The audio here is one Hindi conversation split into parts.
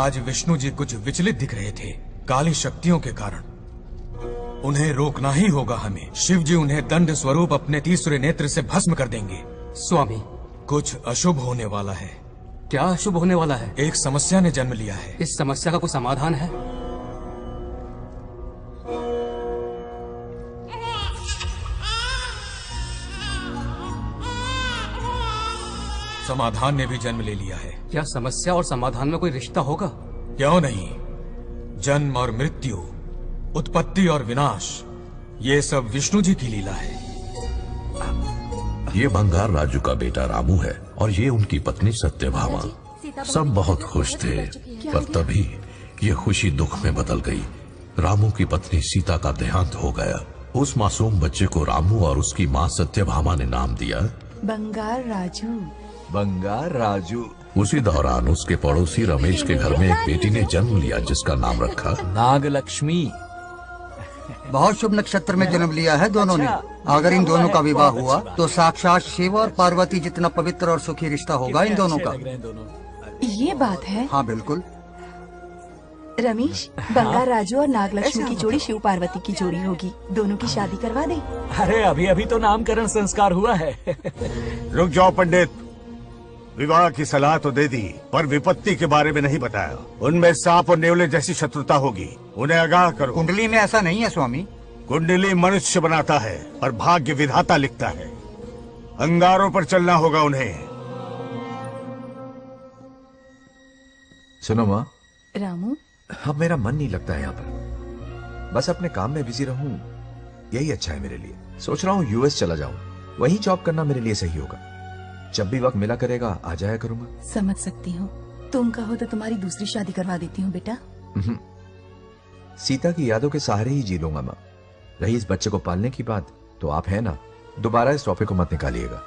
आज विष्णु जी कुछ विचलित दिख रहे थे काली शक्तियों के कारण। उन्हें रोकना ही होगा हमें। शिव जी उन्हें दंड स्वरूप अपने तीसरे नेत्र से भस्म कर देंगे। स्वामी, कुछ अशुभ होने वाला है। क्या अशुभ होने वाला है? एक समस्या ने जन्म लिया है। इस समस्या का कोई समाधान है? समाधान ने भी जन्म ले लिया है। क्या समस्या और समाधान में कोई रिश्ता होगा? क्यों नहीं। जन्म और मृत्यु, उत्पत्ति और विनाश, ये सब विष्णु जी की लीला है। ये भंगार राजू का बेटा रामू है और ये उनकी पत्नी सत्यभामा। सब बहुत खुश थे, पर तभी ये खुशी दुख में बदल गई। रामू की पत्नी सीता का देहांत हो गया। उस मासूम बच्चे को रामू और उसकी माँ सत्यभामा ने नाम दिया बंगार राजू। बंगार राजू। उसी दौरान उसके पड़ोसी रमेश के घर में एक बेटी ने जन्म लिया, जिसका नाम रखा नागलक्ष्मी। बहुत शुभ नक्षत्र में जन्म लिया है दोनों ने। अगर इन दोनों का विवाह हुआ तो साक्षात शिव और पार्वती जितना पवित्र और सुखी रिश्ता होगा इन दोनों का। ये बात है। हाँ बिल्कुल। रमेश, बंगार राजू और नागलक्ष्मी की जोड़ी शिव पार्वती की जोड़ी होगी। दोनों की शादी करवा दे। अरे अभी अभी तो नामकरण संस्कार हुआ है। रुक जाओ पंडित, विवाह की सलाह तो दे दी पर विपत्ति के बारे में नहीं बताया। उनमें सांप और नेवले जैसी शत्रुता होगी, उन्हें आगाह करो। कुंडली में ऐसा नहीं है स्वामी। कुंडली मनुष्य बनाता है और भाग्य विधाता लिखता है। अंगारों पर चलना होगा उन्हें। सुनो माँ। रामू, अब मेरा मन नहीं लगता है यहाँ पर। बस अपने काम में बिजी रहूं, यही अच्छा है मेरे लिए। सोच रहा हूँ यूएस चला जाऊँ, वहीं जॉब करना मेरे लिए सही होगा। जब भी वक्त मिला करेगा आ जाया करूँगा। समझ सकती हूँ। तुम कहो तो तुम्हारी दूसरी शादी करवा देती हूँ बेटा। सीता की यादों के सहारे ही जी लूंगा माँ। रही इस बच्चे को पालने की बात, तो आप है ना, दोबारा इस टॉपिक को मत निकालिएगा।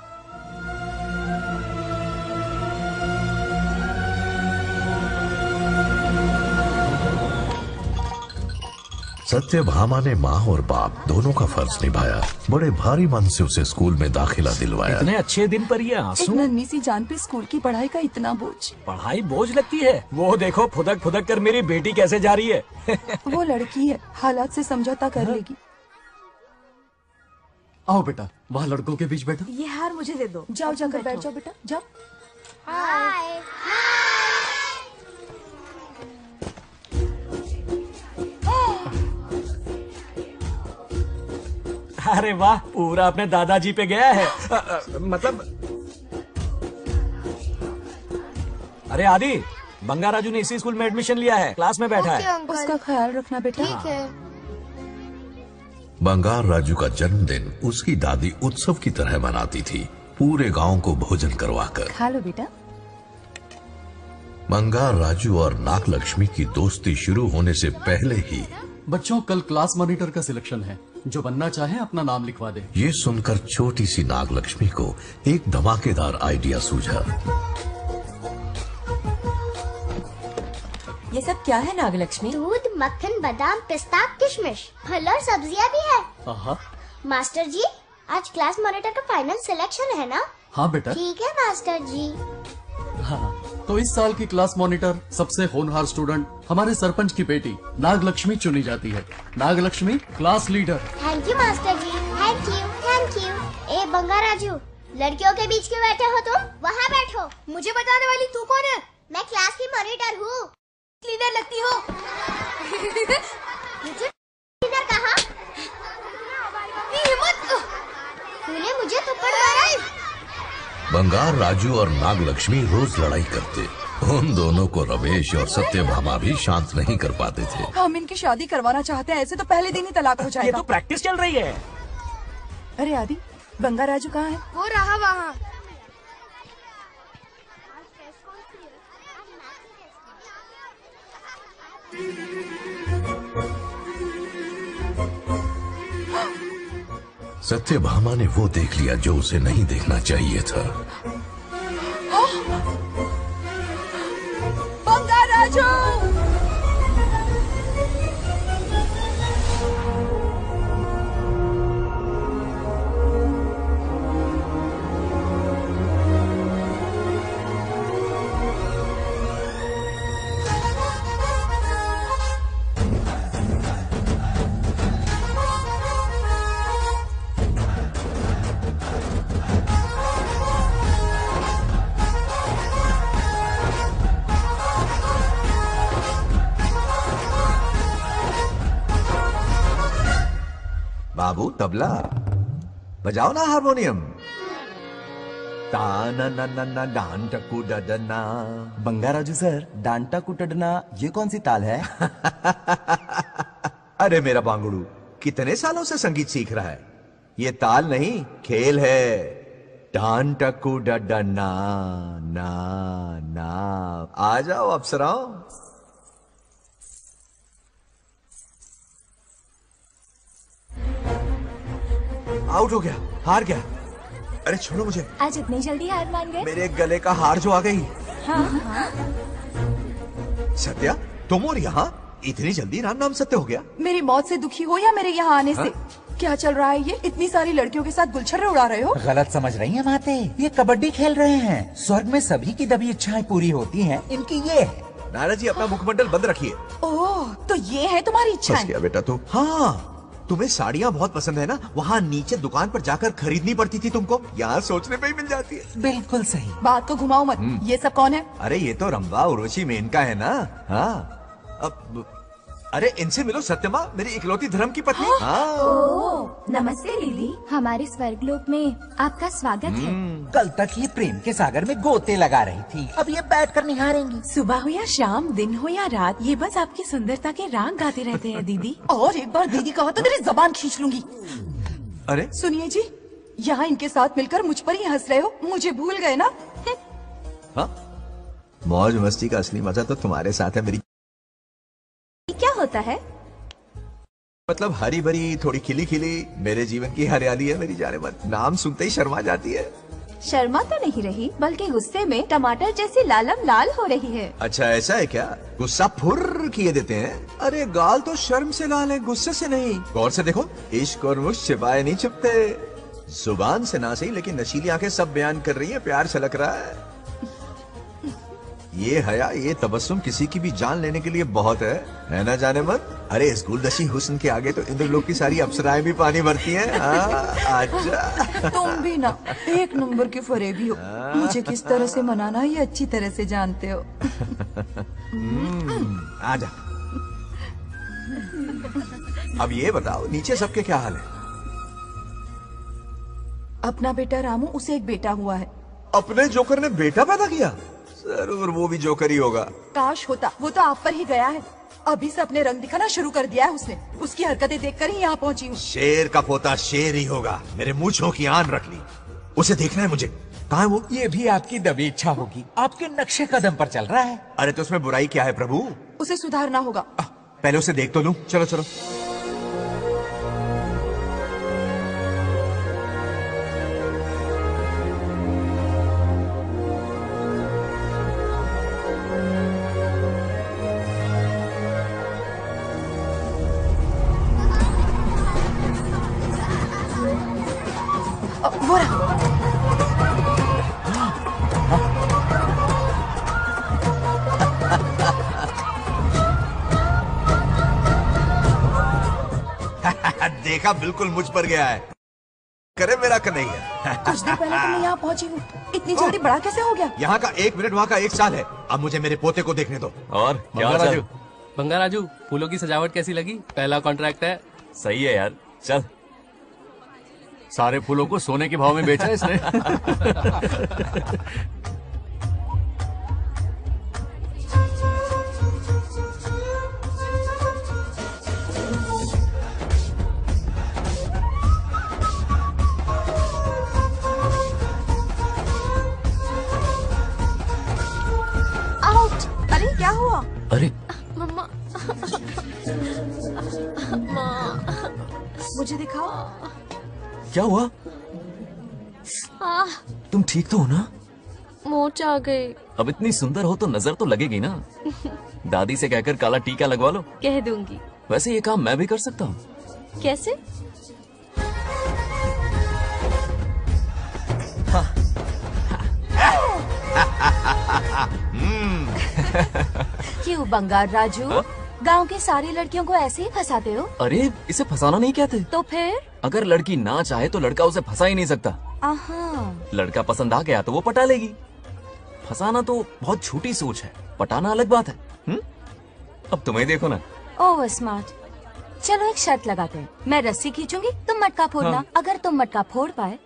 सत्यभामा ने माँ और बाप दोनों का फर्ज निभाया। बड़े भारी मन से उसे स्कूल में दाखिला दिलवाया। इतने अच्छे दिन पर ये आंसू। नन्ही सी जान पे स्कूल की पढ़ाई का इतना बोझ। पढ़ाई बोझ लगती है। वो देखो फुदक फुदक कर मेरी बेटी कैसे जा रही है। वो लड़की है, हालात से समझौता कर लेगी। आओ बेटा, वहाँ लड़कों के बीच बैठो। ये हार मुझे दे दो। जाओ जाकर बैठ जाओ बेटा, जाओ। अरे वाह, पूरा अपने दादाजी पे गया है। मतलब अरे आदि, बंगा राजू ने इसी स्कूल में एडमिशन लिया है, क्लास में बैठा है। उसका ख्याल रखना बेटा। ठीक है। बंगार राजू का जन्मदिन उसकी दादी उत्सव की तरह मनाती थी, पूरे गांव को भोजन करवाकर। खा लो बेटा। बंगार राजू और नागलक्ष्मी की दोस्ती शुरू होने से पहले ही। बच्चों, कल क्लास मॉनिटर का सिलेक्शन है, जो बनना चाहे अपना नाम लिखवा दे। ये सुनकर छोटी सी नागलक्ष्मी को एक धमाकेदार आइडिया सूझा। ये सब क्या है नागलक्ष्मी? दूध, मक्खन, बादाम, पिस्ता, किशमिश, फल और सब्जियाँ भी है। मास्टर जी, आज क्लास मॉनिटर का फाइनल सिलेक्शन है ना? हाँ बेटा। ठीक है मास्टर जी। हाँ, तो इस साल की क्लास मॉनिटर सबसे होनहार स्टूडेंट हमारे सरपंच की बेटी नागलक्ष्मी चुनी जाती है। Nagalakshmi class leader. Thank you master ji, thank you, thank you. ए बंगा राजू, लड़कियों के बीच क्यों बैठे हो तुम? वहाँ बैठो। मुझे बताने वाली तू कौन है? मैं क्लास की मॉनिटर हूँ। लीडर लगती हो। मुझे लीडर कहा? तूने मुझे थप्पड़ मारा। बंगार राजू और नागलक्ष्मी रोज लड़ाई करते। उन दोनों को रमेश और सत्यभामा भी शांत नहीं कर पाते थे। हम इनकी शादी करवाना चाहते हैं, ऐसे तो पहले दिन ही तलाक हो जाएगा। ये तो प्रैक्टिस चल रही है। अरे आदि, बंगार राजू कहाँ है? वो रहा वहाँ। सत्यभामा ने वो देख लिया जो उसे नहीं देखना चाहिए था। बंगा राजू! बाबू तबला बजाओ ना हारमोनियम। ताना ना ना ना डांटा कुटना। बंगाराजू सर, डांटा कुटना ये कौन सी ताल है? अरे मेरा बांगड़ू, कितने सालों से संगीत सीख रहा है। ये ताल नहीं, खेल है। डांटा कुटना ना ना। आ जाओ अप्सराओं। आउट हो गया, हार गया। अरे छोड़ो मुझे, आज इतनी जल्दी हार मान गए। मेरे गले का हार जो आ गई। हाँ, हाँ। सत्या, तुम और यहाँ इतनी जल्दी राम नाम सत्य हो गया। मेरी मौत से दुखी हो या मेरे यहाँ आने से? क्या चल रहा है ये? इतनी सारी लड़कियों के साथ गुलछर्रे उड़ा रहे हो। गलत समझ रही है माते, ये कबड्डी खेल रहे हैं। स्वर्ग में सभी की दबी इच्छाएं पूरी होती है, इनकी ये है। नारा जी अपना मुखमंडल बंद रखिए। ओह, तो ये है तुम्हारी इच्छा बेटा तू। हाँ, तुम्हें साड़ियाँ बहुत पसंद है ना? वहाँ नीचे दुकान पर जाकर खरीदनी पड़ती थी तुमको, यहाँ सोचने पे ही मिल जाती है। बिल्कुल सही। बात को घुमाओ मत। ये सब कौन है? अरे ये तो रंभा उर्वशी मेनका है ना। हाँ, अब अरे इनसे मिलो, सत्यमा मेरी इकलौती धर्म की पत्नी। हाँ। हाँ। ओ, नमस्ते लीली, हमारे स्वर्गलोक में आपका स्वागत है। कल तक ये प्रेम के सागर में गोते लगा रही थी, अब ये बैठकर निहारेंगी। सुबह हो या शाम, दिन हो या रात, ये बस आपकी सुंदरता के राग गाते रहते हैं दीदी। और एक बार दीदी कहा तो तेरी जबान खींच लूंगी। अरे सुनिए जी, यहाँ इनके साथ मिलकर मुझ पर ही हंस रहे हो, मुझे भूल गए ना? मौज मस्ती का असली मजा तो तुम्हारे साथ है। मेरी क्या होता है? मतलब हरी भरी, थोड़ी खिली खिली, मेरे जीवन की हरियाली है मेरी जाने मत। नाम सुनते ही शर्मा जाती है। शर्मा तो नहीं रही, बल्कि गुस्से में टमाटर जैसी लालम लाल हो रही है। अच्छा ऐसा है क्या? गुस्सा फुर्र किए देते हैं। अरे गाल तो शर्म से लाल है, गुस्से से नहीं। गौर से देखो, इश्क और मुश्क छिपाए नहीं छिपते। जुबान से ना सही, लेकिन नशीली आंखें सब बयान कर रही है। प्यार छलक रहा है। ये हया, ये तबस्सुम किसी की भी जान लेने के लिए बहुत है ना जाने मत। अरे इस गुलदस्ती हुस्न के आगे तो इंद्रलोक की सारी अप्सराएं भी पानी भरती हैं। अच्छा तुम भी ना, एक नंबर के फरेबी हो। मुझे किस तरह से मनाना है ये अच्छी तरह से जानते हो। आजा, अब ये बताओ नीचे सबके क्या हाल है? अपना बेटा रामू, उसे एक बेटा हुआ है। अपने जोकर ने बेटा पैदा किया? जरूर वो भी जोकर ही होगा। काश होता, वो तो आप पर ही गया है। अभी से अपने रंग दिखाना शुरू कर दिया है उसने। उसकी हरकतें देखकर ही यहाँ पहुँची हूँ। शेर का पोता शेर ही होगा। मेरे मूंछों की आन रख ली, उसे देखना है मुझे। कहाँ है वो? ये भी आपकी दबी इच्छा होगी, आपके नक्शे कदम पर चल रहा है। अरे तो उसमें बुराई क्या है प्रभु? उसे सुधारना होगा। पहले उसे देख तो लूँ। चलो चलो। देखा, बिल्कुल मुझ पर गया है। करे मेरा कन्हैया। कुछ दिन पहले तो मैं यहाँ पहुँची हूँ, इतनी जल्दी बड़ा कैसे हो गया? यहाँ का 1 मिनट वहाँ का 1 साल है। अब मुझे मेरे पोते को देखने दो। और बंगाराजू, फूलों की सजावट कैसी लगी? पहला कॉन्ट्रैक्ट है। सही है यार, चल। सारे फूलों को सोने के भाव में बेचा है इसने। आउट! अरे क्या हुआ? अरे मम्मा, मुझे दिखाओ क्या हुआ। तुम ठीक तो हो ना? मोच आ गई। अब इतनी सुंदर हो तो नजर तो लगेगी ना। दादी से कहकर काला टीका लगवा लो। कह दूंगी। वैसे ये काम मैं भी कर सकता हूँ। कैसे? क्यों बंगार राजू, गांव के सारी लड़कियों को ऐसे ही फंसाते हो? अरे इसे फंसाना नहीं कहते। तो फिर? अगर लड़की ना चाहे तो लड़का उसे फंसा ही नहीं सकता। लड़का पसंद आ गया तो वो पटा लेगी। फंसाना तो बहुत छोटी सोच है, पटाना अलग बात है। अब तुम्हें देखो ना। Oh smart. चलो एक शर्त लगाते हैं, मैं रस्सी खींचूंगी, तुम मटका फोड़ना। हाँ। अगर तुम मटका फोड़ पाए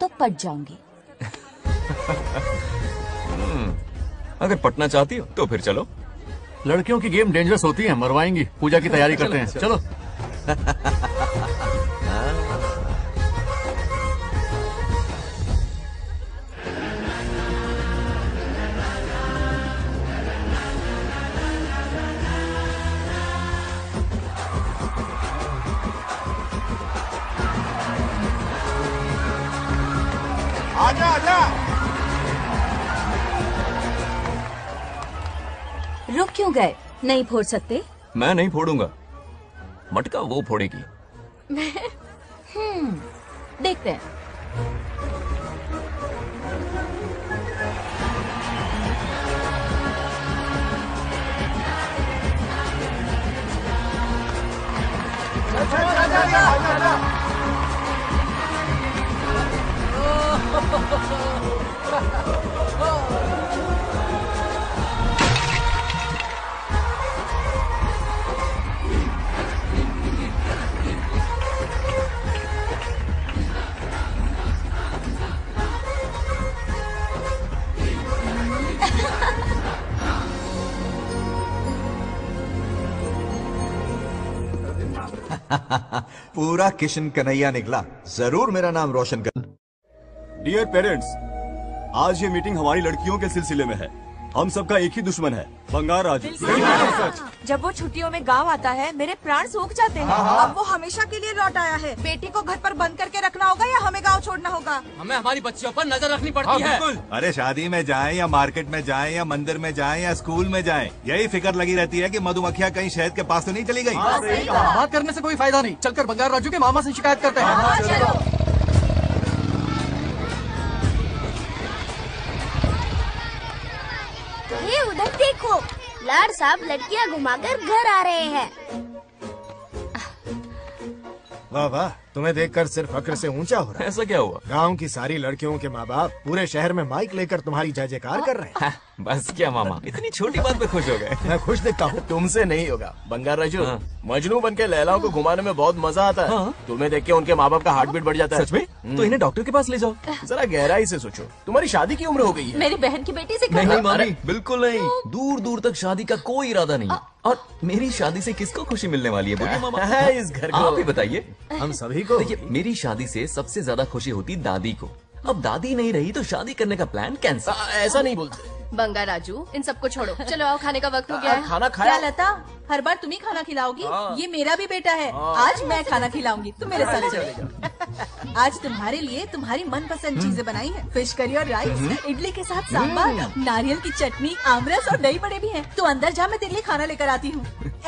तो पट जाऊंगी। अगर पटना चाहती हो तो फिर चलो। लड़कियों की गेम डेंजरस होती है, मरवाएंगी। पूजा की तैयारी करते हैं, चलो। आजा आजा, रुक क्यों गए? नहीं फोड़ सकते? मैं नहीं फोड़ूंगा, मटका वो फोड़ेगी। देखते हैं। आजा, आजा, आजा, आजा। पूरा किशन कन्हैया निकला, जरूर मेरा नाम रोशन कर। डियर पेरेंट्स, आज ये मीटिंग हमारी लड़कियों के सिलसिले में है। हम सबका एक ही दुश्मन है, बंगार राजू। जब वो छुट्टियों में गांव आता है, मेरे प्राण सूख जाते हैं। अब वो हमेशा के लिए लौट आया है। बेटी को घर पर बंद करके रखना होगा या हमें गांव छोड़ना होगा? हमें हमारी बच्चियों पर नजर रखनी पड़ती है। अरे शादी में जाएं या मार्केट में जाएं या मंदिर में जाएं या स्कूल में जाएं, यही फिक्र लगी रहती है कि मधुमक्खियां कहीं शहद के पास तो नहीं चली गयी। बात करने से कोई फायदा नहीं, चलकर बंगार राजू के मामा से शिकायत करते हैं। देखो, लाड साहब लड़कियां घुमाकर घर आ रहे हैं। वाह वाह, तुम्हें देखकर सिर्फ फक्र से ऊंचा हो रहा है। ऐसा क्या हुआ? गांव की सारी लड़कियों के माँ बाप पूरे शहर में माइक लेकर तुम्हारी जय जयकार कर रहे हैं। बस क्या मामा, इतनी छोटी बात पे खुश हो गए? मैं खुश दिखता हूँ? तुमसे नहीं होगा बंगार राजू। हाँ। मजनू बनके लैलाओं को घुमाने में बहुत मजा आता है। हाँ। तुम्हें देख के उनके माँ बाप का हार्ट बीट बढ़ जाता है। सच में? तो इन्हें डॉक्टर के पास ले जाओ। जरा गहराई से सोचो, तुम्हारी शादी की उम्र हो गई है। मेरी बहन की बेटी से नहीं मामी, बिल्कुल नहीं। दूर दूर तक शादी का कोई इरादा नहीं है, और मेरी शादी से किसको खुशी मिलने वाली है? बोलिए मामा, इस घर को आप ही बताइए। हम सभी को। देखिए, मेरी शादी से सबसे ज्यादा खुशी होती दादी को। अब दादी नहीं रही तो शादी करने का प्लान कैंसिल। ऐसा नहीं बोलते बंगार राजू, इन सबको छोड़ो, चलो आओ, खाने का वक्त हो गया है। खाना खाया? लता, हर बार तुम ही खाना खिलाओगी। ये मेरा भी बेटा है, आज मैं खाना खिलाऊंगी, तुम मेरे साथ चलो। आज तुम्हारे लिए तुम्हारी मनपसंद चीजें बनाई है, फिश करी और राइस, इडली के साथ सांभर, नारियल की चटनी, आमरस और दही बड़े भी है। तो अंदर जा, मैं तेरे लिए खाना लेकर आती हूँ।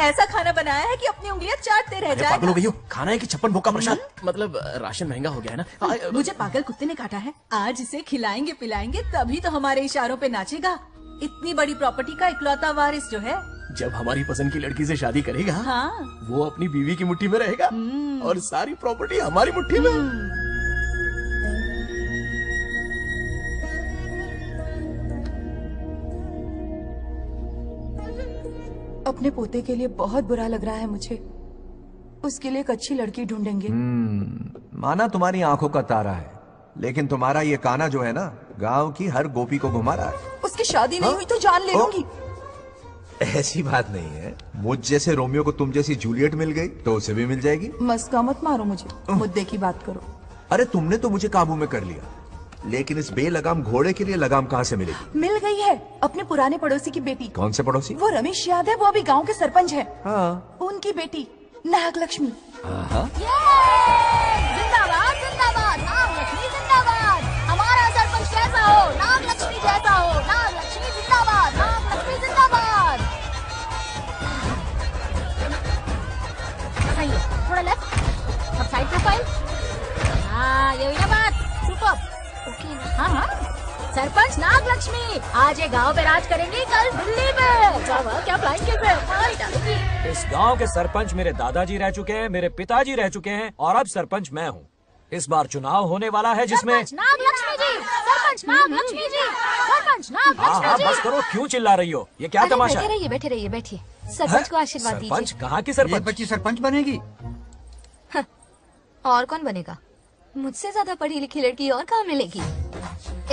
ऐसा खाना बनाया है कि अपनी उंगलियां चाटते रह जाए। पागल हो गई हो, खाना है कि छप्पन भोग का प्रसाद? मतलब राशन महंगा हो गया है ना। मुझे पागल कुत्ते ने काटा है, आज इसे खिलाएंगे पिलाएंगे तभी तो हमारे इशारों पे नाचेगा। इतनी बड़ी प्रॉपर्टी का इकलौता वारिस जो है, जब हमारी पसंद की लड़की से शादी करेगा। हाँ। वो अपनी बीवी की मुट्ठी में रहेगा और सारी प्रॉपर्टी हमारी मुट्ठी में। अपने पोते के लिए बहुत बुरा लग रहा है मुझे, उसके लिए एक अच्छी लड़की ढूंढेंगे। माना तुम्हारी आंखों का तारा है, लेकिन तुम्हारा ये काना जो है ना, गांव की हर गोपी को घुमा रहा है। उसकी शादी नहीं हुई तो जान ले लूंगी। ऐसी बात नहीं है, मुझ जैसे रोमियो को तुम जैसी जूलियट मिल गई तो उसे भी मिल जाएगी। मस्का मत मारो मुझे, मुद्दे की बात करो। अरे तुमने तो मुझे काबू में कर लिया, लेकिन इस बेलगाम घोड़े के लिए लगाम कहाँ से मिलेगी? मिल गई है, अपने पुराने पड़ोसी की बेटी। कौन से पड़ोसी? वो रमेश याद है, वो अभी गांव के सरपंच है। हाँ। उनकी बेटी नाग लक्ष्मी। जिंदाबाद जिंदाबाद, नाग लक्ष्मी जिंदाबाद। हमारा सरपंच कैसा हो, नाग लक्ष्मी जैसा हो। नाग लक्ष्मी जिंदाबाद, नाग लक्ष्मी जिंदाबाद। थोड़ा लेफ्ट, अब साइड प्रोफाइल। हाँ, ये हुई ना बात। सुपर। हाँ हाँ, सरपंच नाग लक्ष्मी आज ये गांव पे राज करेंगी, कल दिल्ली में। क्या प्लान किया है? इस गांव के सरपंच मेरे दादाजी रह चुके हैं, मेरे पिताजी रह चुके हैं, और अब सरपंच मैं हूँ। इस बार चुनाव होने वाला है जिसमें नाग लक्ष्मी जी, सरपंच नाग लक्ष्मी जी, सरपंच नाग लक्ष्मी जी। बस करो, क्यों चिल्ला रही हो? ये क्या तमाशा? बैठे रहिए बैठिए। सरपंच को आशीर्वाद दीजिए। सरपंच कहा कि सरपंच बच्ची सरपंच बनेगी? और कौन बनेगा? मुझसे ज्यादा पढ़ी लिखी लड़की और कहाँ मिलेगी?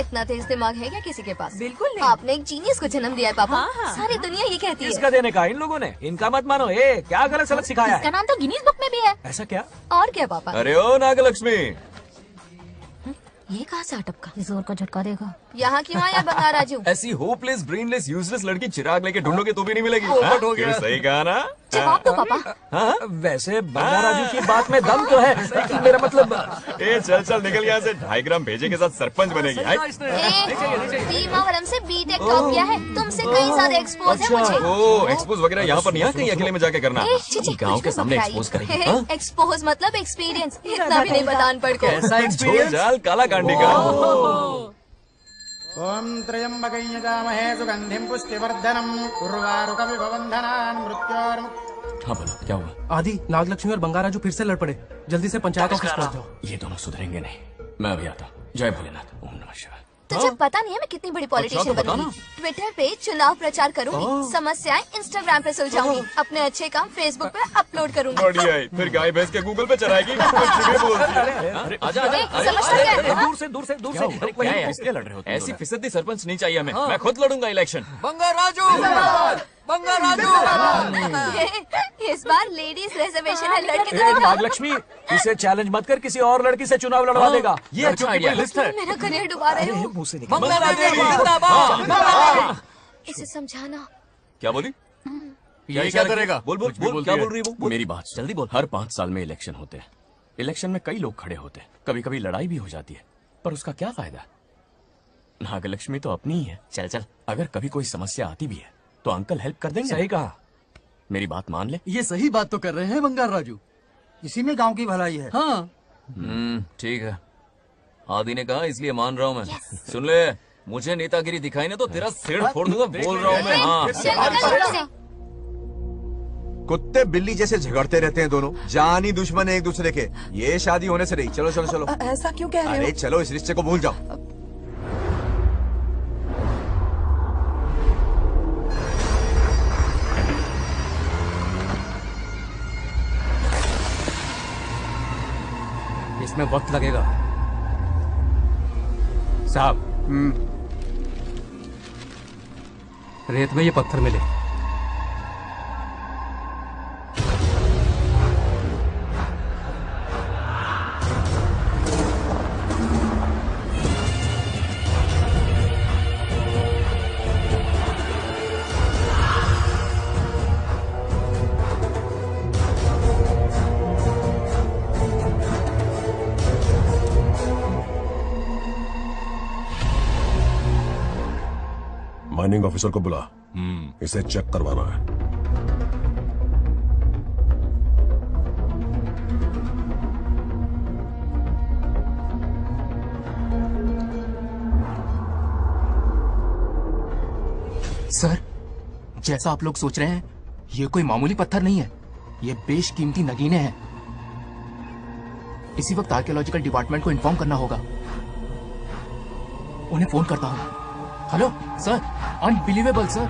इतना तेज दिमाग है क्या किसी के पास? बिल्कुल नहीं। आपने एक जीनियस को जन्म दिया है पापा। हाँ। सारी दुनिया ये कहती है। इसका देने का इन लोगों ने, इनका मत मानो। ए, क्या गलत सलत सिखाया? इसका नाम तो गिनीज बुक में भी है। ऐसा क्या? और क्या पापा? अरे ओ नागलक्ष्मी, ये कहाँ से अटपका? जोर का झटका देगा। यहाँ क्यों आया बंगाराजू? ऐसी होपलेस ब्रेनलेस यूजलेस लड़की चिराग लेके ढूंढोगे तो भी नहीं मिलेगी। हो गया। सही कहा ना? जवाब दो पापा। हाँ वैसे बंगाराजू की बात में दम तो है, लेकिन मेरा मतलब ए चल चल निकल यहाँ से। 2.5 ग्राम भेजे के साथ सरपंच बनेगी। सीमावरम से बीटेक टॉप किया है, तुमसे कई सारे एक्सपोज है मुझे। ओ एक्सपोज वगैरह यहाँ पर नहीं है, कहीं अकेले में जाके करना। गाँव के सामने एक्सपोज करेंगे। एक्सपोज मतलब एक्सपीरियंस, इतना भी नहीं बतान पड़ेगा। ऐसा एक्सपीरियंस काला ओम त्र्यंबकं यजामहे सुगंधिं पुष्टिवर्धनं उर्वारुकमिवबन्धनान् मृत्योर्मुक्तिं। हाँ बोलो क्या हुआ? आदि नागलक्ष्मी और बंगाराजू फिर से लड़ पड़े। जल्दी से पंचायत ऑफिस पहुंच जाओ। ये दोनों सुधरेंगे नहीं। मैं अभी आता। जय भोलेनाथ। ओम नमः शिवाय। तुझे पता नहीं है मैं कितनी बड़ी पॉलिटिशियन बनूंगी। ट्विटर पे चुनाव प्रचार करूंगी, समस्याएं इंस्टाग्राम पे सुलझाऊंगी, अपने अच्छे काम फेसबुक पे अपलोड करूंगी। बढ़िया है, फिर गाय भैंस के गूगल पे चलाएगी। दूर से ऐसी फिसदी सरपंच नहीं चाहिए हमें। मैं खुद लड़ूंगा इलेक्शन। बंगाराजू बंगाराजू, इस बार लेडीज रिजर्वेशन है। लड़के नागलक्ष्मी इसे चैलेंज मत कर, किसी और लड़की से चुनाव लड़वा देगा। ये अच्छा आइडिया लिस्ट है। मेरा करियर डुबा रहे हो। इसे समझाना। क्या बोली? ये क्या करेगा? बोल बोल बोल, क्या बोल रही है? मेरी बात जल्दी बोल। हर 5 साल में इलेक्शन होते हैं। इलेक्शन में कई लोग खड़े होते हैं, कभी कभी लड़ाई भी हो जाती है, पर उसका क्या फायदा? नागलक्ष्मी तो अपनी ही है। चल चल, अगर कभी कोई समस्या आती भी है तो अंकल हेल्प कर देंगे। सही कहा, मेरी बात मान ले। ये सही बात तो कर रहे हैं बंगाराजू, इसी में गाँव की भलाई है। हाँ ठीक है, आदि ने कहा इसलिए मान रहा हूँ मैं। सुन ले, मुझे नेतागिरी दिखाई ना तो तेरा सिर फोड़ दूंगा, बोल रहा हूँ मैं। हाँ कुत्ते बिल्ली जैसे झगड़ते रहते हैं दोनों, जानी दुश्मन है एक दूसरे के। ये शादी होने से रही। चलो चलो चलो। ऐसा क्यों कह रहे हो? अरे चलो, इस रिश्ते को भूल जाओ। इसमें वक्त लगेगा साहब। रेत में ये पत्थर मिले। माइनिंग ऑफिसर को बुला, इसे चेक करवाना है। सर, जैसा आप लोग सोच रहे हैं, ये कोई मामूली पत्थर नहीं है, ये बेशकीमती नगीने हैं। इसी वक्त आर्कियोलॉजिकल डिपार्टमेंट को इन्फॉर्म करना होगा। उन्हें फोन करता हूँ। Hello sir, unbelievable sir.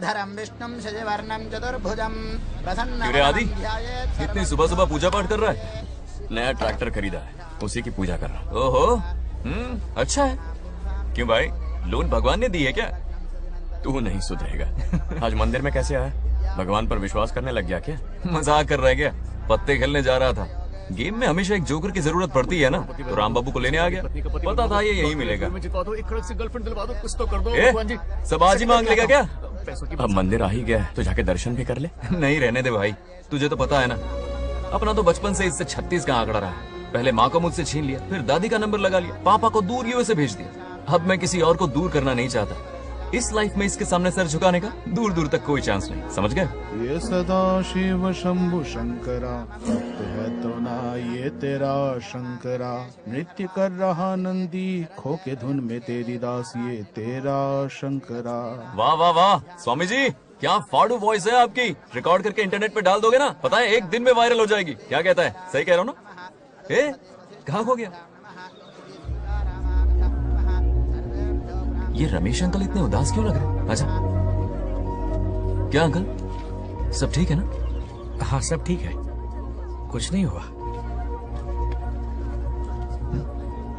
धरम विष्णुम सजवर्णम चतुर्भुजम प्रसन्न। आदि इतनी सुबह सुबह पूजा पाठ कर रहा है? नया ट्रैक्टर खरीदा है, उसी की पूजा कर रहा हूँ। ओहो, अच्छा है। क्यों भाई, लोन भगवान ने दी है क्या? तू नहीं सुधरेगा। आज मंदिर में कैसे आया? भगवान पर विश्वास करने लग गया क्या? मजाक कर रहा है क्या? पत्ते खेलने जा रहा था। गेम में हमेशा एक जोकर की जरूरत पड़ती है ना, तो राम बाबू को लेने आ गया। पता था ये यही मिलेगा। सब आज ही मांग लेगा क्या? पैसों की। अब मंदिर आ ही गया है तो जाके दर्शन भी कर ले। नहीं रहने दे भाई, तुझे तो पता है ना अपना तो बचपन से इससे 36 का आंकड़ा रहा है। पहले माँ को मुझसे छीन लिया, फिर दादी का नंबर लगा लिया, पापा को दूर यूएसए भेज दिया। अब मैं किसी और को दूर करना नहीं चाहता। इस लाइफ में इसके सामने सर झुकाने का दूर दूर तक कोई चांस नहीं, समझ गए। ये सदा शिव शंभु शंकरा, तो ना ये तेरा शंकरा। नृत्य कर रहा नंदी खो के धुन में तेरी दास, ये तेरा शंकरा। वाह वाह वाह स्वामी जी, क्या फाड़ू वॉइस है आपकी। रिकॉर्ड करके इंटरनेट पे डाल दोगे ना, पता है एक दिन में वायरल हो जाएगी। क्या कहता है, सही कह रहा हूँ ना। ए कहाँ हो गया ये रमेश अंकल, इतने उदास क्यों लग रहे। अच्छा क्या अंकल, सब ठीक है ना। हाँ सब ठीक है, कुछ नहीं हुआ।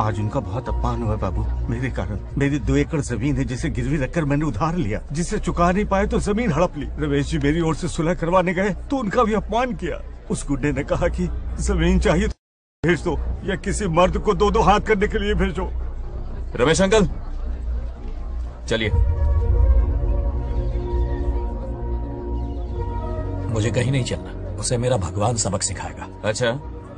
आज उनका बहुत अपमान हुआ बाबू, मेरे कारण। मेरी 2 एकड़ जमीन है जिसे गिरवी रखकर मैंने उधार लिया, जिसे चुका नहीं पाए तो जमीन हड़प ली। रमेश जी मेरी ओर से सुलह करवाने गए तो उनका भी अपमान किया। उस गुंडे ने कहा कि जमीन चाहिए तो भेज दो या किसी मर्द को 2-2 हाथ करने के लिए भेजो। रमेश अंकल चलिए, मुझे कहीं नहीं चलना, उसे मेरा भगवान सबक सिखाएगा। अच्छा,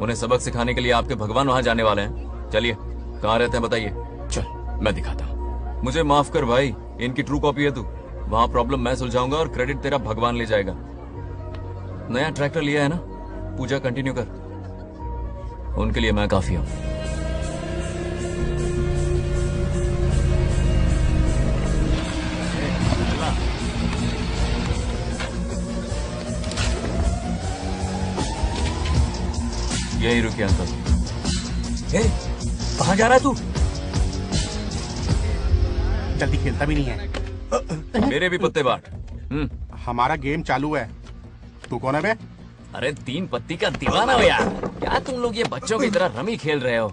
उन्हें सबक सिखाने के लिए आपके भगवान वहाँ जाने वाले हैं। चलिए, कहाँ रहते हैं बताइए। चल मैं दिखाता हूँ। मुझे माफ कर भाई, इनकी ट्रू कॉपी है तू। वहाँ प्रॉब्लम मैं सुलझाऊंगा और क्रेडिट तेरा भगवान ले जाएगा। नया ट्रैक्टर लिया है ना, पूजा कंटिन्यू कर, उनके लिए मैं काफी हूँ। यही रुकिए अंकल। कहाँ जा रहा है तू, जल्दी खेलता भी नहीं है। मेरे भी पत्ते बाट। हमारा गेम चालू है, तू कौन है बे? अरे 3 पत्ती का दीवाना हो यार। क्या तुम लोग ये बच्चों की तरह रमी खेल रहे हो।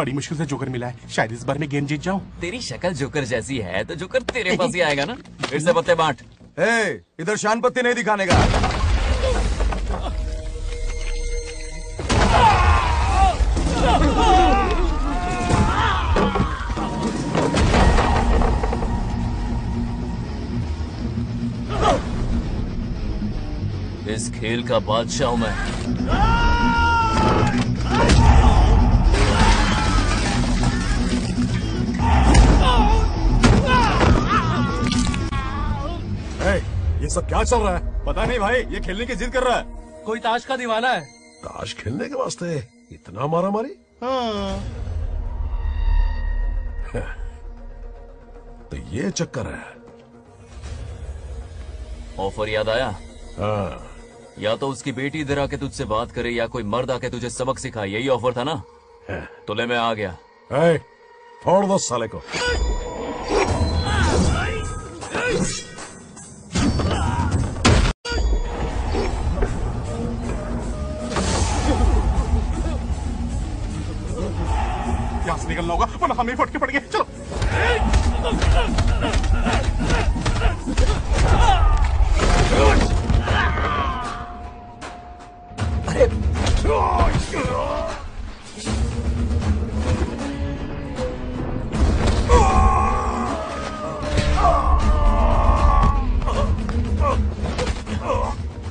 बड़ी मुश्किल से जोकर मिला है, शायद इस बार मैं गेम जीत जाऊँ। तेरी शक्ल जोकर जैसी है तो जोकर तेरे पास ही आएगा ना। फिर से पत्ते बाट। इधर शान पत्ती नहीं दिखाने का। इस खेल का बादशाह हूं मैं। ये सब क्या चल रहा है पता नहीं भाई, ये खेलने की जिद कर रहा है। कोई ताश का दीवाना है। ताश खेलने के वास्ते इतना मारा मारी। हाँ। तो ये चक्कर है। ऑफर याद आया। हाँ। या तो उसकी बेटी इधर आके तुझसे बात करे या कोई मर्द आके तुझे सबक सिखाए, यही ऑफर था ना। तो ले मैं आ गया। फोड़ दो साले को। यहाँ से निकलना होगा वरना हम ही फटके पड़ गए। चलो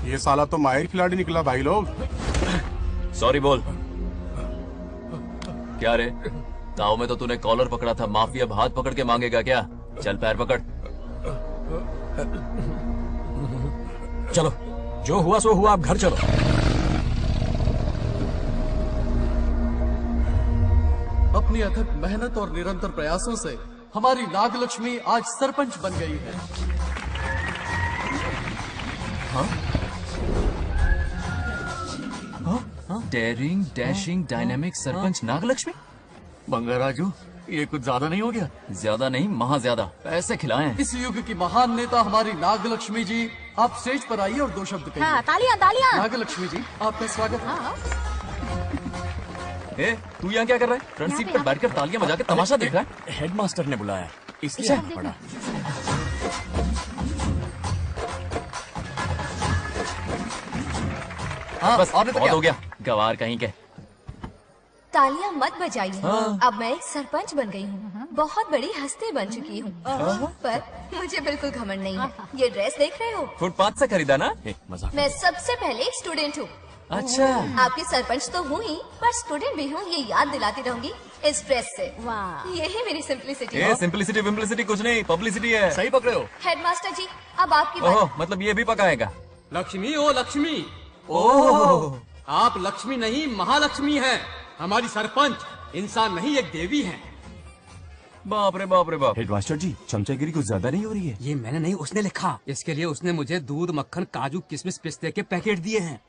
ये साला तो माहिर खिलाड़ी निकला भाई लोग। सॉरी बोल। क्या रे, ताऊ में तो तूने कॉलर पकड़ा था, माफी अब हाथ पकड़ के मांगेगा क्या। चल पैर पकड़। चलो जो हुआ सो हुआ, आप घर चलो। अपनी अथक मेहनत और निरंतर प्रयासों से हमारी नागलक्ष्मी आज सरपंच बन गई है। हाँ? हाँ? हाँ? Daring dashing dynamic sarpanch Nagalakshmi. Bangarraju ये कुछ ज्यादा नहीं हो गया। ज्यादा नहीं महा ज्यादा, पैसे खिलाएं। इस युग की महान नेता हमारी नागलक्ष्मी जी, आप स्टेज पर आइए और 2 शब्द कहिए। हाँ, तालियां तालियां। नागलक्ष्मी जी आपका स्वागत। हाँ। तू यहाँ क्या कर रहा है, फ्रंट सीट पर बैठकर तालियां बजा के तमाशा देख रहा है। हेडमास्टर ने बुलाया इसलिए पड़ा। हाँ, बस और बहुत हो गया, गवार कहीं के। तालियां मत बजाइए। हाँ। अब मैं सरपंच बन गई हूँ। बहुत बड़ी हस्ती बन चुकी हूँ, पर मुझे बिल्कुल घमंड नहीं है। ये ड्रेस देख रहे हो, फुटपाथ से खरीदा ना? मजाक। मैं सबसे पहले एक स्टूडेंट हूँ। अच्छा, आपकी सरपंच तो हूँ ही, पर स्टूडेंट भी हूँ, ये याद दिलाती रहूंगी इस ड्रेस से। यही मेरी सिंपलिसिटी है। सिंपलिसिटी विम्पलिसिटी कुछ नहीं, पब्लिसिटी है। सही पकड़े हो हेडमास्टर जी। अब आपकी बात। मतलब ये भी पकाएगा? लक्ष्मी, ओ लक्ष्मी, ओ आप लक्ष्मी नहीं महालक्ष्मी हैं। हमारी सरपंच इंसान नहीं एक देवी है। बाप रे बाप रे बाप। हेडमास्टर जी, चमचागिरी कुछ ज्यादा नहीं हो रही है? ये मैंने नहीं, उसने लिखा। इसके लिए उसने मुझे दूध, मक्खन, काजू, किशमिश, पिस्ते के पैकेट दिए हैं।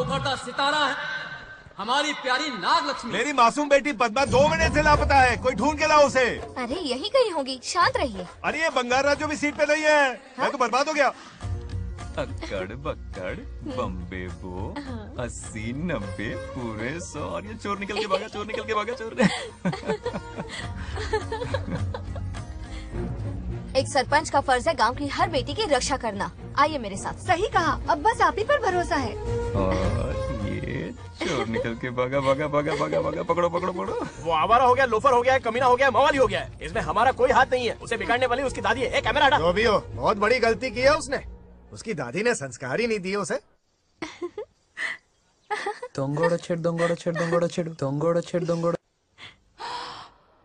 उभरता सितारा है हमारी प्यारी नाग लक्ष्मी। मेरी मासूम बेटी पद्मा 2 महीने से लापता है, कोई ढूंढ के लाओ उसे। अरे यही कहीं होगी, शांत रहिए। अरे ये बंगाल राज्य भी सीट पे नहीं है। मैं तो बर्बाद हो गया। अक्कड़ बक्कड़ बम्बे वो 80 90 पूरे 100 और ये चोर निकल के भागा, चोर निकल के भागा, चोर। एक सरपंच का फर्ज है गाँव की हर बेटी की रक्षा करना। आइए मेरे साथ। सही कहा, अब बस आप ही पर भरोसा है। और ये चोर निकल के भागा भागा भागा भागा भागा। पकड़ो पकड़ो पकड़ो। वो आवारा हो गया, लोफर हो गया, कमीना हो गया, मवाली हो गया। इसमें हमारा कोई हाथ नहीं है। उसे बिगाड़ने वाली उसकी दादी है। कैमरा हटा। जो भी हो, बहुत बड़ी गलती की है उसने। उसकी दादी ने संस्कार ही नहीं दिए उसे। दोंगोड़ो छेड़, दोंगोड़ो छेड़, दोंगोड़ो छेड़, दोंगोड़ो छेड़, दोंगोड़ो।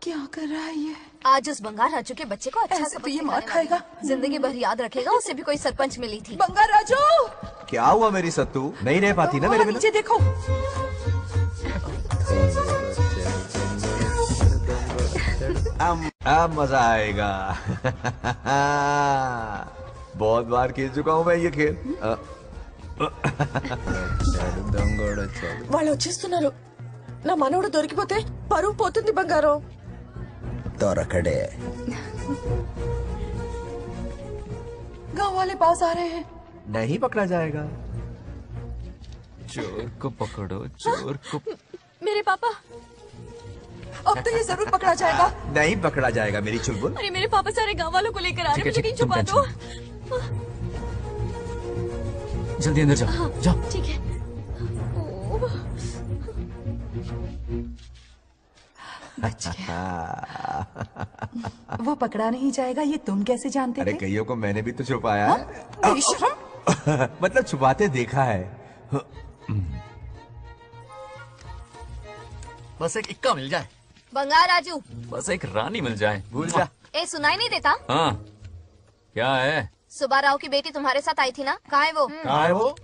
क्या कर रहा है ये? आज उस बंगाल राजू के बच्चे को अच्छा से तो ये मार खाएगा, जिंदगी भर याद रखेगा। उसे भी कोई सरपंच मिली थी। बंगाल राजू, क्या हुआ मेरी सत्तू? नहीं रह पाती ना मेरे बिना। नीचे देखो। अब मजा आएगा। बहुत बार खेल चुका हूँ मैं ये खेल। वालों चेस्तुनारो ना मनोड़ दोरिकिपोते परुवु पोतुंदी बंगारो। दौरकड़े गाँव वाले पास आ रहे हैं। नहीं पकड़ा जाएगा। चोर को पकड़ो, चोर को। मेरे पापा, अब तो ये जरूर पकड़ा जाएगा। नहीं पकड़ा जाएगा मेरी चुलबुल। अरे मेरे पापा सारे गाँव वालों को लेकर आ रहे हैं, मुझे कहीं छुपा दो। जल्दी अंदर जाओ, जाओ। ठीक है। अच्छा। वो पकड़ा नहीं जाएगा ये तुम कैसे जानते? अरे कईयों को मैंने भी तो छुपाया है। मतलब छुपाते देखा है। बस एक इक्का मिल जाए बंगाल राजू, बस एक रानी मिल जाए। भूल जा। ए सुनाई नहीं देता? हाँ क्या है? सुबह राव की बेटी तुम्हारे साथ आई थी ना, कहाँ है वो? कहाँ है वो?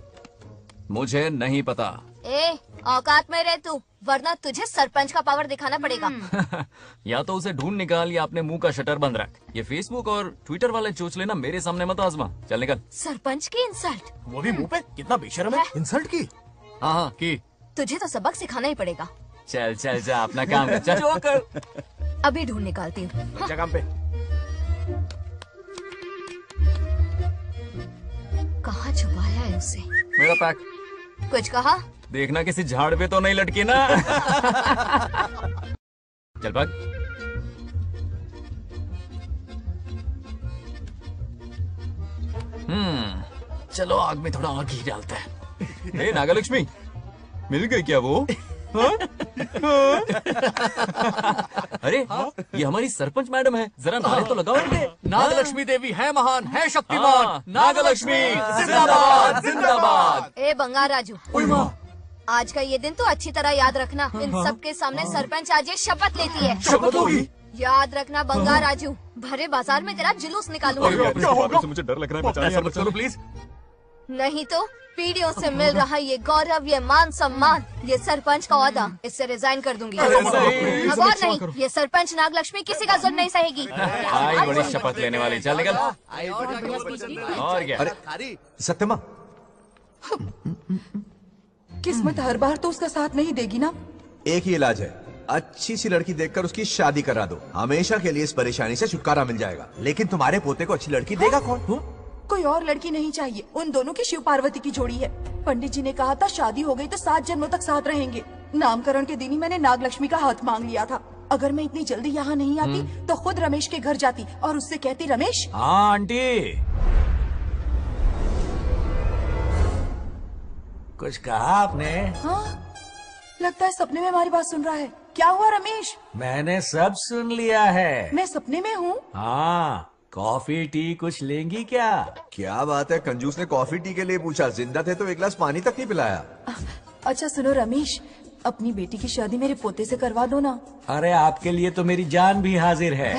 मुझे नहीं पता। ए औकात में रह तू, वरना तुझे सरपंच का पावर दिखाना पड़ेगा। या तो उसे ढूंढ निकाल या अपने मुंह का शटर बंद रख। ये फेसबुक और ट्विटर वाले चोच लेना मेरे सामने मत आजमा। चल निकल। सरपंच की इंसल्ट, वो भी मुंह पे? कितना बेशर्म है। इंसल्ट की? हाँ की। तुझे तो सबक सिखाना ही पड़ेगा। चल चल जा, अपना काम कर, जो कर। अभी ढूंढ निकालती हूँ। कहाँ छुपाया है उसे? मेरा पैक। कुछ कहा? देखना किसी झाड़ पे तो नहीं लटकी ना। चल भाग। चलो आग में थोड़ा और घी डालते हैं। हे नागलक्ष्मी, मिल गई क्या वो? हा? हा? अरे हा? ये हमारी सरपंच मैडम है, जरा नारे तो लगाओ। नागलक्ष्मी देवी है महान, है शक्तिमान। नागलक्ष्मी जिंदाबाद जिंदाबाद। ए बंगाल राजू, आज का ये दिन तो अच्छी तरह याद रखना। इन सबके सामने सरपंच आज ये शपथ लेती है। शपथ होगी, याद रखना बंगाल राजू। भरे बाजार में तेरा जुलूस निकालूंगा। मुझे डर लग रहा है, चलो प्लीज। नहीं तो पीढ़ियों से मिल रहा ये गौरव, ये मान सम्मान, ये सरपंच का औहदा, इससे रिजाइन कर दूंगी। और नहीं, ये सरपंच नागलक्ष्मी किसी का जुर्म नहीं सहेगी। आई बड़ी शपथ लेने वाली। चल निकल। और क्या? अरे सत्यमा, किस्मत हर बार तो उसका साथ नहीं देगी ना। एक ही इलाज है, अच्छी सी लड़की देखकर उसकी शादी करा दो। हमेशा के लिए इस परेशानी से छुटकारा मिल जाएगा। लेकिन तुम्हारे पोते को अच्छी लड़की देगा कौन? कोई और लड़की नहीं चाहिए, उन दोनों की शिव पार्वती की जोड़ी है। पंडित जी ने कहा था शादी हो गई तो 7 जन्मों तक साथ रहेंगे। नामकरण के दिन ही मैंने नागलक्ष्मी का हाथ मांग लिया था। अगर मैं इतनी जल्दी यहाँ नहीं आती तो खुद रमेश के घर जाती और उससे कहती रमेश। हाँ आंटी, कुछ कहा आपने? हाँ, लगता है सपने में हमारी बात सुन रहा है। क्या हुआ रमेश? मैंने सब सुन लिया है। मैं सपने में हूँ? हाँ। कॉफी टी कुछ लेंगी क्या? क्या बात है, कंजूस ने कॉफी टी के लिए पूछा, जिंदा थे तो एक गिलास पानी तक नहीं पिलाया। अच्छा सुनो रमेश, अपनी बेटी की शादी मेरे पोते से करवा दो ना। अरे आपके लिए तो मेरी जान भी हाजिर है।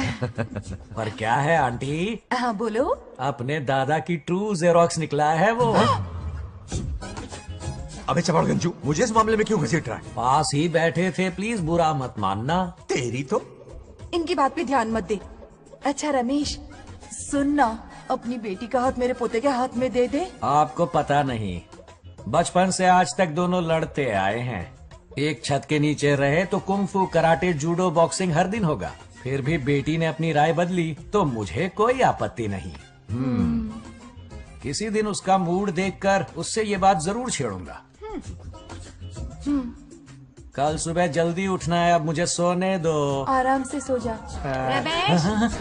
पर क्या है आंटी? हाँ बोलो। अपने दादा की ट्रू जेरोक्स निकला है वो। अबे चपड़ गंजू, मुझे इस मामले में क्यों घसीट रहा है? पास ही बैठे थे, प्लीज बुरा मत मानना। तेरी तो इनकी बात पे ध्यान मत दे। अच्छा रमेश सुनना, अपनी बेटी का हाथ मेरे पोते के हाथ में दे दे। आपको पता नहीं, बचपन से आज तक दोनों लड़ते आए हैं। एक छत के नीचे रहे तो कुंफू, कराटे, जूडो, बॉक्सिंग हर दिन होगा। फिर भी बेटी ने अपनी राय बदली तो मुझे कोई आपत्ति नहीं। किसी दिन उसका मूड देखकर उससे ये बात जरूर छेड़ूंगा। कल सुबह जल्दी उठना है, अब मुझे सोने दो। आराम से सो जा। रमेश,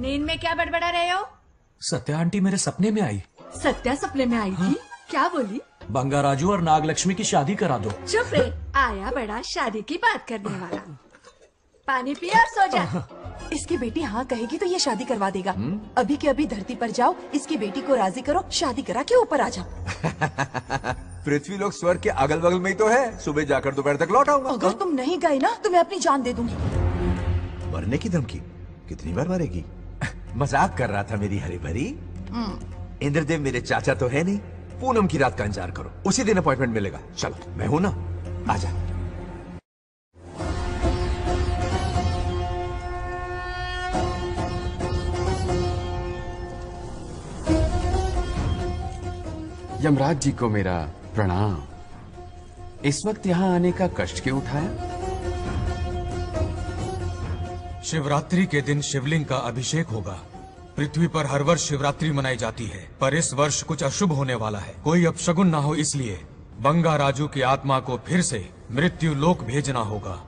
नींद में क्या बड़बड़ा रहे हो? सत्या आंटी मेरे सपने में आई। सत्या सपने में आई थी? क्या बोली? बंगा राजू और नागलक्ष्मी की शादी करा दो। चुप रे, आया बड़ा शादी की बात करने वाला। पानी पिया और सो जा। इसकी बेटी हाँ कहेगी तो ये शादी करवा देगा। अभी के अभी धरती पर जाओ, इसकी बेटी को राजी करो, शादी करा के ऊपर आ जाओ। पृथ्वी लोग स्वर्ग के अगल बगल में ही तो है, सुबह जाकर दोपहर तक लौट आऊंगा। अगर तुम नहीं गए ना तो मैं अपनी जान दे दूंगी। मरने की धमकी कितनी बार मारेगी? मजाक कर रहा था मेरी हरी भरी। इंद्रदेव मेरे चाचा तो है नहीं, पूनम की रात का इंतजार करो, उसी दिन अपॉइंटमेंट मिलेगा। चलो मैं हूं ना, आजा। यमराज जी को मेरा प्रणाम। इस वक्त यहाँ आने का कष्ट क्यों उठाया? शिवरात्रि के दिन शिवलिंग का अभिषेक होगा। पृथ्वी पर हर वर्ष शिवरात्रि मनाई जाती है, पर इस वर्ष कुछ अशुभ होने वाला है। कोई अपशगुन ना हो, इसलिए बंगा राजू की आत्मा को फिर से मृत्यु लोक भेजना होगा।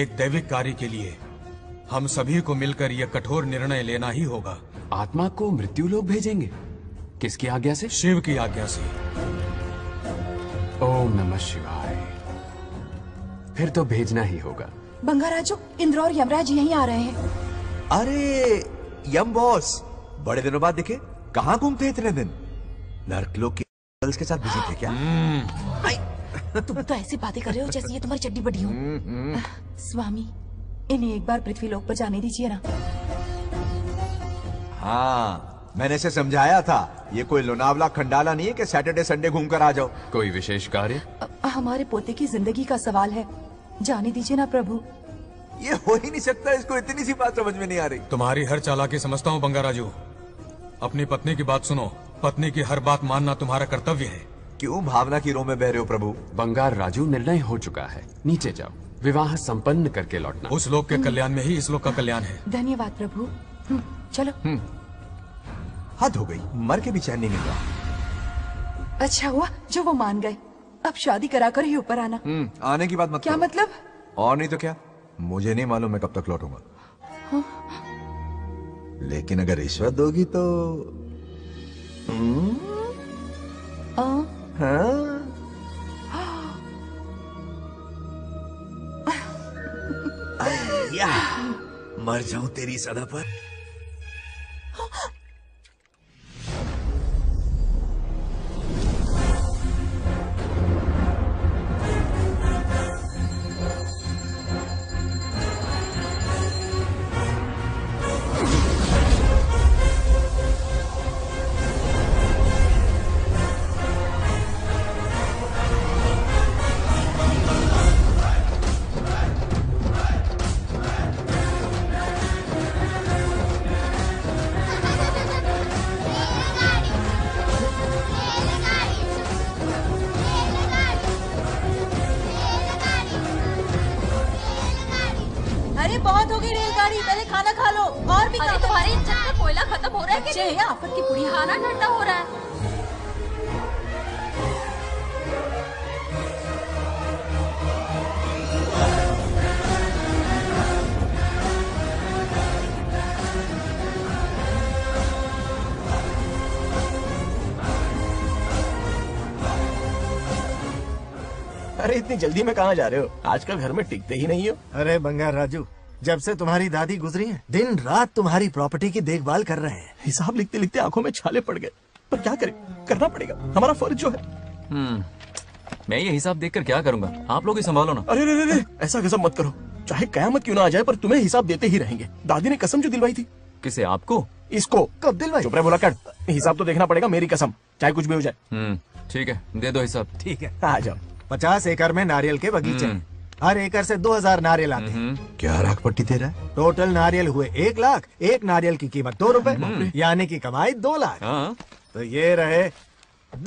एक दैविक कार्य के लिए हम सभी को मिलकर यह कठोर निर्णय लेना ही होगा। आत्मा को मृत्यु लोक भेजेंगे? किसकी आज्ञा से? शिव की आज्ञा से। ओम नमः शिवाय। फिर तो भेजना ही होगा। बंगा राजू, इंद्र और यमराज यहीं आ रहे हैं। अरे यम बॉस, बड़े दिनों बाद दिखे, कहाँ घूमते इतने दिन? नरकलोक के गर्ल्स के साथ बिजी थे क्या? तुम तो ऐसी बातें कर रहे हो जैसे ये तुम्हारी चड्डी बड़ी हो। स्वामी, इन्हें एक बार पृथ्वी लोक पर जाने दीजिए ना। हाँ, मैंने इसे समझाया था, ये कोई लोनावला खंडाला नहीं है कि सैटरडे संडे घूम कर आ जाओ। कोई विशेष कार्य? हमारे पोते की जिंदगी का सवाल है, जाने दीजिए ना प्रभु। ये हो ही नहीं सकता, इसको इतनी सी बात समझ में नहीं आ रही। तुम्हारी हर चालाकी समझता हूँ बंगा राजू। अपनी पत्नी की बात सुनो, पत्नी की हर बात मानना तुम्हारा कर्तव्य है। क्यों भावना की रो में बह रहे हो प्रभु? बंगा राजू, निर्णय हो चुका है, नीचे जाओ, विवाह संपन्न करके लौटना। उस लोक के कल्याण में ही इस लोक का कल्याण है। धन्यवाद प्रभु। चलो। हद हो गयी, मर के भी चैन नहीं मिला। अच्छा हुआ जो वो मान गए, अब शादी करा कर ही ऊपर आना। आने की बात मत। क्या मतलब? और नहीं तो क्या, मुझे नहीं मालूम मैं कब तक लौटूंगा। हाँ? लेकिन अगर रिश्वत दोगी तो हाँ? हाँ? या, मर जाऊं तेरी सदा पर। अरे इतनी जल्दी में कहाँ जा रहे हो? आजकल घर में टिकते ही नहीं हो। अरे बंगार राजू, जब से तुम्हारी दादी गुजरी है, दिन रात तुम्हारी प्रॉपर्टी की देखभाल कर रहे हैं। हिसाब लिखते लिखते आंखों में छाले पड़ गए, पर क्या करें, करना पड़ेगा, हमारा फर्ज जो है। मैं ये हिसाब देखकर क्या करूँगा, आप लोग ही संभालो ना। अरे रे रे, ऐसा गजब मत करो, चाहे कयामत क्यों ना आ जाए पर तुम्हें हिसाब देते ही रहेंगे। दादी ने कसम जो दिलवाई थी। किसे? आपको? इसको। कब दिलवाई? चुप रह बोला कर, हिसाब तो देखना पड़ेगा, मेरी कसम, चाहे कुछ भी हो जाए। ठीक है, दे दो हिसाब। ठीक है, आ जाओ। 50 एकड़ में नारियल के बगीचे, हर एकड़ से 2000 नारियल आते हैं। क्या राख पट्टी दे रहा है? टोटल नारियल हुए 1 लाख, एक नारियल की कीमत 2 रुपए, यानी की कमाई 2 लाख। तो ये रहे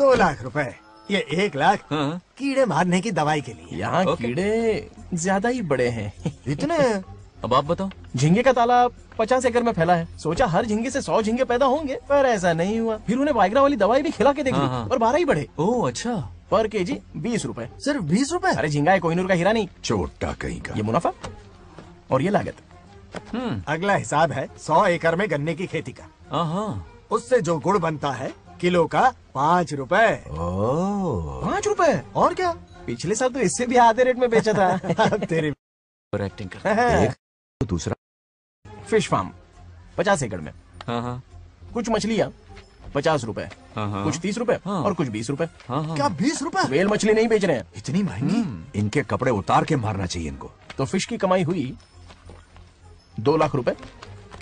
2 लाख रुपए, ये 1 लाख कीड़े मारने की दवाई के लिए। यहाँ कीड़े ज्यादा ही बड़े हैं। इतने? अब आप बताओ। झींगे का तालाब 50 एकड़ में फैला है, सोचा हर झींगे से 100 झींगे पैदा होंगे, पर ऐसा नहीं हुआ। फिर उन्हें वाइग्रा वाली दवाई भी खिला के देखी और 12 ही बढ़े। ओह अच्छा। पर केजी 20 रुपए। सिर्फ 20 रुपए? अरे झींगा है, कोहिनूर का हीरा नहीं। छोटा कहीं का। ये मुनाफा और ये लागत। अगला हिसाब है 100 एकड़ में गन्ने की खेती का, उससे जो गुड़ बनता है किलो का 5 रुपए। ओह 5 रुपए? और क्या, पिछले साल तो इससे भी आधे रेट में बेचा था। तेरी एक्टिंग कर। दूसरा फिश फार्म 50 एकड़ में, कुछ मछलियाँ 50 रुपए, कुछ 30 रुपए और कुछ 20 रुपए। क्या 20 रुपए? वेल मछली नहीं बेच रहे हैं। इतनी महंगी? इनके कपड़े उतार के मारना चाहिए इनको। तो फिश की कमाई हुई 2 लाख रुपए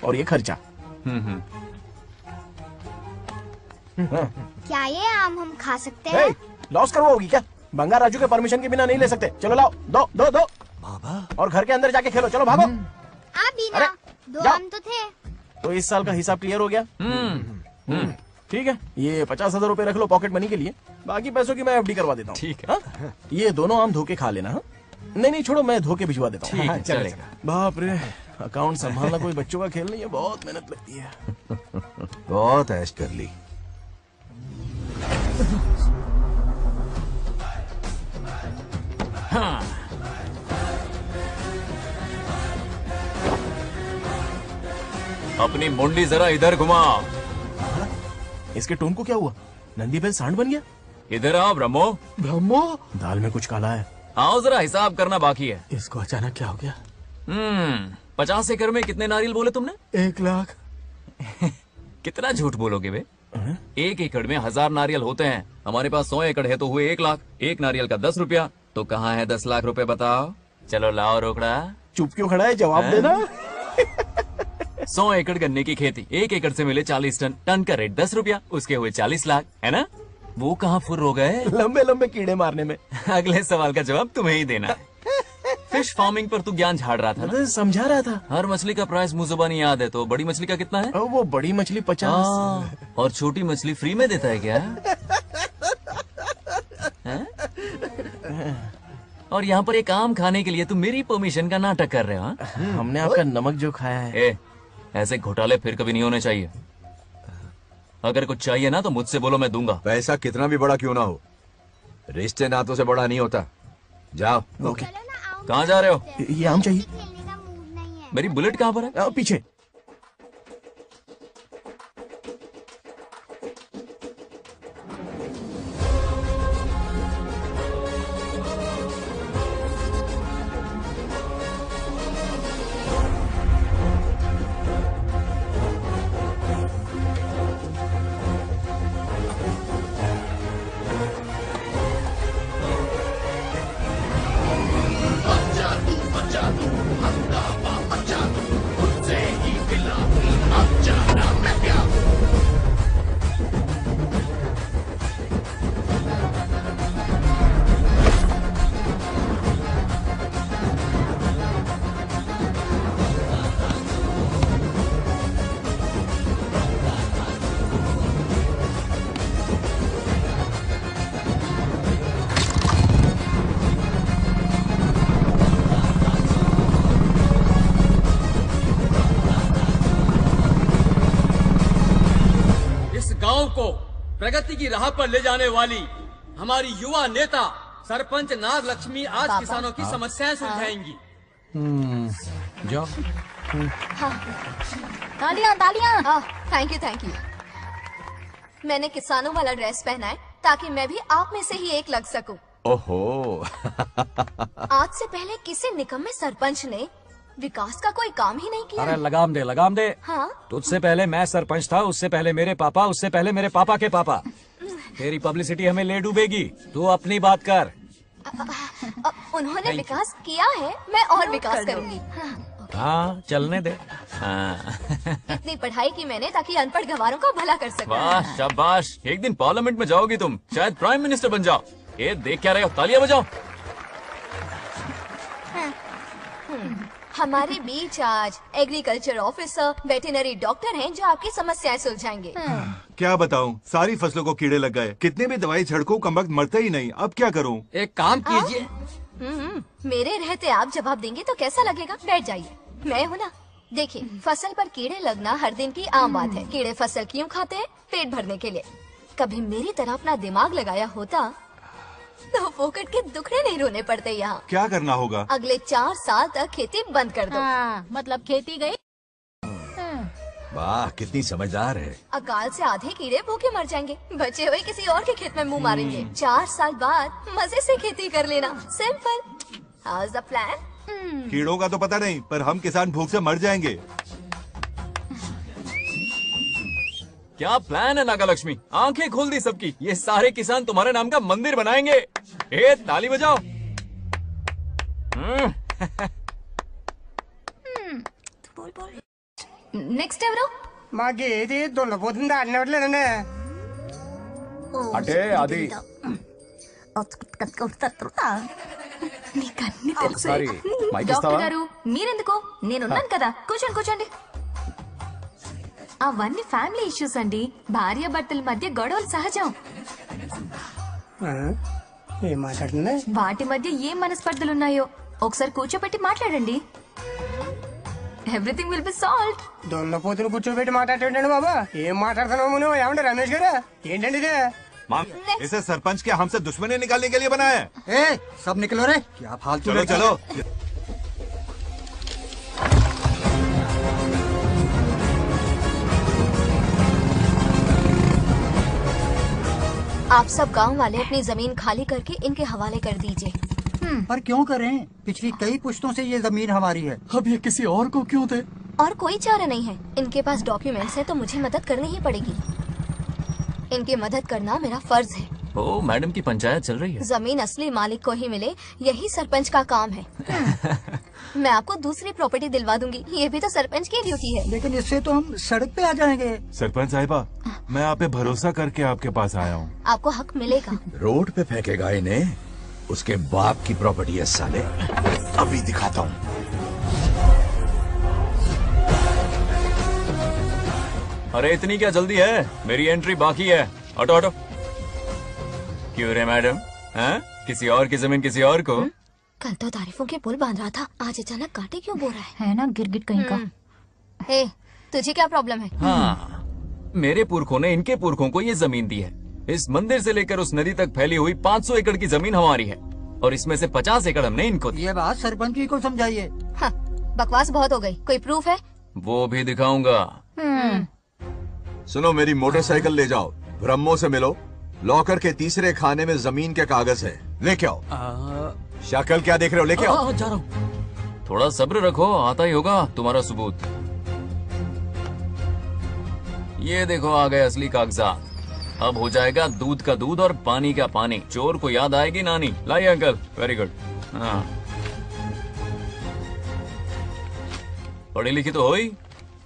और ये खर्चा। क्या ये आम हम खा सकते हैं? लॉस करवाओगी क्या? बंगा राजू के परमिशन के बिना नहीं ले सकते। चलो लाओ, दो दो दो बाबा, और घर के अंदर जाके खेलो, चलो भागो। आप भी ना, 2 आम तो थे। तो इस साल का हिसाब क्लियर हो गया। ठीक है, ये 50,000 रुपए रख लो पॉकेट मनी के लिए, बाकी पैसों की मैं एफडी करवा देता हूँ। ठीक है, ये दोनों आम धोके खा लेना। नहीं नहीं छोड़ो, मैं धोके भिजवा देता हूँ। चलेगा। बाप रे, अकाउंट संभालना कोई बच्चों का खेल नहीं है, बहुत मेहनत लगती है। बहुत ऐश कर ली। अपनी मुंडी जरा इधर घुमा। इसके टोन को क्या हुआ? नंदी बैल सांड बन गया? इधर आओ ब्रह्मो। ब्रह्मो, दाल में कुछ काला है, आओ जरा हिसाब करना बाकी है। इसको अचानक क्या हो गया? 50 एकड़ में कितने नारियल बोले तुमने? 1 लाख। कितना झूठ बोलोगे बे? 1 एकड़ में 1000 नारियल होते हैं, हमारे पास 100 एकड़ है तो हुए 1 लाख। एक नारियल का 10 रुपया, तो कहाँ है 10 लाख रुपए बताओ? चलो लाओ रोकड़ा। चुप क्यों खड़ा है, जवाब देना। 100 एकड़ गन्ने की खेती, 1 एकड़ से मिले 40 टन, टन का रेट 10 रुपया, उसके हुए 40 लाख, है ना? वो कहाँ फुर हो गए लंबे लंबे कीड़े मारने में। अगले सवाल का जवाब तुम्हें ही देना है। फिश फार्मिंग पर तू ज्ञान झाड़ रहा था ना? समझा रहा था। हर मछली का प्राइस मुँह जुबानी याद है, तो बड़ी मछली का कितना है? वो बड़ी मछली 50 और छोटी मछली फ्री में देता है क्या? और यहाँ पर एक आम खाने के लिए तुम मेरी परमिशन का नाटक कर रहे हो? हमने आपका नमक जो खाया है। ऐसे घोटाले फिर कभी नहीं होने चाहिए। अगर कुछ चाहिए ना तो मुझसे बोलो, मैं दूंगा। पैसा कितना भी बड़ा क्यों ना हो, रिश्ते नातों से बड़ा नहीं होता। जाओ। ओके। कहाँ जा रहे हो? ये आम चाहिए। मेरी बुलेट कहाँ पर है? पीछे। प्रगति की राह पर ले जाने वाली हमारी युवा नेता सरपंच नाग लक्ष्मी आज किसानों की समस्याएं सुलझाएंगी। जाओ। तालियां तालियां। Thank you thank you. मैंने किसानों वाला ड्रेस पहना है ताकि मैं भी आप में से ही एक लग सकूं। ओहो आज से पहले किसी निकम्मे सरपंच ने विकास का कोई काम ही नहीं किया। अरे लगाम दे हाँ? तुझसे पहले मैं सरपंच था, उससे पहले मेरे पापा, उससे पहले मेरे पापा के पापा। तेरी पब्लिसिटी हमें ले डूबेगी, तू अपनी बात कर। उन्होंने विकास किया है, मैं और विकास करूंगी। हाँ चलने दे। इतनी पढ़ाई की मैंने ताकि अनपढ़ गवारों का भला कर सकूं। वाह शाबाश, एक दिन पार्लियामेंट में जाओगी तुम, शायद प्राइम मिनिस्टर बन जाओ। ये देख क्या रहे हो, तालियां बजाओ। हमारे बीच आज एग्रीकल्चर ऑफिसर, वेटरनरी डॉक्टर हैं जो आपकी समस्याएं सुलझाएंगे। क्या बताऊं, सारी फसलों को कीड़े लग गए, कितने भी दवाई छिड़को कम वक्त मरते ही नहीं। अब क्या करूं? एक काम कीजिए। मेरे रहते आप जवाब देंगे तो कैसा लगेगा? बैठ जाइए, मैं हूँ ना। देखिए फसल पर कीड़े लगना हर दिन की आम बात है। कीड़े फसल क्यों खाते हैं? पेट भरने के लिए। कभी मेरी तरह अपना दिमाग लगाया होता तो फोकट के दुखड़े नहीं रोने पड़ते। यहाँ क्या करना होगा? अगले 4 साल तक खेती बंद कर दो। मतलब खेती गई। वाह कितनी समझदार है। अकाल से आधे कीड़े भूखे मर जाएंगे, बचे हुए किसी और के खेत में मुंह मारेंगे। 4 साल बाद मजे से खेती कर लेना। सिंपल। How's the plan? कीड़ों का तो पता नहीं, पर हम किसान भूख से मर जाएंगे। क्या प्लान है नागा लक्ष्मी, आंखें खोल दी सबकी। ये सारे किसान तुम्हारे नाम का मंदिर बनाएंगे। ए ताली बजाओ। नेक्स्ट टाइम मागे दोनों अटे आदि डॉक्टर मीरेंदुको नेनुन्नानु कदा कुर्चोंडी। అవన్నీ ఫ్యామిలీ ఇష్యూస్ అండి, భార్యాభర్తల మధ్య గొడవలు సహజం। వాటి మధ్య ఏం మనస్పర్ధలు ఉన్నాయో ఒకసారి కూర్చోబెట్టి మాట్లాడండి, ఎవ్రీథింగ్ విల్ బి సాల్వ్డ్। దొల్లపోతును కూర్చోబెట్టి మాట్లాడండి బాబా, ఏం మాట్లాడుతున్నావు? ఏమండి రమేష్ గారు, ఏంటండి ఇది? इसे सरपंच क्या हमसे दुश्मनी निकालने के लिए बनाया है? सब निकलो रे, क्या फालतू। चलो चलो आप सब गांव वाले अपनी जमीन खाली करके इनके हवाले कर दीजिए। पर क्यों करें? पिछली कई पुश्तों से ये जमीन हमारी है, अब ये किसी और को क्यों दे? और कोई चारा नहीं है। इनके पास डॉक्यूमेंट्स हैं तो मुझे मदद करनी ही पड़ेगी। इनकी मदद करना मेरा फर्ज है। ओ मैडम की पंचायत चल रही है, जमीन असली मालिक को ही मिले, यही सरपंच का काम है। मैं आपको दूसरी प्रॉपर्टी दिलवा दूंगी, ये भी तो सरपंच की ड्यूटी है। लेकिन इससे तो हम सड़क पे आ जाएंगे। सरपंच साहिबा मैं आप पे भरोसा करके आपके पास आया हूँ, आपको हक मिलेगा। रोड पे फेंकेगा इन्हें, उसके बाप की प्रॉपर्टी है साले, अभी दिखाता हूँ। अरे इतनी क्या जल्दी है, मेरी एंट्री बाकी है। हटो हटो। क्यों रे मैडम, किसी और की जमीन किसी और को? कल तो तारीफों के पुल बांध रहा था, आज अचानक काटे क्यों बो रहा है ना, गिरगिट कहीं का। हे, तुझे क्या प्रॉब्लम है? हाँ, मेरे पुरखों ने इनके पुरखों को ये जमीन दी है। इस मंदिर से लेकर उस नदी तक फैली हुई 500 एकड़ की जमीन हमारी है, और इसमें से 50 एकड़ हमने इनको दी। ये बात सरपंच जी को समझाइए। हाँ, बकवास बहुत हो गई, कोई प्रूफ है? वो भी दिखाऊंगा। सुनो मेरी मोटरसाइकिल ले जाओ, ब्रह्मो से मिलो, लॉकर के तीसरे खाने में जमीन के कागज है, लेके आओ। शक्ल क्या देख रहे हो, लेके आओ। जा रहा हूं। थोड़ा सब्र रखो, आता ही होगा तुम्हारा सबूत। ये देखो आ गए असली कागजात, अब हो जाएगा दूध का दूध और पानी का पानी। चोर को याद आएगी नानी। लाइए अंकल। Very good. पढ़ी लिखी तो हो ही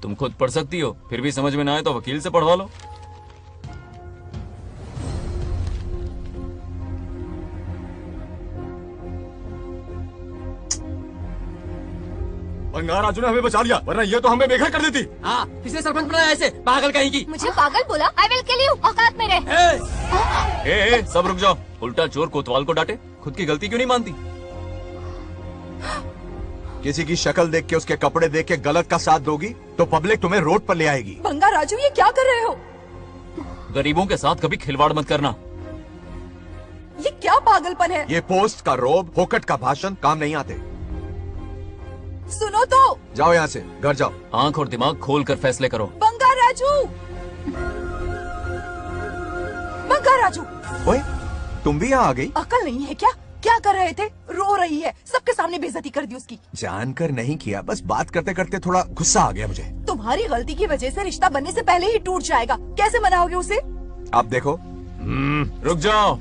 तुम, खुद पढ़ सकती हो, फिर भी समझ में ना आए तो वकील से पढ़वा लो। बंगाराजू ने हमें बचा लिया, वरना ये तो हमें बेघर कर देती। हाँ, किसने सरपंच बनाया ऐसे पागल कहीं की? मुझे पागल बोला? I will kill you, औकात मेरे। ए, सब रुक जाओ। उल्टा चोर कोतवाल को डांटे, खुद की गलती क्यों नहीं मानती? किसी की शक्ल देख के, उसके कपड़े देख के गलत का साथ दोगी तो पब्लिक तुम्हें रोड पर ले आएगी। बंगाराजू ये क्या कर रहे हो? गरीबों के साथ कभी खिलवाड़ मत करना। ये क्या पागलपन है? ये पोस्ट का रोब, फोकट का भाषण काम नहीं आते। सुनो तो। जाओ यहाँ से, घर जाओ। आंख और दिमाग खोल कर फैसले करो। बंगाराजू, बंगाराजू। ओए तुम भी यहाँ आ गई? अकल नहीं है क्या? क्या कर रहे थे? रो रही है, सबके सामने बेइज्जती कर दी उसकी। जानकर नहीं किया, बस बात करते करते थोड़ा गुस्सा आ गया मुझे। तुम्हारी गलती की वजह से रिश्ता बनने से पहले ही टूट जाएगा, कैसे मनाओगे उसे? आप देखो। रुक जाओ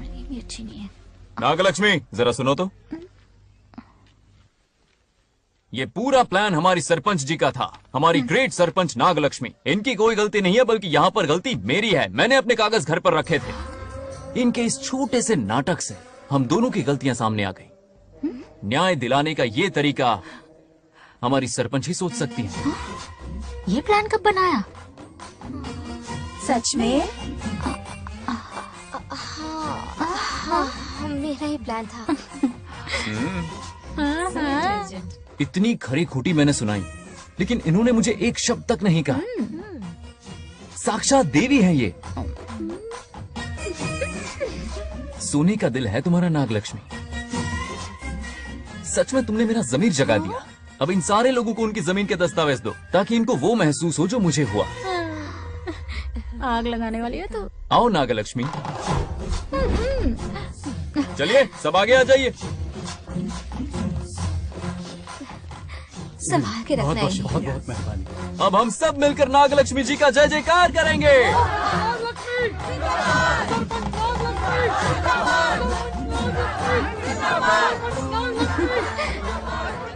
नागलक्ष्मी, जरा सुनो तो। ये पूरा प्लान हमारी सरपंच जी का था, हमारी ग्रेट सरपंच नागलक्ष्मी। इनकी कोई गलती नहीं है, बल्कि यहाँ पर गलती मेरी है। मैंने अपने कागज घर पर रखे थे, इनके इस छोटे से नाटक से हम दोनों की गलतियां सामने आ गई। न्याय दिलाने का ये तरीका हमारी सरपंच ही सोच सकती है। ये प्लान कब बनाया? सच में? मेरा ही प्लान था। इतनी खरी खोटी मैंने सुनाई, लेकिन इन्होंने मुझे एक शब्द तक नहीं कहा। साक्षात देवी है ये। सोने का दिल है तुम्हारा नागलक्ष्मी। सच में तुमने मेरा जमीर जगा दिया। अब इन सारे लोगों को उनकी जमीन के दस्तावेज दो, ताकि इनको वो महसूस हो जो मुझे हुआ। आग लगाने वाली है तो। आओ नागलक्ष्मी, चलिए सब आगे आ जाइए। संभाल के रखना है। बहुत बहुत मेहरबानी। अब हम सब मिलकर नागलक्ष्मी जी का जय जयकार करेंगे।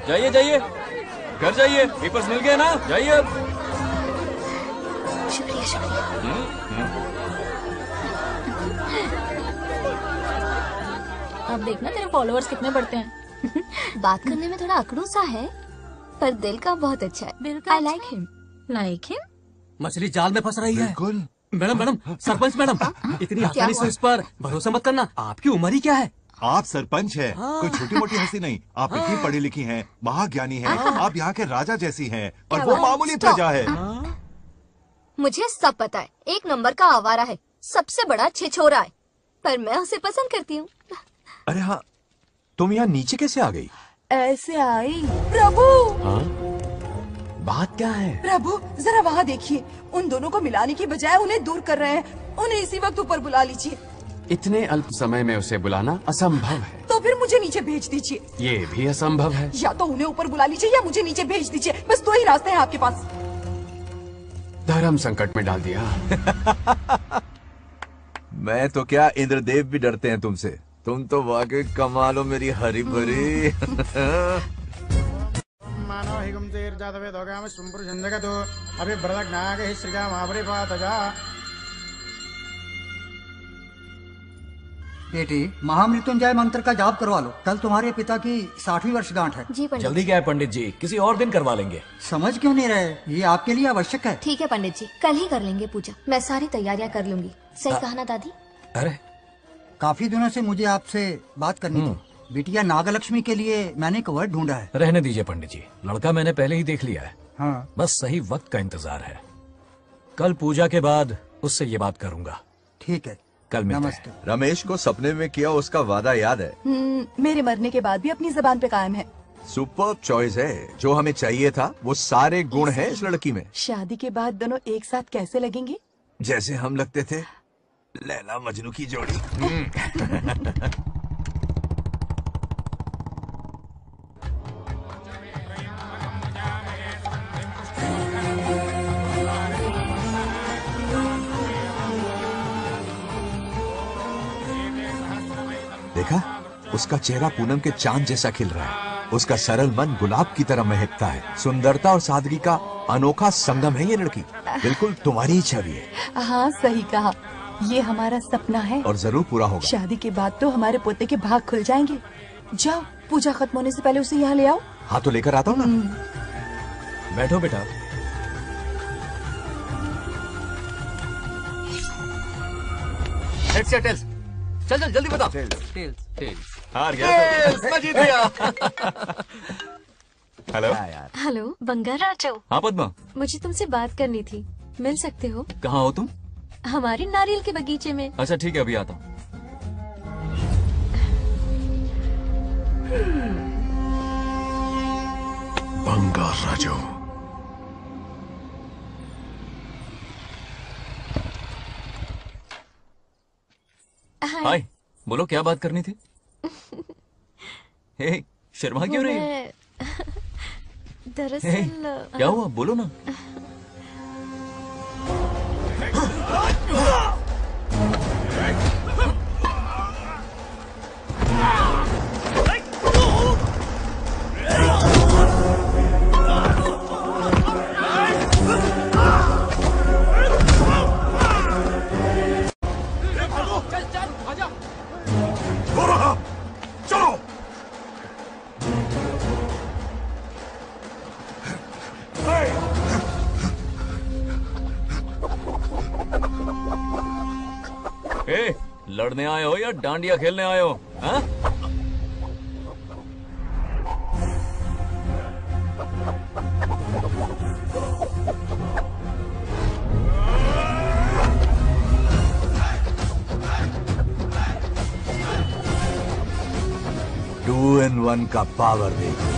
जाइए जाइए घर जाइए, पेपर्स मिल गए ना? जाइए अब। शुक्रिया शुक्रिया। अब देखना तेरे फॉलोअर्स कितने बढ़ते हैं। बात करने में थोड़ा अकड़ू सा है, पर दिल का बहुत अच्छा है। I like him. Like him? मछली जाल में फंस रही है। बिल्कुल। मैडम मैडम, सरपंच मैडम, इतनी आसानी से इस पर भरोसा मत करना। आपकी उम्र ही क्या है? आप सरपंच है, कोई छोटी मोटी हंसी नहीं। आप इतनी पढ़ी लिखी हैं, महाज्ञानी हैं, आप यहाँ के राजा जैसी हैं, और वो मामूली प्रजा है। मुझे सब पता है, एक नंबर का आवारा है, सबसे बड़ा छिछोरा है, पर मैं उसे पसंद करती हूँ। अरे हाँ, तुम यहाँ नीचे कैसे आ गयी? ऐसे आई। प्रभु हाँ? बात क्या है? प्रभु जरा वहाँ देखिए, उन दोनों को मिलाने की बजाय उन्हें दूर कर रहे हैं। उन्हें इसी वक्त ऊपर बुला लीजिए। इतने अल्प समय में उसे बुलाना असंभव है। तो फिर मुझे नीचे भेज दीजिए। ये भी असंभव है। या तो उन्हें ऊपर बुला लीजिए या मुझे नीचे भेज दीजिए, बस दो ही रास्ते हैं आपके पास। धर्म संकट में डाल दिया। मैं तो क्या, इंद्रदेव भी डरते हैं तुमसे। तुम तो वाकई कमाल हो मेरी हरी भरी। बेटी, महामृत्युंजय मंत्र का जाप करवा लो, कल तुम्हारे पिता की 60वीं वर्षगांठ है। जी पंडित। जल्दी क्या है पंडित जी, किसी और दिन करवा लेंगे। समझ क्यों नहीं रहे, ये आपके लिए आवश्यक है। ठीक है पंडित जी, कल ही कर लेंगे पूजा, मैं सारी तैयारियां कर लूंगी। सही कहा ना दादी? अरे काफी दिनों से मुझे आपसे बात करनी थी। बिटिया नागलक्ष्मी के लिए मैंने एक वर्ड ढूंढा है। रहने दीजिए पंडित जी, लड़का मैंने पहले ही देख लिया है। हाँ। बस सही वक्त का इंतजार है। कल पूजा के बाद उससे ये बात करूंगा। ठीक है, कल मिलते हैं। रमेश को सपने में किया उसका वादा याद है। मेरे मरने के बाद भी अपनी जबान पे कायम है। सुपर्ब चॉइस है, जो हमें चाहिए था वो सारे गुण है इस लड़की में। शादी के बाद दोनों एक साथ कैसे लगेंगे? जैसे हम लगते थे, लैला मजनू की जोड़ी। देखा, उसका चेहरा पूनम के चांद जैसा खिल रहा है, उसका सरल मन गुलाब की तरह महकता है। सुंदरता और सादगी का अनोखा संगम है ये लड़की, बिल्कुल तुम्हारी ही छवि है। हाँ सही कहा, ये हमारा सपना है और जरूर पूरा होगा। शादी के बाद तो हमारे पोते के भाग खुल जाएंगे। जाओ, पूजा खत्म होने से पहले उसे यहाँ ले आओ। हाँ तो लेकर आता हूँ ना। बैठो बेटा। हेड्स या टेल्स? चल चल जल्दी बताओ। टेल्स। हार गया। हेलो हेलो बंगा राजू। हाँ पद्मा, मुझे तुमसे बात करनी थी, मिल सकते हो? कहाँ हो तुम? हमारे नारियल के बगीचे में। अच्छा ठीक है, अभी आता हूँ। बंगा राजू, हाय। बोलो क्या बात करनी थी? हे, शर्मा क्यों रही है? दरअसल क्या हुआ बोलो ना। लड़ने आए हो या डांडिया खेलने आए हो? हाँ? टू इन वन का पावर देखो।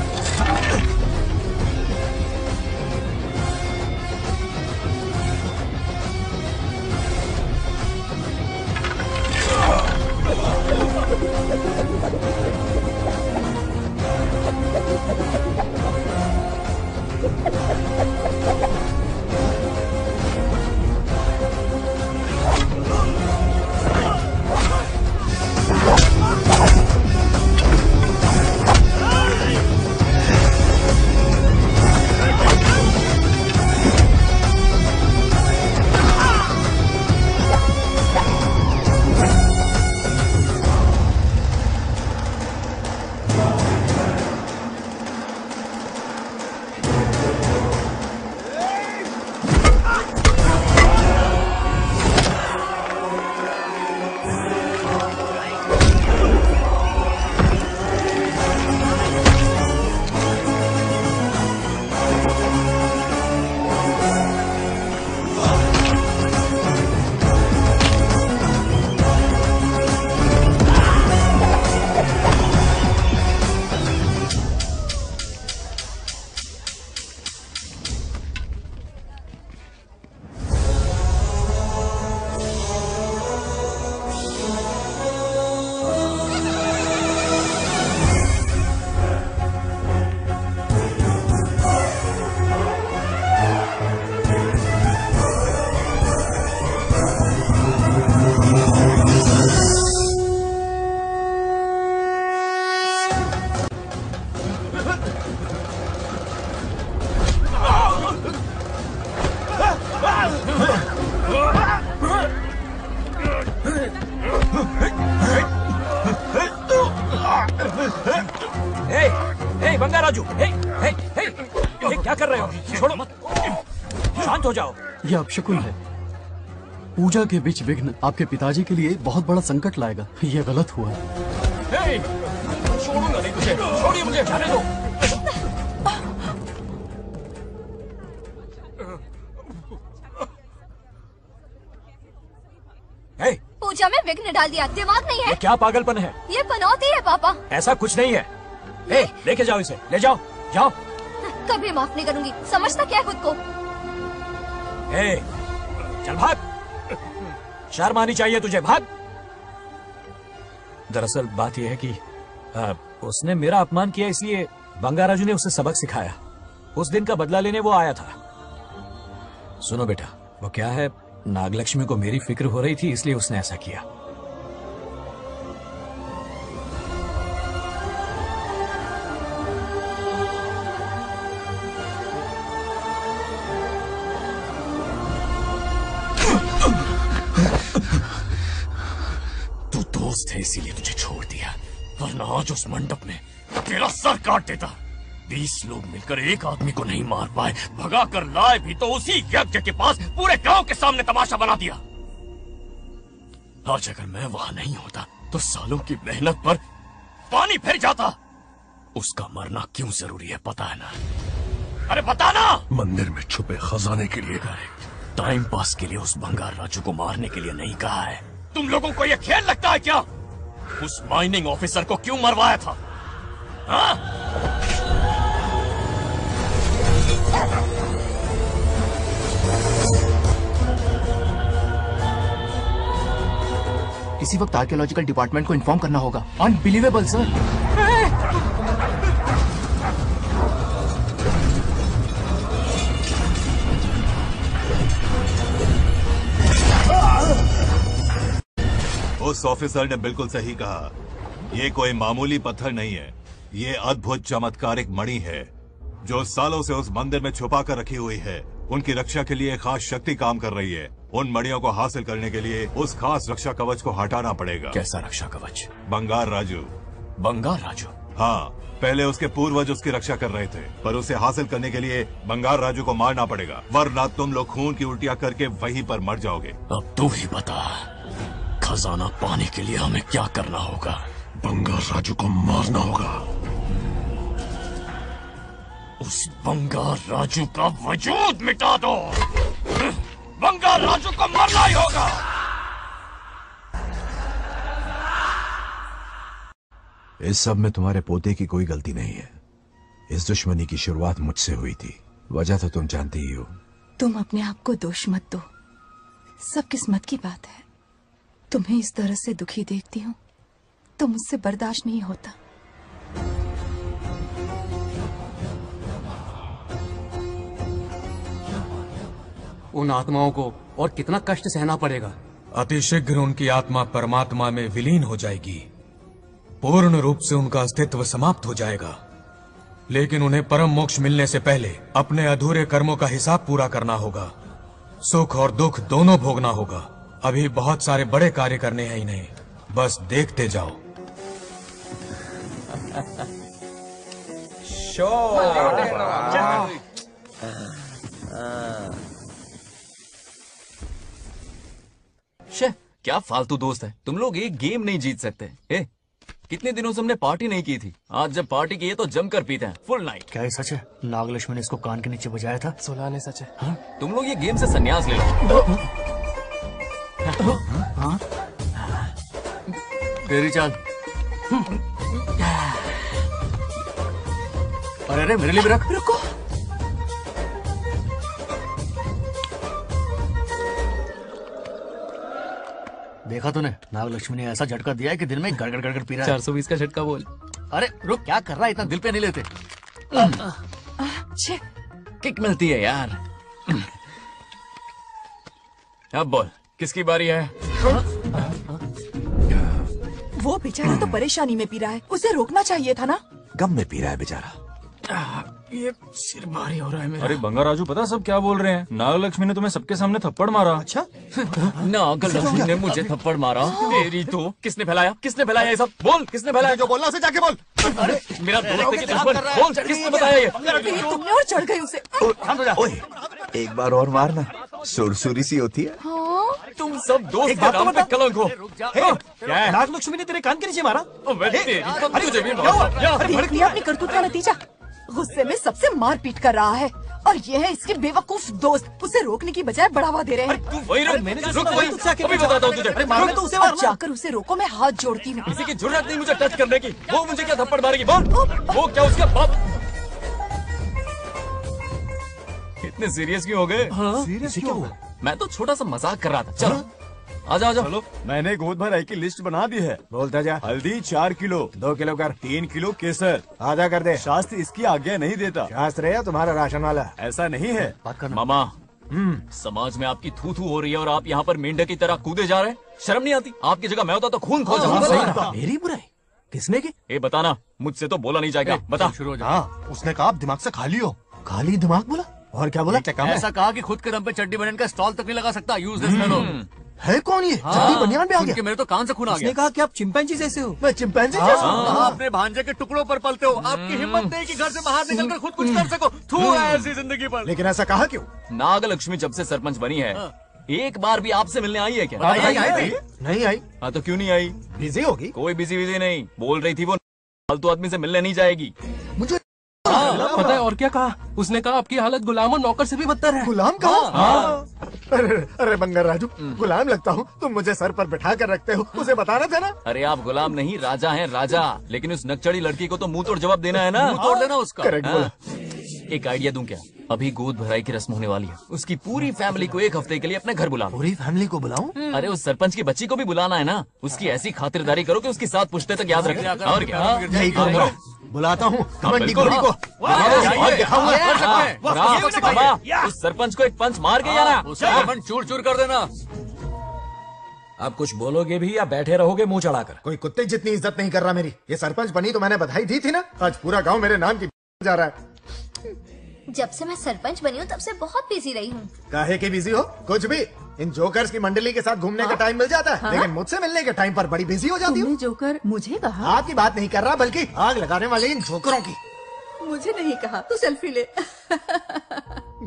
यह अपशकुन है। पूजा के बीच विघ्न आपके पिताजी के लिए बहुत बड़ा संकट लाएगा। यह गलत हुआ। हे, छोड़ूंगा नहीं तुझे। छोड़िए मुझे, जाने दो। हे, पूजा में विघ्न डाल दिया, दिमाग नहीं है? ये क्या पागलपन है? ये पनौती है पापा। ऐसा कुछ नहीं है। हे, लेके जाओ इसे, ले जाओ, जाओ। कभी माफ नहीं करूंगी, समझता क्या है खुद को? हे, चल भाग, शर्म आनी चाहिए तुझे, भाग। दरअसल बात यह है कि उसने मेरा अपमान किया, इसलिए बंगाराजू ने उसे सबक सिखाया। उस दिन का बदला लेने वो आया था। सुनो बेटा, वो क्या है, नागलक्ष्मी को मेरी फिक्र हो रही थी, इसलिए उसने ऐसा किया। इसीलिए तुझे छोड़ दिया, वरना आज उस मंडप में तेरा सर काट देता। 20 लोग मिलकर एक आदमी को नहीं मार पाए, भगा कर लाए भी तो उसी यज्ञ के पास, पूरे गांव के सामने तमाशा बना दिया। आज अगर मैं वहां नहीं होता तो सालों की मेहनत पर पानी फिर जाता। उसका मरना क्यों जरूरी है पता है ना? अरे बताना। मंदिर में छुपे खजाने के लिए, टाइम पास के लिए, उस भंगार राजू को मारने के लिए नहीं कहा है। तुम लोगों को यह खेल लगता है क्या? उस माइनिंग ऑफिसर को क्यों मरवाया था? हाँ? किसी वक्त आर्कियोलॉजिकल डिपार्टमेंट को इन्फॉर्म करना होगा। Unbelievable sir. उस ऑफिसर ने बिल्कुल सही कहा, ये कोई मामूली पत्थर नहीं है, ये अद्भुत चमत्कारिक मणि है जो सालों से उस मंदिर में छुपा कर रखी हुई है। उनकी रक्षा के लिए खास शक्ति काम कर रही है। उन मणियों को हासिल करने के लिए उस खास रक्षा कवच को हटाना पड़ेगा। कैसा रक्षा कवच? बंगार राजू। बंगार राजू? हाँ, पहले उसके पूर्वज उसकी रक्षा कर रहे थे, पर उसे हासिल करने के लिए बंगार राजू को मारना पड़ेगा, वरना तुम लोग खून की उल्टियाँ करके वहीं पर मर जाओगे। अब तू ही बता, खजाना पाने के लिए हमें क्या करना होगा? बंगार राजू को मारना होगा। उस बंगार राजू का वजूद मिटा दो। बंगार राजू को मारना ही होगा। इस सब में तुम्हारे पोते की कोई गलती नहीं है। इस दुश्मनी की शुरुआत मुझसे हुई थी। वजह तो तुम जानती ही हो। तुम अपने आप को दोष मत दो, सब किस्मत की बात है। तुम्हें इस तरह से दुखी देखती हूँ तो मुझसे बर्दाश्त नहीं होता। उन आत्माओं को और कितना कष्ट सहना पड़ेगा। अतिशीघ्र उनकी आत्मा परमात्मा में विलीन हो जाएगी, पूर्ण रूप से उनका अस्तित्व समाप्त हो जाएगा। लेकिन उन्हें परम मोक्ष मिलने से पहले अपने अधूरे कर्मों का हिसाब पूरा करना होगा। सुख और दुख दोनों भोगना होगा। अभी बहुत सारे बड़े कार्य करने हैं इन्हें, बस देखते जाओ। शो शे, क्या फालतू दोस्त है। तुम लोग एक गेम नहीं जीत सकते। कितने दिनों से हमने पार्टी नहीं की थी, आज जब पार्टी की है तो जमकर पीते हैं, फुल नाइट। क्या ये सच है? नागलक्ष्मी ने इसको कान के नीचे बजाया था। सोलह ने सच है। हा? तुम लोग ये गेम से संन्यास ले लो। हाँ? तेरी चाल। अरे अरे मेरे लिए भी रख। रुको। देखा तूने, नागलक्ष्मी ने ऐसा झटका दिया है कि दिल में गड़गड़ गड़गड़ पी रहा है। 420 का झटका बोल। अरे रुक, क्या कर रहा है? इतना दिल पे नहीं लेते। छे, किक मिलती है यार। अब बोल, किसकी बारी है? वो बेचारा तो परेशानी में पी रहा है, उसे रोकना चाहिए था ना। गम में पी रहा है बेचारा। ये सिर भारी हो रहा है मेरा। अरे बंगार राजू, पता सब क्या बोल रहे हैं? नागलक्ष्मी ने तुम्हें सबके सामने थप्पड़ मारा। अच्छा, नागलक्ष्मी ने मुझे थप्पड़ मारा। तेरी तो। किसने फैलाया? किसने फैलाया ये सब? बोल, किसने फैलाया? जो बोलना उसे जाके बोल। अरे मेरा दोस्त, किसने बताया? और चढ़ गयी उसे। एक बार और मारना, सुरसुरी सी होती है। हाँ? तुम सब दोस्त काम पे कलंक हो। नागलक्ष्मी ने तेरे कान के नीचे मारा। अपनी करतूत का नतीजा, गुस्से में सबसे मार पीट कर रहा है, और ये है इसके बेवकूफ दोस्त, उसे रोकने की बजाय बढ़ावा दे रहे हैं। जाकर उसे रोको, मैं हाथ जोड़ती हूँ। किसी की जरूरत नहीं मुझे टच करने की। वो मुझे क्या थप्पड़ मारेगी? वो क्या उसका बाप? इतने सीरियस क्यों हो गए? हाँ? सीरियस क्यों हुआ? मैं तो छोटा सा मजाक कर रहा था। चलो आजा आजा। चलो, मैंने गोद भराई की लिस्ट बना दी है। बोलता जा। हल्दी 4 किलो, 2 किलो कर, 3 किलो केसर, आधा कर दे। शास्त्र इसकी आज्ञा नहीं देता। शास्त्र है तुम्हारा राशन वाला? ऐसा नहीं है। बात करना। मामा, समाज में आपकी थूथू हो रही है और आप यहाँ पर मेंढक की तरह कूदे जा रहे हैं। शर्म नहीं आती? आपकी जगह मैं होता तो खून खो जाता। मेरी बुराई किसने की? ये बताना, मुझसे तो बोला नहीं जाएगा। बता। शुरू हो जा। उसने कहा आप दिमाग से खाली हो। खाली दिमाग बोला? और क्या बोला? ऐसा कहा कि खुद के दम पे चड्डी बनियान का स्टॉल तक नहीं लगा सकता। यूज़लेस मैन है कौन ये? चड्डी बनियान में आ गया कि मेरे तो कान से खून आ गया। उसने कहा कि आप चिंपैंजी जैसे हो। मैं चिंपैंजी जैसा हूं? आप अपने भांजे के टुकड़ों पर पलते हो। आपकी हिम्मत नहीं कि घर से बाहर निकलकर खुद कुछ कर सको। थू ऐसी जिंदगी पर। लेकिन ऐसा कहा क्यों? नागलक्ष्मी जब से सरपंच बनी है, एक बार भी आपसे मिलने आई है क्या? नहीं आई। हाँ तो क्यों नहीं आई? बिजी होगी। कोई बिजी बिजी नहीं, बोल रही थी वो फालतू आदमी से मिलने नहीं जाएगी। मुझे पता है। और क्या कहा? उसने कहा आपकी हालत गुलाम और नौकर से भी बदतर है। गुलाम कहा? अरे बंगार राजू, गुलाम लगता हूँ। तुम मुझे सर पर बिठा कर रखते हो, उसे बताना था ना। अरे आप गुलाम नहीं, राजा हैं, राजा। लेकिन उस नकचड़ी लड़की को तो मुंह तोड़ जवाब देना है ना। मुंह तोड़ देना उसका। करेक्ट बोला। एक आइडिया दूं क्या? अभी गोद भराई की रस्म होने वाली है। उसकी पूरी फैमिली को 1 हफ्ते के लिए अपने घर बुला। पूरी फैमिली को बुलाऊं? अरे उस सरपंच की बच्ची को भी बुलाना है ना। उसकी ऐसी खातिरदारी करो कि उसकी 7 पुश्ते तक याद रखें। और क्या बुलाता हूँ, उस सरपंच को 1 पंच मार के जाना, चूर चूर कर देना। आप कुछ बोलोगे भी या बैठे रहोगे मुंह चढ़ाकर? कोई कुत्ते जितनी इज्जत नहीं कर रहा मेरी। ये सरपंच बनी तो मैंने बधाई दी थी ना, आज पूरा गांव मेरे नाम की जा रहा है। जब से मैं सरपंच बनी हूँ तब से बहुत बिजी रही हूँ। काहे के बिजी हो? कुछ भी इन जोकर्स की मंडली के साथ घूमने का टाइम मिल जाता है, लेकिन मुझसे मिलने के टाइम पर बड़ी बिजी हो जाती हूँ। जोकर मुझे कहा? आपकी बात नहीं कर रहा बल्कि आग लगाने वाले इन जोकरों की। मुझे नहीं कहा, तू सेल्फी ले।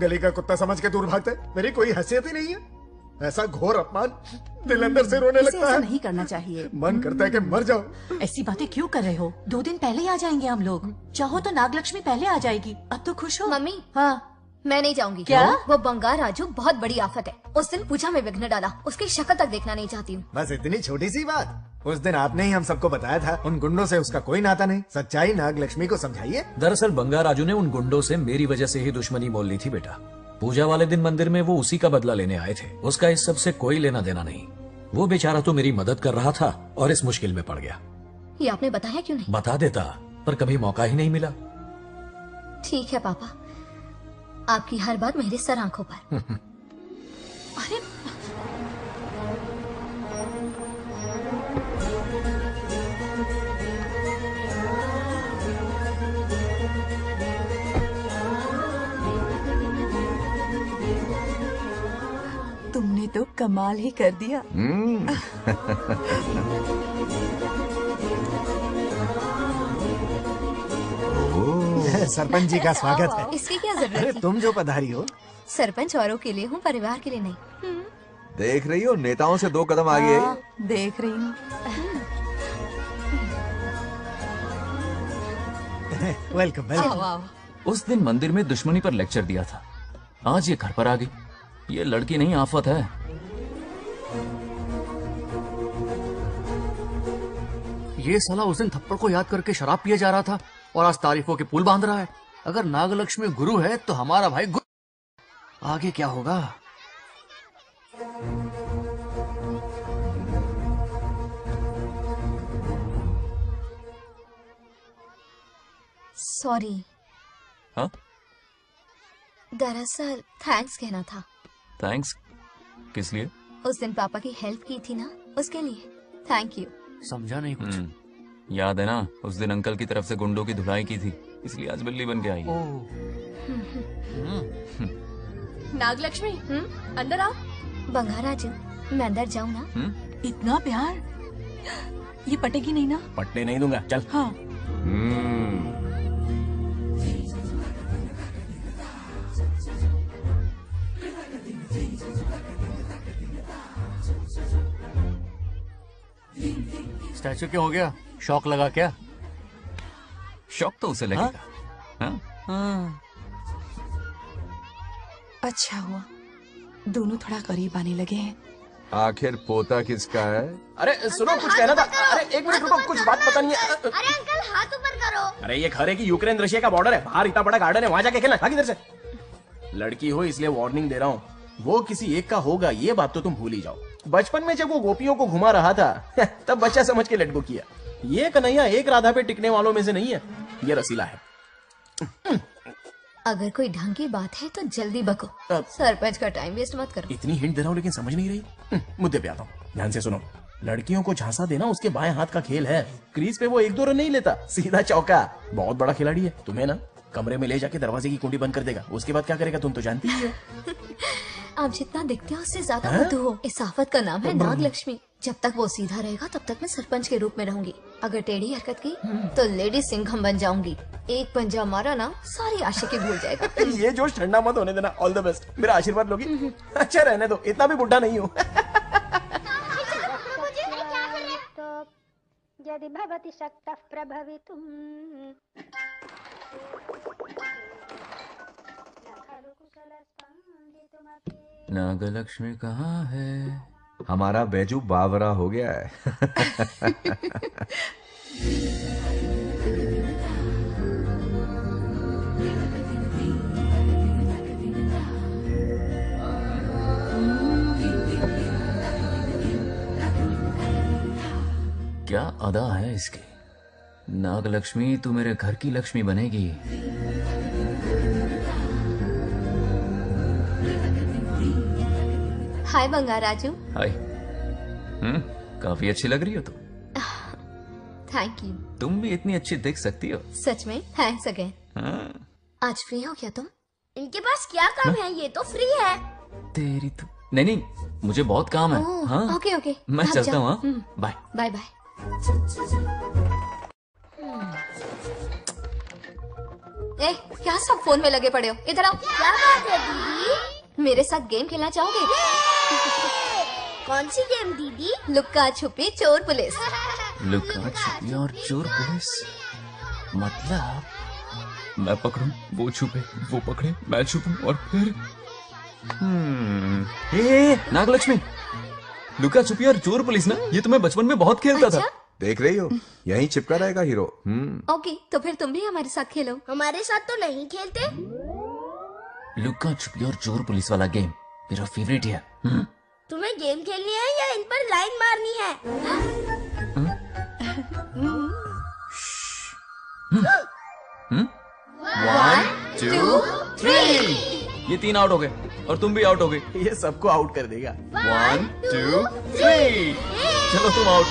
गली का कुत्ता समझ के दूर भागते, मेरी कोई हैसियत ही नहीं है। ऐसा घोर अपमान, दिल अंदर से रोने लगता है। नहीं करना चाहिए, मन करता है कि मर जाओ। ऐसी बातें क्यों कर रहे हो? 2 दिन पहले ही आ जाएंगे हम लोग। चाहो तो नागलक्ष्मी पहले आ जाएगी। अब तो खुश हो मम्मी? हाँ, मैं नहीं जाऊंगी। क्या? वो बंगाल राजू बहुत बड़ी आफत है। उस दिन पूजा में विघ्न डाला, उसकी शक्ल तक देखना नहीं चाहती हूँ। बस इतनी छोटी सी बात। उस दिन आपने ही हम सबको बताया था उन गुंडों से उसका कोई नाता नहीं। सच्चाई नागलक्ष्मी को समझाइए। दरअसल बंगाल राजू ने उन गुंडों से मेरी वजह से ही दुश्मनी मोल ली थी बेटा। पूजा वाले दिन मंदिर में वो उसी का बदला लेने आए थे, उसका इस सब से कोई लेना देना नहीं। वो बेचारा तो मेरी मदद कर रहा था और इस मुश्किल में पड़ गया। ये आपने बताया क्यों नहीं? बता देता पर कभी मौका ही नहीं मिला। ठीक है पापा, आपकी हर बात मेरे सर आंखों पर। अरे तुमने तो कमाल ही कर दिया। सरपंच जी का स्वागत है। इसकी क्या जरूरत? अरे तुम जो पधारी हो। सरपंच औरों के लिए हूँ, परिवार के लिए नहीं। देख रही हो, नेताओं से 2 कदम आगे। देख रही हूँ। Welcome welcome. उस दिन मंदिर में दुश्मनी पर लेक्चर दिया था, आज ये घर पर आ गई। ये लड़की नहीं आफत है। ये साला उस दिन थप्पड़ को याद करके शराब पिए जा रहा था और आज तारीफों के पुल बांध रहा है। अगर नागलक्ष्मी गुरु है तो हमारा भाई गुरु। आगे क्या होगा? सॉरी। हाँ, दरअसल थैंक्स कहना था। थैंक्स किस लिए? उस दिन पापा की हेल्प की थी ना, उसके लिए। Thank you. समझा नहीं कुछ। याद है ना उस दिन अंकल की तरफ से गुंडों की धुलाई की थी, इसलिए आज बिल्ली बन के आई। नागलक्ष्मी अंदर आओ। बंगारा जी मैं अंदर जाऊँ ना? इतना प्यार, ये पटेगी नहीं ना? पटने नहीं दूंगा, चल। हाँ। स्टैचू क्यों हो गया? शौक लगा क्या? शौक तो उसे लगेगा। हाँ? हाँ। अच्छा हुआ दोनों थोड़ा करीब आने लगे हैं। आखिर पोता किसका है? अरे सुनो, कुछ कहना था। अरे एक मिनट रुको, कुछ बात पता नहीं है। अरे अंकल हाथ ऊपर करो। अरे ये घर है कि यूक्रेन रशिया का बॉर्डर है, बाहर इतना बड़ा गार्डन है, वहाँ जाके खेलना। इधर से लड़की हो इसलिए वार्निंग दे रहा हूँ, वो किसी एक का होगा ये बात तो तुम भूल ही जाओ। बचपन में जब वो गोपियों को घुमा रहा था तब बच्चा समझ के लटको किया। ये कन्हैया एक राधा पे टिकने वालों में से नहीं है, ये रसीला है। अगर कोई ढंग की बात है तो जल्दी बको, सरपंच का टाइम वेस्ट मत करो। इतनी हिंट दे रहा हूँ लेकिन समझ नहीं रही। मुद्दे पे आता हूँ, ध्यान से सुनो। लड़कियों को झांसा देना उसके बाएं हाथ का खेल है। क्रीज पे वो 1-2 रन नहीं लेता, सीधा चौका। बहुत बड़ा खिलाड़ी है, तुम्हें ना कमरे में ले जाके दरवाजे की कुंडी बंद कर देगा। उसके बाद क्या करेगा तुम तो जानती ही हो। आप जितना दिखते हो उससे ज्यादा मधु हो। इस आफत का नाम है नागलक्ष्मी। जब तक वो सीधा रहेगा तब तक मैं सरपंच के रूप में रहूंगी। अगर टेढ़ी हरकत की तो लेडी सिंघम बन जाऊंगी। एक पंजा मारा ना, सारी आशिकी भूल जाएगा। ये जोश ठंडा मत होने देना। ऑल द बेस्ट, मेरा आशीर्वाद लोगी। अच्छा रहने दो, इतना भी बुढ़ा नहीं हो। यदि भवति शक्तः प्रभवितुम्। नागलक्ष्मी कहाँ है? हमारा बैजू बावरा हो गया है। क्या अदा है इसकी। नाग लक्ष्मी तू मेरे घर की लक्ष्मी बनेगी। हाय बंगा राजू। हाय। काफी अच्छी लग रही हो तुम। Thank you. तुम भी इतनी अच्छी दिख सकती हो। सच में थैंक्स अगेन। हाँ। आज फ्री हो क्या तुम? इनके पास क्या काम है, ये तो फ्री है। तेरी तो नहीं नहीं, मुझे बहुत काम है। हाँ? ओके ओके, मैं चलता हूँ। Bye bye bye. ए, क्या सब फोन में लगे पड़े हो, इधर आओ। क्या बात है दीदी? मेरे साथ गेम खेलना चाहोगे? कौन सी गेम दीदी? लुक्का छुपी चोर पुलिस। लुक्का छुपी और चोर पुलिस, मतलब मैं पकड़ूं, वो छुपे, वो पकड़े, मैं छुपूं और फिर नागलक्ष्मी। लुका छुपी और चोर पुलिस ना, ये तो मैं बचपन में बहुत खेलता था। देख रही हो, यहीं चिपका रहेगा हीरो। ओके, तो फिर तुम भी हमारे साथ खेलो। हमारे साथ तो नहीं खेलते। लुका छुपी और चोर पुलिस वाला गेम मेरा फेवरेट है। तुम्हें गेम खेलनी है या इन पर लाइन मारनी है? ये 3 आउट हो गए और तुम भी आउट हो गए। ये सबको आउट कर देगा। 1 2 3 चलो तुम आउट।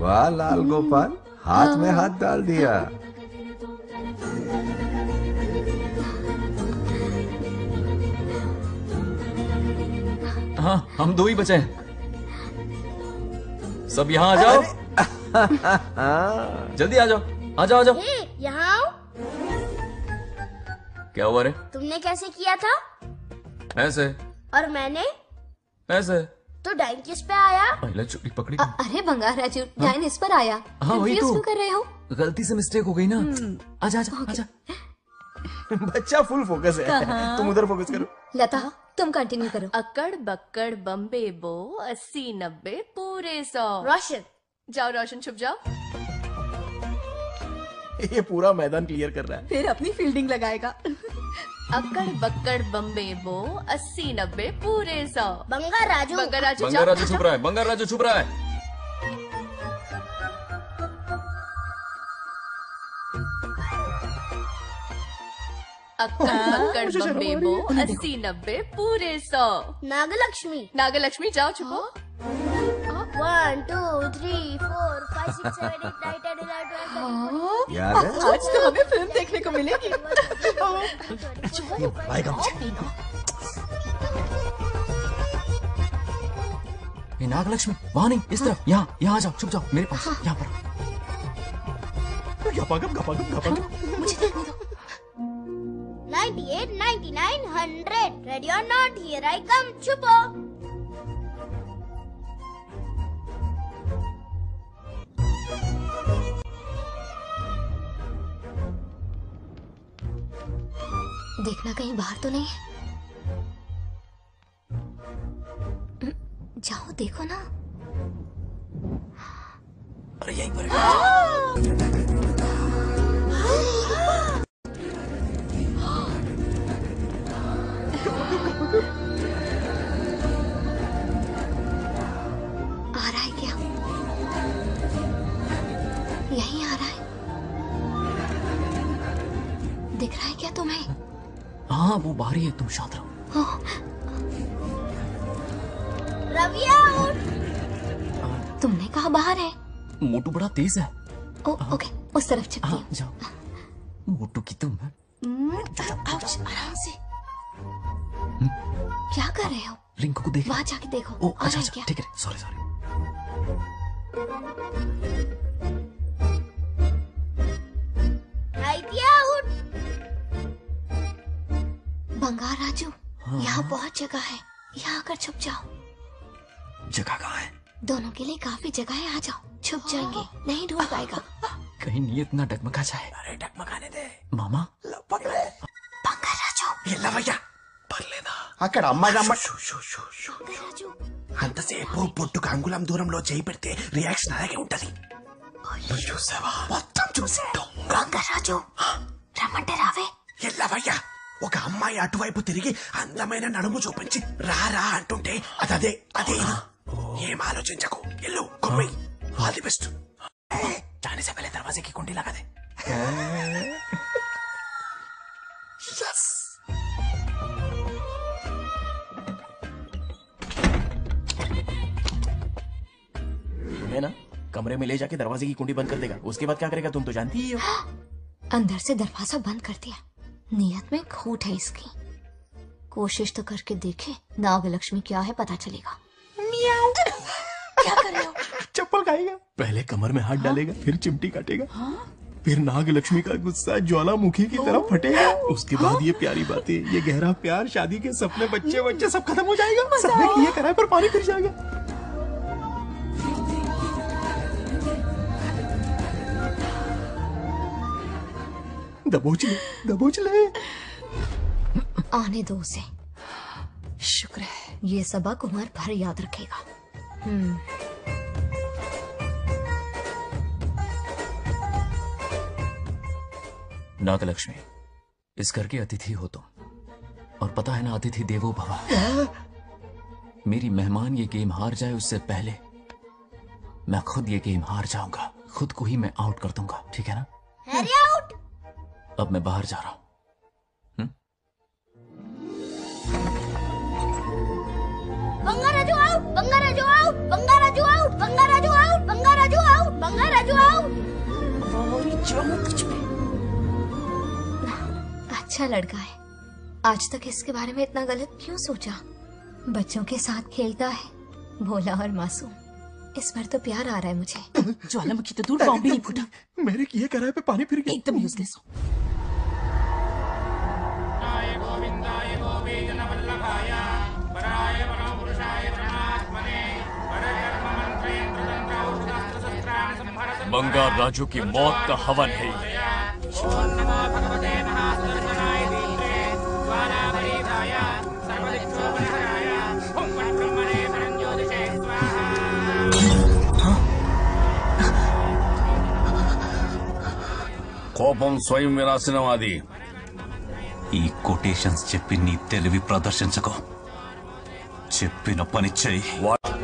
वाह लाल गोपाल, हाथ में हाथ डाल दिया। हाँ, हम 2 ही बचे हैं। सब यहाँ आ जाओ। जल्दी आ जाओ, आ जाओ, आ जाओ। यहाँ आओ। क्या हुआ रे? तुमने कैसे किया था? ऐसे। और मैंने ऐसे। तो डाइन किस पे आया? पहले चोरी पकड़ी। अरे बंगा राजू, डाइन इस पर आया। हाँ वही तो। क्यों कर रहे हो? गलती से मिस्टेक हो गई ना। आजा आजा आजा। बच्चा फुल फोकस है, तुम उधर फोकस करो। लता तुम कंटिन्यू करो। अक्कड़ बक्कड़ बम्बे बो 80 90 पूरे 100। रोशन जाओ, रोशन छुप जाओ। ये पूरा मैदान क्लियर कर रहा है, फिर अपनी फील्डिंग लगाएगा। अक्कड़ बक्कड़ बम्बे बो 80 90 पूरे 100। बंगा राजू, बंगा राजू, बंगा राजू छुप रहा है, बंगा राजू छुप रहा है। अक्कड़ बक्कड़ बम्बे बो 80 90 पूरे 100। नागलक्ष्मी, नागलक्ष्मी जाओ छुपो। 1 2 3 4 5 6 7 8 9 10 11 12 यार आज तो हमें फिल्म देखने को मिलेगी। ये नागलक्ष्मी वहाँ नहीं, इस तरफ, यहाँ यहाँ आ जाओ, छुप जाओ मेरे पास, यहाँ पर। गपागप मुझे देखने दो। 98 99 100 ready or not, here I come. छुपो। देखना कहीं बाहर तो नहीं है। जाओ देखो ना। अरे यहीं पर। आ रहा है क्या? यहीं आ रहा है। दिख रहा है क्या तुम्हें? हाँ वो बाहरी है, तुम शांत रहो। रविया आउट। तुमने कहा बाहर है? मोटू बड़ा तेज है। ओके, उस तरफ छिपती हूँ। जाओ। मोटू की तुम है। आउच, आराम से। क्या कर रहे हो? रिंकू को देखो, वहाँ जाके देखो। अच्छा ठीक है, सॉरी। बंगा राजू, यहाँ बहुत जगह है, यहाँ आकर छुप जाओ। जगह कहाँ है? दोनों के लिए काफी जगह है, आ जाओ। छुप जाएंगे, नहीं ढूंढ पाएगा। कहीं नीयत ना डगमगा जाए। अरे डगमगाने दे मामा। पकड़े बंगा राजू, ये लवैया पकड़ लेना। అక్కడ అమ్మ అమ్మ రాజు అంతసేపు పొట్టు కంగులం దూరంలో చేయి పెడితే రియాక్షన్ అలాగే ఉంటది. చూసావా మొత్తం చూసే. బొంగా రాజు రమ్మంటే రావే. ఒక అమ్మాయి అటువైపు తిరిగి అందమైన నడుము చూపించి రా రా అంటుంటే అదే అదే ఏం ఆలోచించకు ఎల్లు కొమ్మి ఆల్ ది బెస్ట్ जाने से पहले दरवाजे की कुंडी लगा दे yes! मैं ना कमरे में ले जाके दरवाजे की कुंडी बंद कर देगा उसके बाद क्या करेगा तुम तो जानती ही हो। हाँ, अंदर से दरवाजा बंद कर दिया नियत में खोट है इसकी कोशिश तो करके देखे नागलक्ष्मी क्या है पता चलेगा। क्या कर रहे हो? चप्पल खाएगा पहले कमर में हाथ डालेगा फिर चिमटी काटेगा फिर नागलक्ष्मी का गुस्सा ज्वालामुखी की तरफ फटेगा उसके बाद ये प्यारी बातें ये गहरा प्यार शादी के सपने बच्चे बच्चे सब खत्म हो जाएगा। सबने किया कराया पर पानी फिर जाएगा। दबोच ले आने दो उसे। शुक्र है ये सबक उम्र भर याद रखेगा। नागलक्ष्मी इस घर के अतिथि हो तुम और पता है ना अतिथि देवो भवा। मेरी मेहमान ये गेम हार जाए उससे पहले मैं खुद ये गेम हार जाऊंगा खुद को ही मैं आउट कर दूंगा ठीक है ना। आउट अब मैं बाहर जा रहा हूं। अच्छा लड़का है आज तक इसके बारे में इतना गलत क्यों सोचा। बच्चों के साथ खेलता है भोला और मासूम। इस बार तो प्यार आ रहा है मुझे। ज्वालामुखी तो दूर बॉम्ब भी नहीं फूटा मेरे किए कराए पे पानी फिर गया एकदम यूजलेस हो। मंगा राजू की मौत का हवन है। కోపం స్వయం వినాశనవాది ఈ కోటేషన్స్ చెప్పి నీ తెలివి ప్రదర్శించకు చెప్పిన పని చేయి।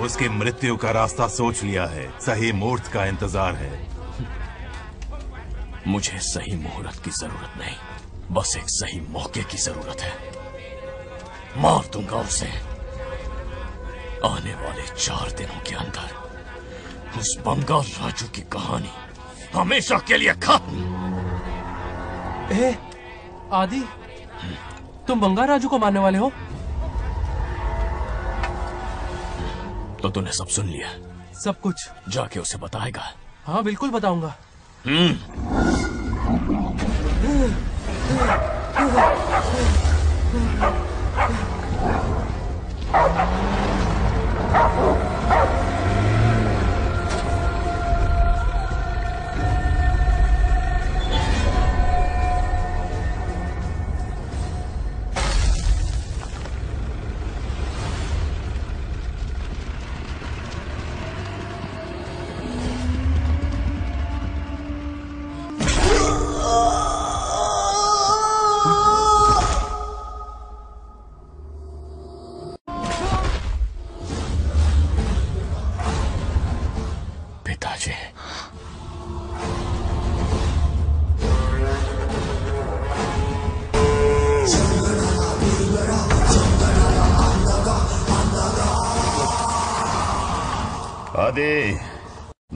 उसके मृत्यु का रास्ता सोच लिया है सही मुहूर्त का इंतजार है। मुझे सही मुहूर्त की जरूरत नहीं बस एक सही मौके की जरूरत है। मार दूंगा उसे आने वाले 4 दिनों के अंदर उस बंगाल राजू की कहानी हमेशा के लिए खत्म। ए, आदि तुम बंगाल राजू को मारने वाले हो? तो तूने सब सुन लिया? सब कुछ जाके उसे बताएगा? हाँ बिल्कुल बताऊंगा।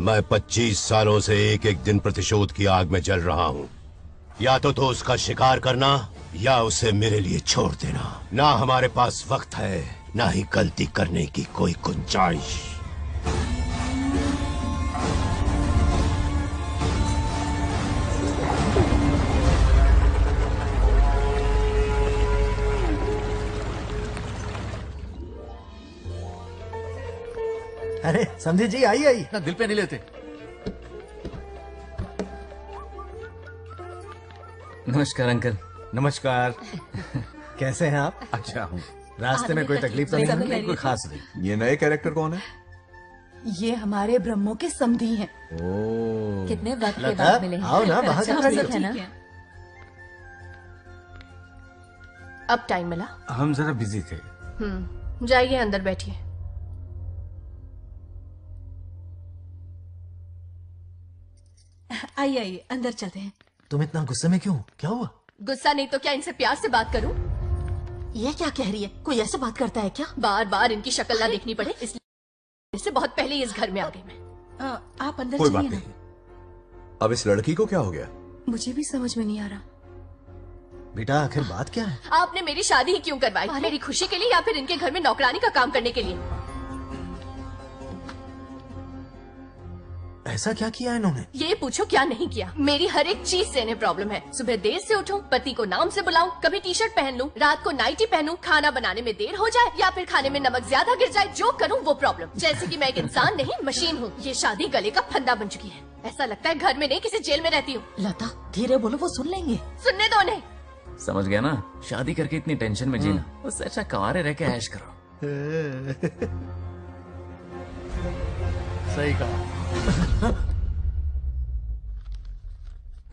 मैं 25 सालों से एक एक दिन प्रतिशोध की आग में जल रहा हूँ। या तो उसका शिकार करना या उसे मेरे लिए छोड़ देना। ना हमारे पास वक्त है ना ही गलती करने की कोई गुंजाइश। अरे संदीप जी आई आई ना दिल पे नहीं लेते। नमस्कार अंकल। नमस्कार कैसे हैं आप? अच्छा हूँ। रास्ते में कोई तकलीफ तो नहीं? कोई खास नहीं। ये नए कैरेक्टर कौन है? ये हमारे ब्रह्मों के समधी हैं। ओह कितने वक्त के बाद मिले हैं। आओ ना बाहर। अब टाइम मिला? हम जरा बिजी थे। जाइए अंदर बैठिए। आइए आइए अंदर चलते हैं। तुम इतना गुस्से में क्यों? क्या हुआ? गुस्सा नहीं तो क्या इनसे प्यार से बात करूं? ये क्या कह रही है? कोई ऐसे बात करता है क्या? बार बार इनकी शक्ल ना देखनी पड़े इसलिए इससे बहुत पहले इस घर में आ गई मैं। आप अंदर कोई बात नहीं। अब इस लड़की को क्या हो गया? मुझे भी समझ में नहीं आ रहा। बेटा आखिर बात क्या है? आपने मेरी शादी ही क्यों करवाई? मेरी खुशी के लिए या फिर इनके घर में नौकरानी का काम करने के लिए? ऐसा क्या किया इन्होंने? ये पूछो क्या नहीं किया। मेरी हर एक चीज से इन्हें प्रॉब्लम है। सुबह देर से उठूं, पति को नाम से बुलाऊं, कभी टी शर्ट पहन लूं, रात को नाइटी पहनूं, खाना बनाने में देर हो जाए या फिर खाने में नमक ज्यादा गिर जाए, जो करूं वो प्रॉब्लम। जैसे कि मैं एक इंसान नहीं मशीन हूँ। ये शादी गले का फंदा बन चुकी है। ऐसा लगता है घर में नहीं किसी जेल में रहती हूँ। लता धीरे बोलो, वो सुन लेंगे। सुनने दो उन्हें। समझ गया ना, शादी करके इतनी टेंशन में जीना, उससे अच्छा कवारे रह के ऐश करो। सही कहा।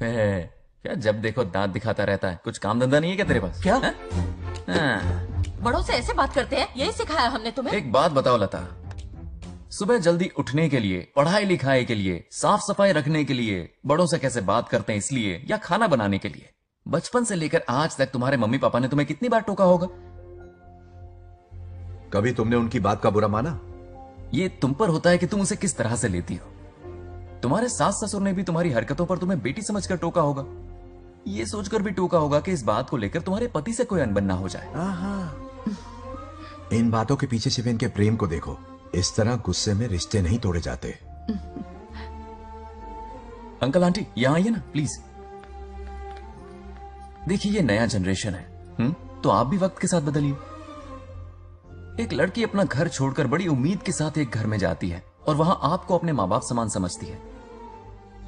क्या जब देखो दांत दिखाता रहता है, कुछ काम धंधा नहीं है क्या तेरे पास? क्या बड़ों से ऐसे बात करते हैं? यही सिखाया हमने तुम्हें? एक बात बताओ लता, सुबह जल्दी उठने के लिए, पढ़ाई लिखाई के लिए, साफ सफाई रखने के लिए बड़ों से कैसे बात करते हैं इसलिए, या खाना बनाने के लिए, बचपन से लेकर आज तक तुम्हारे मम्मी पापा ने तुम्हें कितनी बार टोका होगा? कभी तुमने उनकी बात का बुरा माना? ये तुम पर होता है कि तुम उसे किस तरह से लेती हो। तुम्हारे सास ससुर ने भी तुम्हारी हरकतों पर तुम्हें बेटी समझकर टोका होगा। ये सोचकर भी टोका होगा कि इस बात को लेकर तुम्हारे पति से कोई अनबन ना हो जाए। इन बातों के पीछे छिपे इनके प्रेम को देखो। इस तरह गुस्से में रिश्ते नहीं तोड़े जाते। अंकल आंटी यहाँ आइए ना प्लीज। देखिए ये नया जनरेशन है, तो आप भी वक्त के साथ बदलिए। एक लड़की अपना घर छोड़कर बड़ी उम्मीद के साथ एक घर में जाती है और वहां आपको अपने माँ बाप समान समझती है।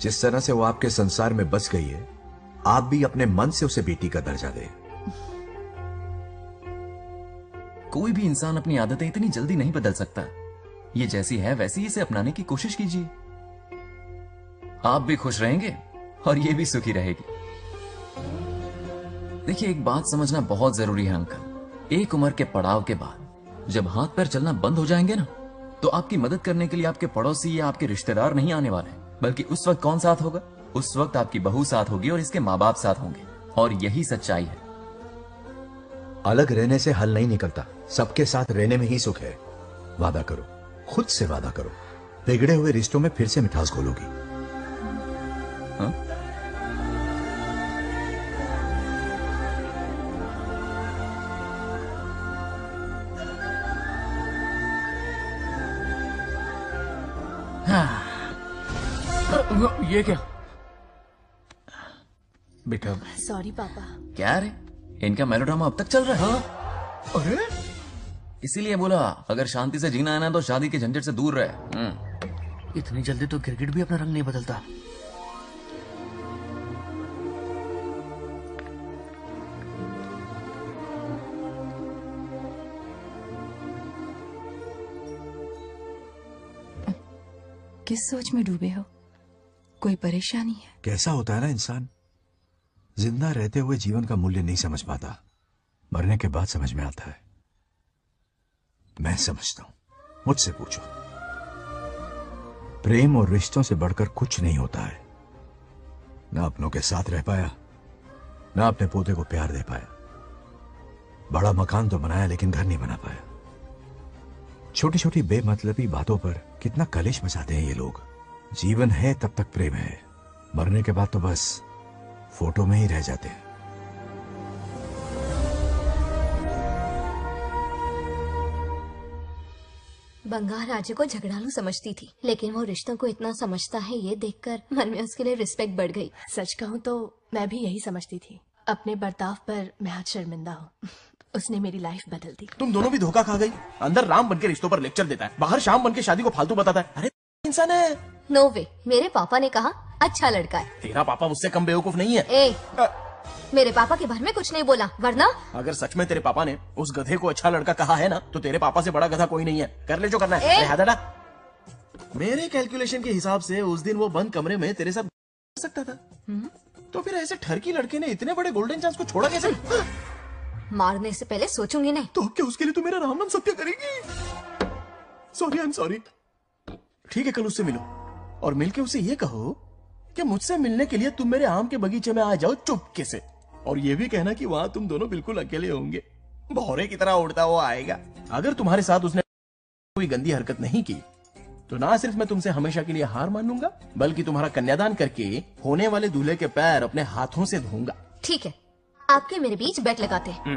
जिस तरह से वो आपके संसार में बस गई है, आप भी अपने मन से उसे बेटी का दर्जा दें। कोई भी इंसान अपनी आदतें इतनी जल्दी नहीं बदल सकता। ये जैसी है वैसी इसे अपनाने की कोशिश कीजिए। आप भी खुश रहेंगे और ये भी सुखी रहेगी। देखिए एक बात समझना बहुत जरूरी है अंकल, एक उम्र के पड़ाव के बाद जब हाथ पैर चलना बंद हो जाएंगे ना, तो आपकी मदद करने के लिए आपके पड़ोसी या आपके रिश्तेदार नहीं आने वाले, बल्कि उस वक्त कौन साथ होगा? उस वक्त आपकी बहू साथ होगी और इसके माँ बाप साथ होंगे। और यही सच्चाई है। अलग रहने से हल नहीं निकलता, सबके साथ रहने में ही सुख है। वादा करो, खुद से वादा करो, बिगड़े हुए रिश्तों में फिर से मिठास घोलोगी। ये क्या बेटा? सॉरी पापा। क्या रे, इनका मेलोड्रामा अब तक चल रहा है? अरे इसीलिए बोला अगर शांति से जीना है ना तो शादी के झंझट से दूर रहे। इतनी जल्दी तो क्रिकेट भी अपना रंग नहीं बदलता। किस सोच में डूबे हो? कोई परेशानी है? कैसा होता है ना इंसान, जिंदा रहते हुए जीवन का मूल्य नहीं समझ पाता, मरने के बाद समझ में आता है। मैं समझता हूं, मुझसे पूछो, प्रेम और रिश्तों से बढ़कर कुछ नहीं होता है। ना अपनों के साथ रह पाया, ना अपने पोते को प्यार दे पाया। बड़ा मकान तो बनाया लेकिन घर नहीं बना पाया। छोटी छोटी बेमतलबी बातों पर कितना कलेश मचाते हैं ये लोग। जीवन है तब तक प्रेम है, मरने के बाद तो बस फोटो में ही रह जाते हैं। बंगा राजे को झगड़ालू समझती थी, लेकिन वो रिश्तों को इतना समझता है ये देखकर मन में उसके लिए रिस्पेक्ट बढ़ गई। सच कहूँ तो मैं भी यही समझती थी। अपने बर्ताव पर मैं आज शर्मिंदा हूँ। उसने मेरी लाइफ बदल दी। तुम दोनों भी धोखा खा गई। अंदर राम बनके रिश्तों पर लेक्चर देता है, बाहर शाम बनके शादी को फालतू बताता है। अरे इंसान है। नो वे, मेरे पापा ने कहा अच्छा लड़का है। तेरा पापा मुझसे कम बेवकूफ नहीं है। मेरे पापा के बारे में कुछ नहीं बोला, वरना अगर सच में तेरे पापा ने उस गधे को अच्छा लड़का कहा है ना, तो तेरे पापा से बड़ा गधा कोई नहीं है। कर ले जो करना है। मेरे कैलकुलेशन के हिसाब से उस दिन वो बंद कमरे में तेरे साथ सकता था, तो फिर ऐसे ठरकी लड़के ने इतने बड़े गोल्डन चांस को छोड़ा कैसे? मारने से पहले सोचूंगी नहीं। तो क्या उसके लिए तो मेरा राम नाम सत्य करेगी? Sorry I am sorry. ठीक है, कल उससे मिलो और मिलके उसे ये कहो कि मुझसे मिलने के लिए तुम मेरे आम के बगीचे में आ जाओ चुपके से, और ये भी कहना कि वहाँ तुम दोनों बिल्कुल अकेले होंगे। भौरे की तरह उड़ता वो आएगा। अगर तुम्हारे साथ उसने कोई गंदी हरकत नहीं की तो ना सिर्फ मैं तुमसे हमेशा के लिए हार मानूंगा, बल्कि तुम्हारा कन्यादान करके होने वाले दूल्हे के पैर अपने हाथों से धोऊंगा। ठीक है, आपके मेरे बीच बैठ लगाते हैं।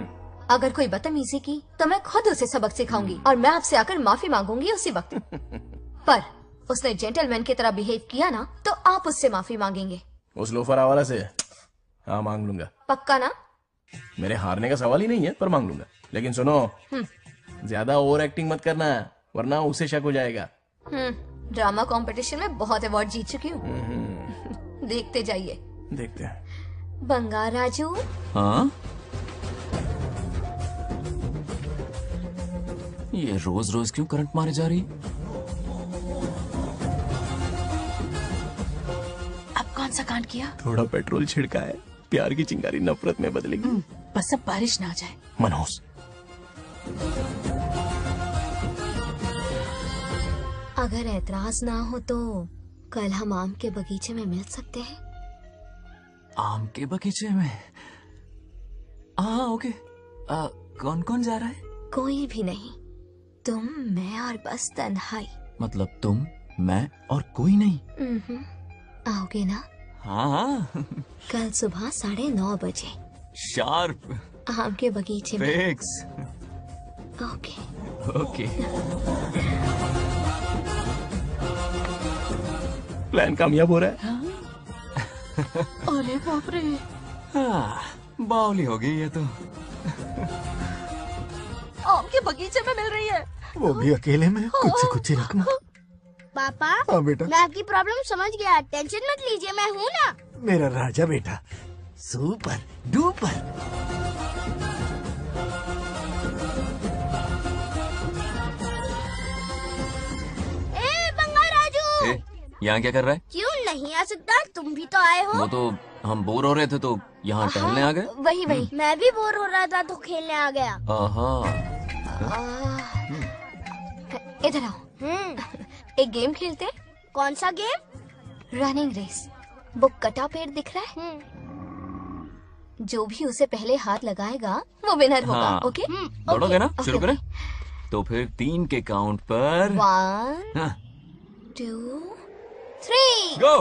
अगर कोई बदतमीजी की तो मैं खुद उसे सबक सिखाऊंगी और मैं आपसे आकर माफी मांगूंगी उसी वक्त। पर उसने जेंटलमैन की तरह बिहेव किया ना, तो आप उससे माफी मांगेंगे? उस लोफरा वाला से? हाँ मांग लूंगा। पक्का ना? मेरे हारने का सवाल ही नहीं है, पर मांग लूंगा। लेकिन सुनो, ज्यादा ओवर एक्टिंग मत करना, वरना उसे शक हो जाएगा। ड्रामा कंपटीशन में बहुत अवार्ड जीत चुकी हूँ। देखते जाइए। देखते हैं। बंगा राजू। हाँ, ये रोज रोज क्यों करंट मारे जा रही? अब कौन सा कांड किया? थोड़ा पेट्रोल छिड़का है। प्यार की चिंगारी नफरत में बदलेगी। बस अब बारिश ना आ जाए। मनोज, अगर ऐतराज ना हो तो कल हम आम के बगीचे में मिल सकते हैं? आम के बगीचे में? हाँ ओके। कौन कौन जा रहा है? कोई भी नहीं, तुम, मैं और बस तन्हाई। मतलब तुम, मैं और कोई नहीं? आओगे ना? हाँ। कल सुबह 9:30 बजे शार्प आम के बगीचे में। फिक्स। Okay okay. प्लान कामयाब हो रहा है। अरे बाप रे। हाँ, बावली हो गई ये तो। आम के बगीचे में मिल रही है, वो भी अकेले में, कुछ रकम। पापा, हाँ बेटा, मैं आपकी प्रॉब्लम समझ गया, टेंशन मत लीजिए, मैं हूँ ना। मेरा राजा बेटा, सुपर डुपर। ए बंगा राजू, यहाँ क्या कर रहा है? क्यों नहीं आ सकता, तुम भी तो आए हो। वो तो हम बोर हो रहे थे तो यहाँ टहलने आ गए। वही वही, मैं भी बोर हो रहा था तो खेलने आ गया। इधर आओ, एक गेम खेलते। कौन सा गेम? Running race. वो कटा पेड़ दिख रहा है, जो भी उसे पहले हाथ लगाएगा वो विनर होगा। हाँ। ओके दौड़ोगे ना? शुरू करें? तो फिर 3 के काउंट पर 1 2 3 गो।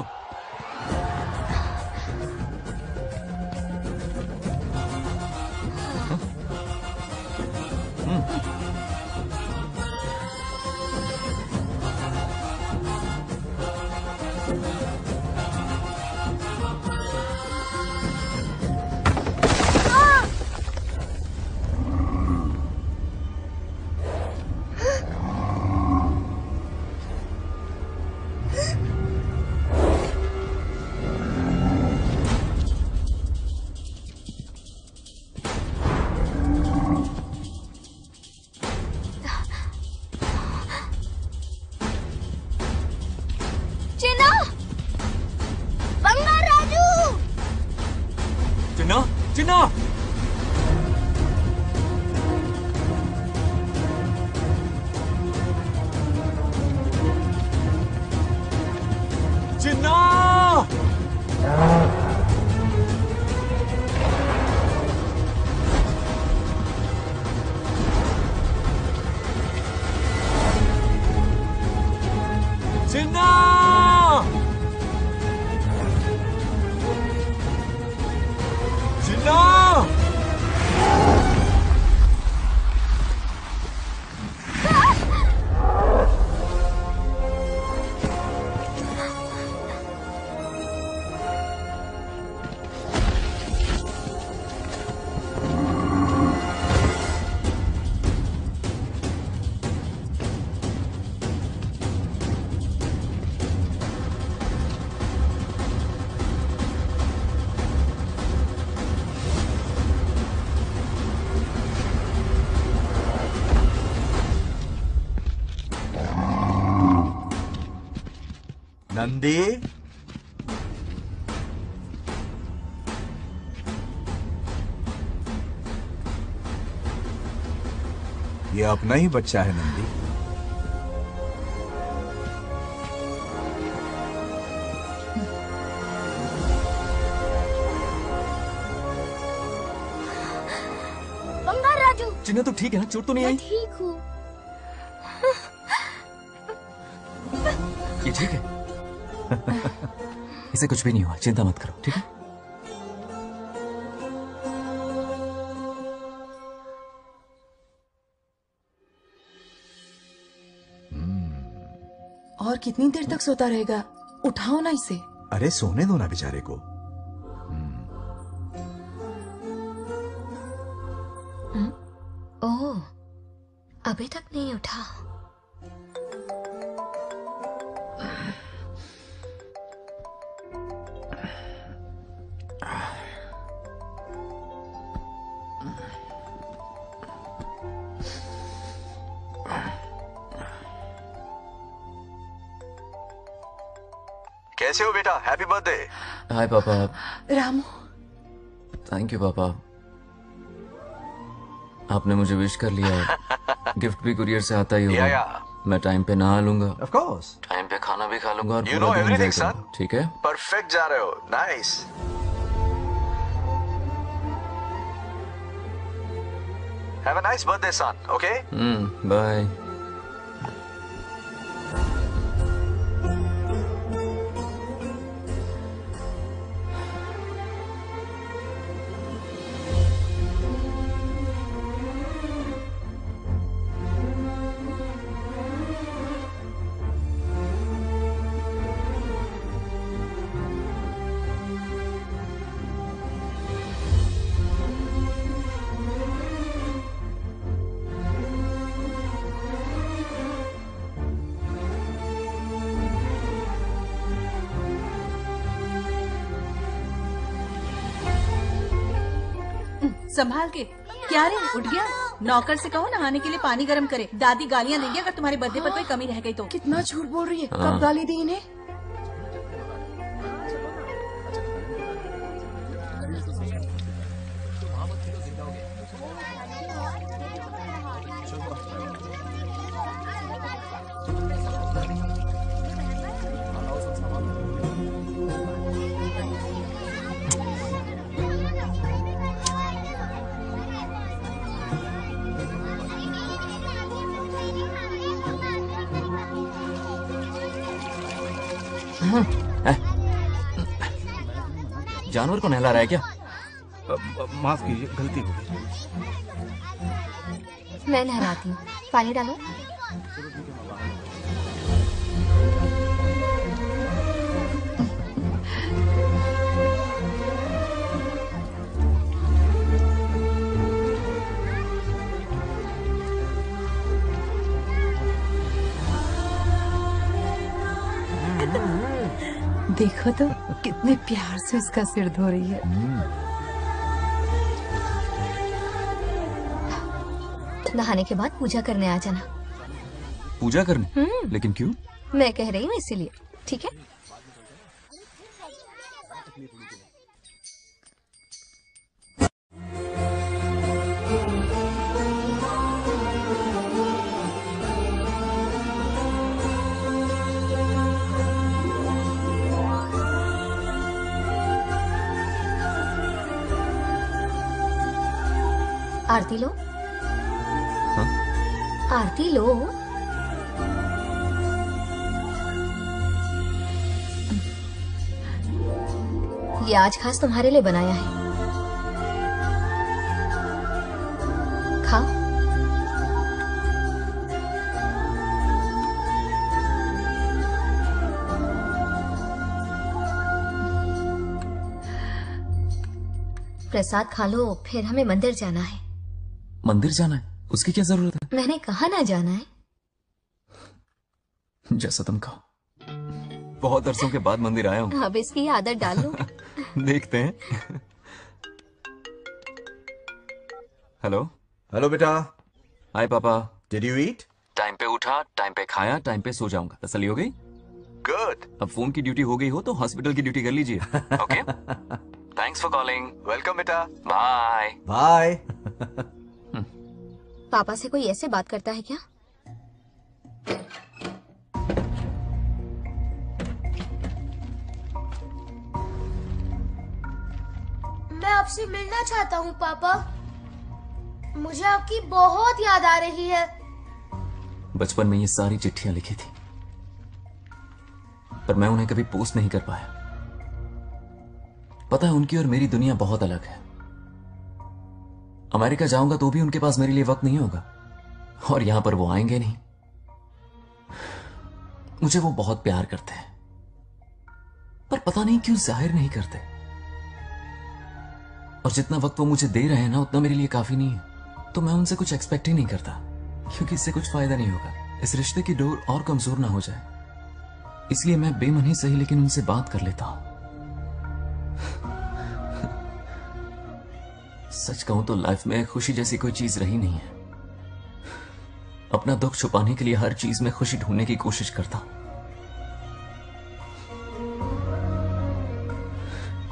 नंदी, ये अपना ही बच्चा है नंदी। चिन्ना तो ठीक है ना, चोट तो नहीं आई? ठीक हूँ। ये ठीक है। इसे कुछ भी नहीं हुआ, चिंता मत करो, ठीक है? और कितनी देर तक सोता रहेगा? उठाओ ना इसे। अरे सोने दो ना बेचारे को। ओह, अभी तक नहीं उठा। कैसे हो बेटा? Happy birthday. हाय पापा। रामू। थैंक यू पापा, आपने मुझे विश कर लिया। गिफ्ट भी कुरियर से आता ही होगा। मैं टाइम पे नहा लूंगा, ऑफ कोर्स टाइम पे खाना भी खा लूंगा, और पूरा दिन एवरीथिंग सन। ठीक है, परफेक्ट जा रहे हो। Nice. Have a nice birthday son. Okay, bye. संभाल के। क्या रे, उठ गया? नौकर से कहो नहाने के लिए पानी गर्म करे। दादी गालियाँ देंगी अगर तुम्हारे बर्थडे पर कोई कमी रह गई तो। कितना झूठ बोल रही है, कब गाली दी इन्हें? जानवर को नहला रहा है क्या? माफ कीजिए, गलती हो गई। मैं नहलाती हूँ, पानी डालो। देखो तो कितने प्यार से इसका सिर धो रही है। नहाने के बाद पूजा करने आ जाना। पूजा करने? लेकिन क्यों? मैं कह रही हूँ इसीलिए, ठीक है? आरती लो। हाँ? आरती लो। ये आज खास तुम्हारे लिए बनाया है, खाओ। प्रसाद खा लो, फिर हमें मंदिर जाना है। मंदिर जाना है? उसकी क्या जरूरत है? मैंने कहा ना जाना है। जैसा तुम कहो। बहुत अरसों के बाद मंदिर आया हूँ। अब इसकी आदत डाल लो। देखते हैं। हेलो। हेलो बेटा। हाय पापा। Did you eat? टाइम पे उठा, टाइम पे खाया, टाइम पे सो जाऊंगा। तसल्ली हो गई? गुड। अब फोन की ड्यूटी हो गई हो तो हॉस्पिटल की ड्यूटी कर लीजिए। Okay. Thanks for calling. Welcome बेटा। Bye bye. पापा से कोई ऐसे बात करता है क्या? मैं आपसे मिलना चाहता हूँ पापा, मुझे आपकी बहुत याद आ रही है। बचपन में ये सारी चिट्ठियां लिखी थी, पर मैं उन्हें कभी पोस्ट नहीं कर पाया। पता है, उनकी और मेरी दुनिया बहुत अलग है। अमेरिका जाऊंगा तो भी उनके पास मेरे लिए वक्त नहीं होगा, और यहां पर वो आएंगे नहीं। मुझे वो बहुत प्यार करते हैं, पर पता नहीं क्यों जाहिर नहीं करते। और जितना वक्त वो मुझे दे रहे हैं ना, उतना मेरे लिए काफी नहीं है। तो मैं उनसे कुछ एक्सपेक्ट ही नहीं करता, क्योंकि इससे कुछ फायदा नहीं होगा। इस रिश्ते की डोर और कमजोर ना हो जाए, इसलिए मैं बेमन ही सही लेकिन उनसे बात कर लेता हूं। सच कहूं तो लाइफ में खुशी जैसी कोई चीज रही नहीं है। अपना दुख छुपाने के लिए हर चीज में खुशी ढूंढने की कोशिश करता हूं,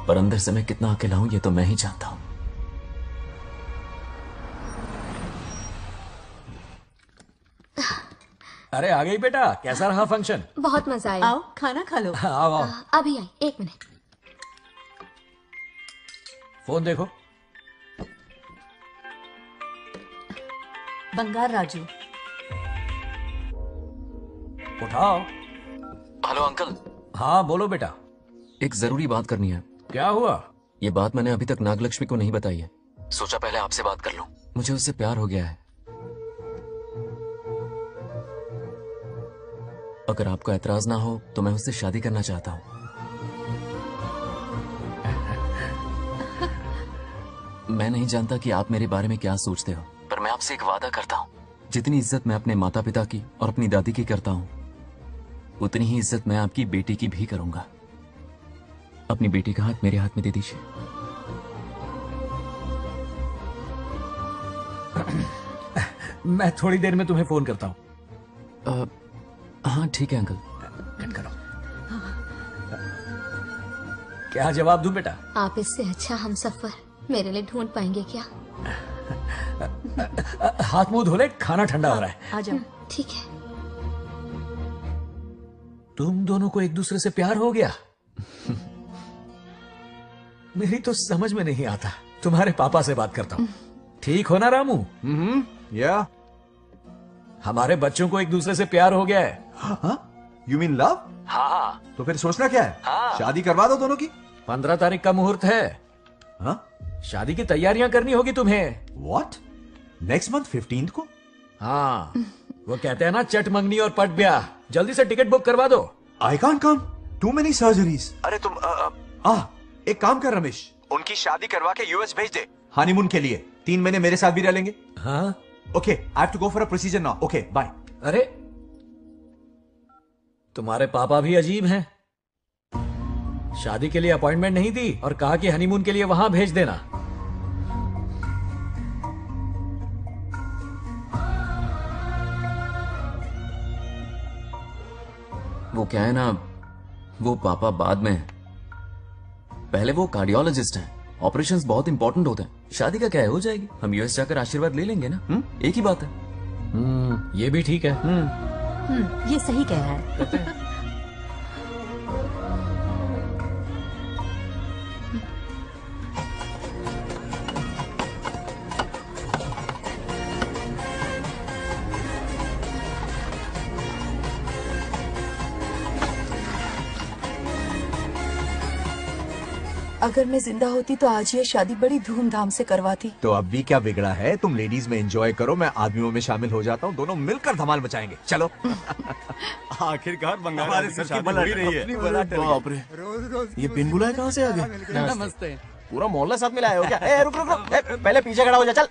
पर अंदर से मैं कितना अकेला हूं ये तो मैं ही जानता हूं। अरे आ गई बेटा, कैसा रहा फंक्शन? बहुत मजा आया। आओ खाना खा लो। आओ आओ। अभी आई, एक मिनट। फोन देखो। बंगार राजू। उठाओ। Hello uncle. हाँ बोलो बेटा। एक जरूरी बात करनी है। क्या हुआ? ये बात मैंने अभी तक नागलक्ष्मी को नहीं बताई है, सोचा पहले आपसे बात कर लूं। मुझे उससे प्यार हो गया है। अगर आपको ऐतराज ना हो तो मैं उससे शादी करना चाहता हूं। मैं नहीं जानता कि आप मेरे बारे में क्या सोचते हो, पर मैं आपसे एक वादा करता हूं। जितनी इज्जत मैं अपने माता पिता की और अपनी दादी की करता हूं, उतनी ही इज्जत मैं आपकी बेटी की भी करूंगा। अपनी बेटी का हाथ मेरे हाथ में दे दीजिए। मैं थोड़ी देर में तुम्हें फोन करता हूं। हाँ ठीक है अंकल। करो। क्या जवाब दूं बेटा? आप इससे अच्छा हम सफर मेरे लिए ढूंढ पाएंगे क्या? हाथ मुंह धो ले, खाना ठंडा हो रहा है। आ जाओ। ठीक है। तुम दोनों को एक दूसरे से प्यार हो गया? मेरी तो समझ में नहीं आता। तुम्हारे पापा से बात करता हूँ। ठीक हो ना रामू? या हमारे बच्चों को एक दूसरे से प्यार हो गया है। You mean love? हाँ। तो फिर सोचना क्या है? हाँ। शादी करवा दो दोनों की। 15 तारीख का मुहूर्त है। हाँ? शादी की तैयारियां करनी होगी तुम्हें। व्हाट? नेक्स्ट मंथ 15 को? हाँ। वो कहते हैं ना, चट मंगनी और पट ब्याह। जल्दी से टिकट बुक करवा दो। I can't come, too many surgeries. अरे तुम एक काम कर रमेश, उनकी शादी करवा के यूएस भेज दे हनीमून के लिए। 3 महीने मेरे साथ भी रह लेंगे। हाँ okay. I have to go for a procedure now. Okay bye. अरे तुम्हारे पापा भी अजीब हैं। शादी के लिए अपॉइंटमेंट नहीं दी और कहा कि हनीमून के लिए वहां भेज देना। वो क्या है ना, वो पापा बाद में, पहले वो कार्डियोलॉजिस्ट हैं। ऑपरेशंस बहुत इंपॉर्टेंट होते हैं। शादी का क्या है, हो जाएगी। हम यूएस जाकर आशीर्वाद ले लेंगे ना। एक ही बात है। ये भी ठीक है। ये सही कह रहा है। अगर मैं जिंदा होती तो आज ये शादी बड़ी धूमधाम से करवाती। तो अब भी क्या बिगड़ा है? तुम लेडीज में एंजॉय करो, मैं आदमियों में शामिल हो जाता हूँ। दोनों मिलकर धमाल मचाएंगे। चलो। आखिरकार बंगाल ये पिनबुला कहाँ से आ गया? नमस्ते। पूरा मोहल्ला साथ में लाया हो क्या? रुक रुक, पहले पीछे खड़ा हो जा। चल।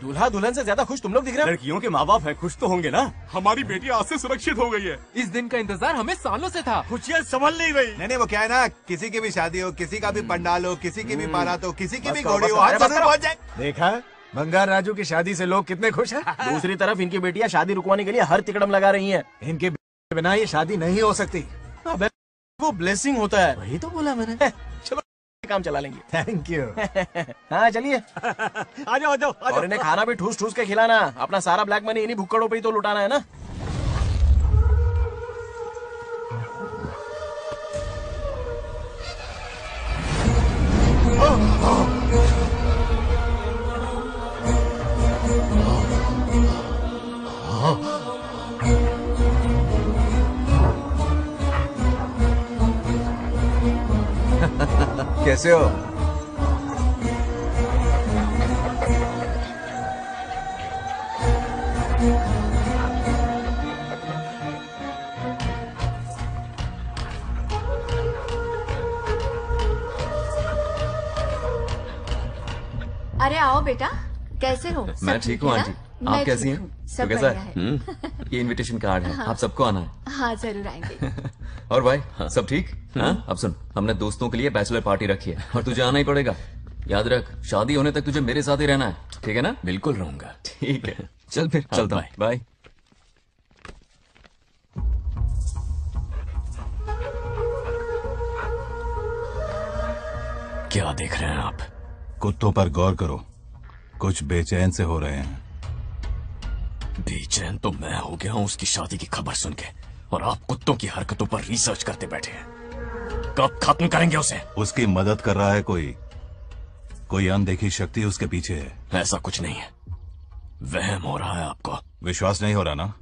दूल्हा दुल्हन से ज्यादा खुश तुम लोग दिख रहे हो। लड़कियों के माँ बाप है, खुश तो होंगे ना। हमारी बेटी आज से सुरक्षित हो गई है। इस दिन का इंतजार हमें सालों से था। खुशियाँ संभल नहीं रही। नहीं नहीं, वो क्या है ना, किसी की भी शादी हो, किसी का भी पंडाल हो, किसी की भी बारात हो, किसी की भी घोड़ी हो, आज जरूर पहुँच जाए। देखा, बंगार राजू की शादी से लोग कितने खुश हैं। दूसरी तरफ इनकी बेटियाँ शादी रुकवाने के लिए हर तिकड़म लगा रही है। इनके बिना ये शादी नहीं हो सकती। वो ब्लेसिंग होता है। वही तो बोला मैंने। चलो। काम चला लेंगे। Thank you. हाँ चलिए। आ जाओ आ जाओ। और इन्हें खाना भी ठूस ठूस के खिलाना, अपना सारा ब्लैक मनी इन्हीं भुक्कड़ों पे ही तो लुटाना है ना। कैसे हो? अरे आओ बेटा, कैसे हो? मैं ठीक हूँ आंटी, आप कैसी हैं? सब बढ़िया है। ये इनविटेशन कार्ड है, आप सबको आना है। हाँ जरूर आएंगे। और भाई सब ठीक? हाँ अब सुन, हमने दोस्तों के लिए बैचलर पार्टी रखी है और तुझे आना ही पड़ेगा। याद रख, शादी होने तक तुझे मेरे साथ ही रहना है, ठीक है ना? बिल्कुल रहूंगा। ठीक है चल फिर। हाँ, चलता हूं, बाय। क्या देख रहे हैं आप? कुत्तों पर गौर करो, कुछ बेचैन से हो रहे हैं। बेचैन तो मैं हो गया हूँ उसकी शादी की खबर सुन के, और आप कुत्तों की हरकतों पर रिसर्च करते बैठे हैं। कब खत्म करेंगे उसे? उसकी मदद कर रहा है कोई, कोई अनदेखी शक्ति उसके पीछे है। ऐसा कुछ नहीं है, वहम हो रहा है आपको। विश्वास नहीं हो रहा ना?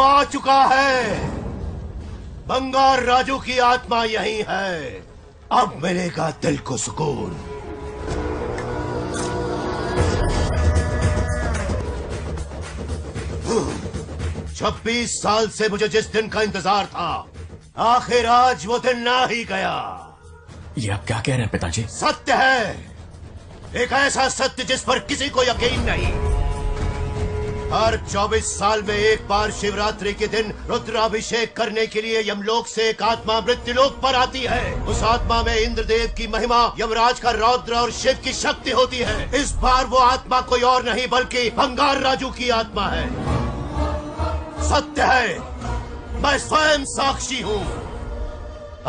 आ चुका है बंगार राजू की आत्मा, यही है। अब मिलेगा दिल को सुकून। छब्बीस साल से मुझे जिस दिन का इंतजार था, आखिर आज वो दिन ना ही गया। ये आप क्या कह रहे हैं पिताजी? सत्य है, एक ऐसा सत्य जिस पर किसी को यकीन नहीं। हर 24 साल में एक बार शिवरात्रि के दिन रुद्राभिषेक करने के लिए यमलोक से एक आत्मा मृत्युलोक पर आती है। उस आत्मा में इंद्रदेव की महिमा, यमराज का रौद्र और शिव की शक्ति होती है। इस बार वो आत्मा कोई और नहीं बल्कि भंगार राजू की आत्मा है। सत्य है, मैं स्वयं साक्षी हूँ,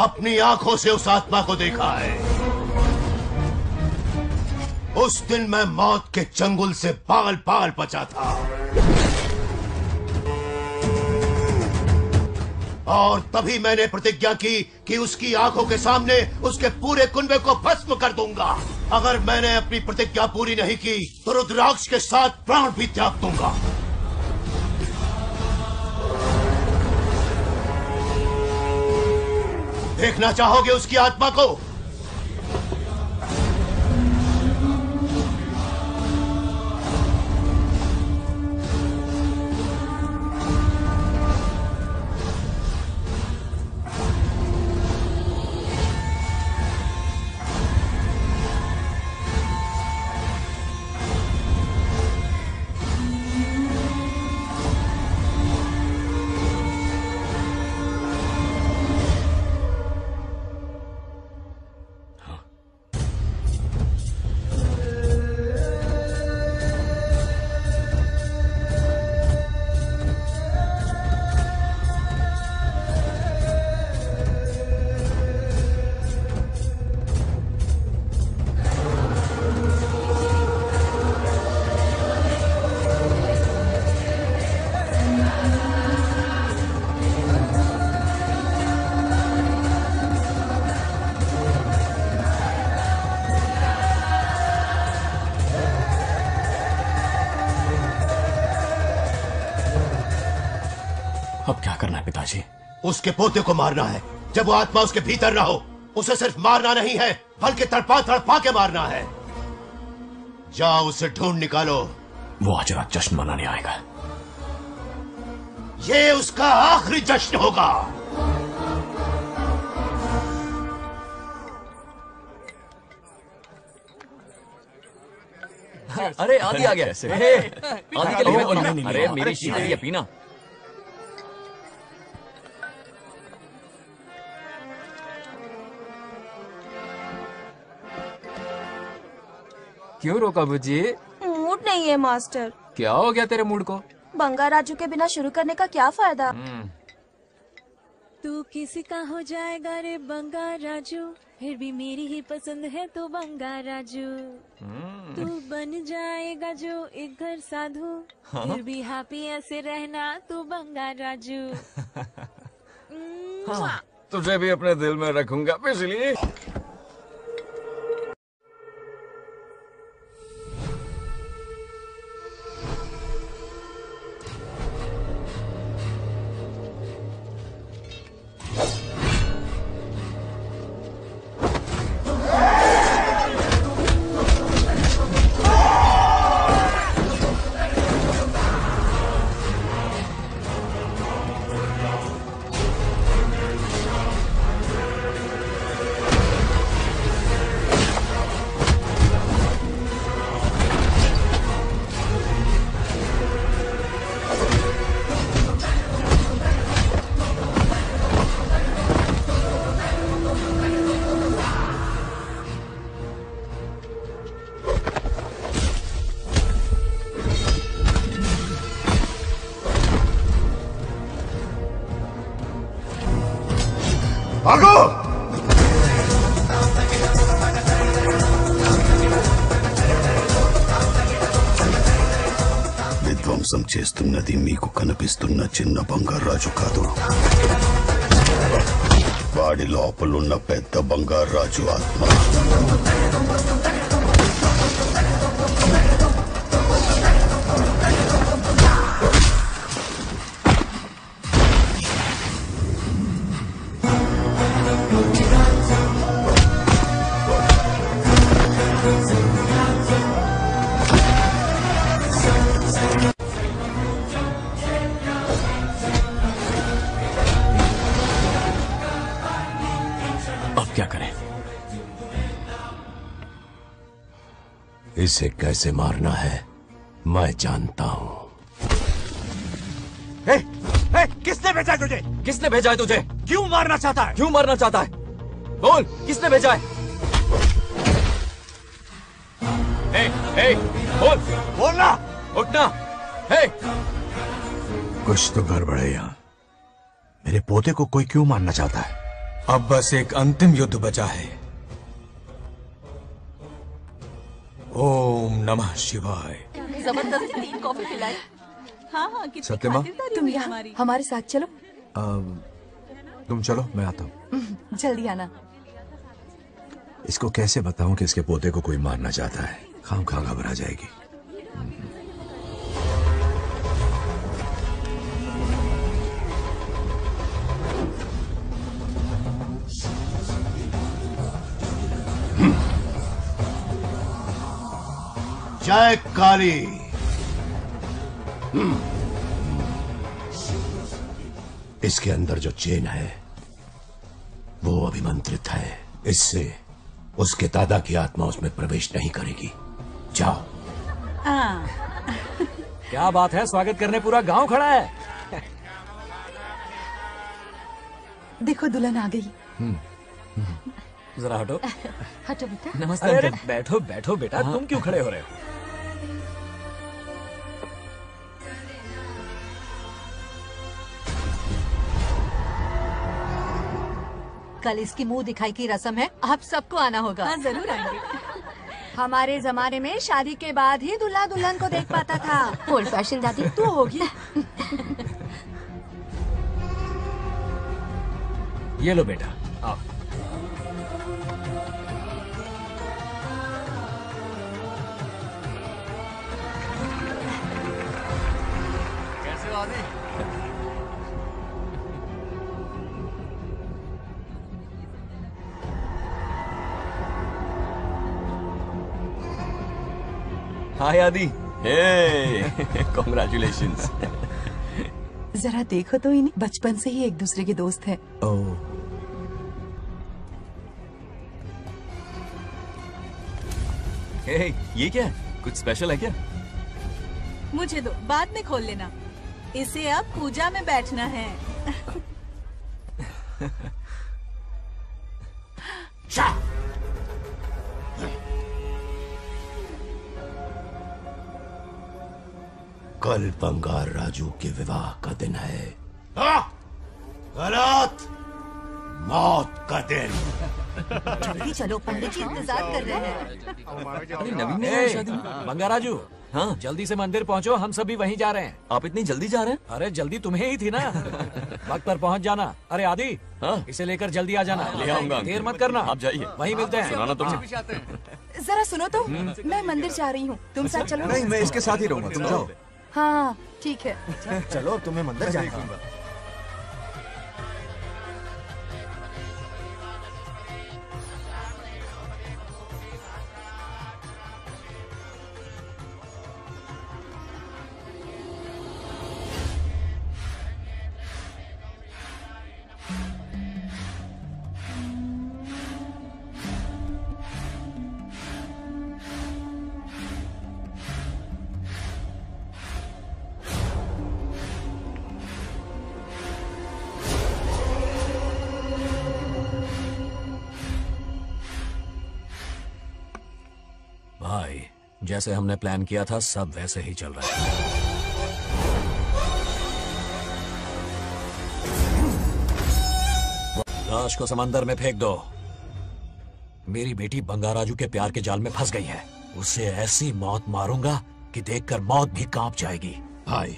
अपनी आंखों से उस आत्मा को देखा है। उस दिन मैं मौत के चंगुल से पागल पागल बचा था, और तभी मैंने प्रतिज्ञा की कि उसकी आंखों के सामने उसके पूरे कुनबे को भस्म कर दूंगा। अगर मैंने अपनी प्रतिज्ञा पूरी नहीं की तो रुद्राक्ष के साथ प्राण भी त्याग दूंगा। देखना चाहोगे उसकी आत्मा को? अब क्या करना है पिताजी? उसके पोते को मारना है, जब वो आत्मा उसके भीतर ना हो। उसे सिर्फ मारना नहीं है बल्कि तड़पा तड़पा के मारना है। जाओ उसे ढूंढ निकालो। वो आज रात जश्न मनाने आएगा, ये उसका आखिरी जश्न होगा। अरे आदि आ गया। आदि के लिए अरे मेरी शीशी पीना। क्यों रोका बुज्जी? मूड नहीं है मास्टर। क्या हो गया तेरे मूड को? बंगा राजू के बिना शुरू करने का क्या फायदा। तू किसी का हो जाएगा रे बंगा राजू, फिर भी मेरी ही पसंद है तो बंगा राजू। तू बन जाएगा जो एक घर साधु, फिर भी हैप्पी ऐसे रहना तो बंगा राजू। तुझे भी अपने दिल में रखूंगा इसलिए। చేస్తున్నది మీకు కనిపిస్తున్న చిన్న బంగారాజు కాదు, వాడి లోపల ఉన్న పెద్ద బంగారాజు ఆత్మ. इसे कैसे मारना है मैं जानता हूँ। किसने भेजा है तुझे? किसने भेजा है तुझे? क्यों मारना चाहता है? क्यों मारना चाहता है? बोल, किसने भेजा है? ए, ए, बोल, बोलना, उठना। कुछ तो गड़बड़ है यहाँ। मेरे पोते को कोई क्यों मारना चाहता है? अब बस एक अंतिम युद्ध बचा है। ओम नमः शिवाय। जबरदस्ती 3 कॉफी पिलाई। हाँ, सत्यमा तुम यहाँ हमारे साथ चलो। तुम चलो, मैं आता हूँ। जल्दी आना। इसको कैसे बताऊँ कि इसके पोते को कोई मारना चाहता है? खामखा घबरा जाएगी। जय काली। इसके अंदर जो चेन है वो अभिमंत्रित है, इससे उसके दादा की आत्मा उसमें प्रवेश नहीं करेगी। जाओ। क्या बात है, स्वागत करने पूरा गांव खड़ा है। देखो दुल्हन आ गई। जरा हटो। हटो बेटा। नमस्ते। अरे बैठो बैठो बेटा, तुम क्यों खड़े हो रहे हो? कल इसकी मुंह दिखाई की रस्म है, आप सबको आना होगा। हाँ, जरूर आएंगे। हमारे जमाने में शादी के बाद ही दूल्हा दुल्हन को देख पाता था। ओल्ड फैशन दादी तू होगी। ये लो बेटा आप। कैसे हो आदि? हाय आदि। कॉन्ग्रेचुलेशंस। जरा देखो तो इन्हें, बचपन से ही एक दूसरे के दोस्त हैं। ओह। ये क्या है? कुछ स्पेशल है क्या? मुझे दो, बाद में खोल लेना। इसे अब पूजा में बैठना है। कल बंगार राजू के विवाह का दिन है। गलत, मौत का दिन। जल्दी चलो, पंडित जी इंतजार कर रहे हैं। नवीन है बंगार राजू। हाँ जल्दी से मंदिर पहुँचो, हम सभी वहीं जा रहे हैं। आप इतनी जल्दी जा रहे हैं? अरे जल्दी तुम्हें ही थी ना, वक्त पर पहुँच जाना। अरे आदि, हाँ इसे लेकर जल्दी आ जाना। ले आऊंगा, देर मत करना। आप जाइए, वहीं मिलते हैं। जरा सुनो तो, मैं मंदिर जा रही हूँ, तुम साथ चलो। नहीं मैं इसके साथ ही रहूँगा, तुम जाओ। हाँ ठीक है, चलो तुम्हें मंदिर जाना होगा। जैसे हमने प्लान किया था, सब वैसे ही चल रहा है। लाश को समंदर में फेंक दो। मेरी बेटी बंगार राजू के प्यार के जाल में फंस गई है। उसे ऐसी मौत मारूंगा कि देखकर मौत भी कांप जाएगी। भाई,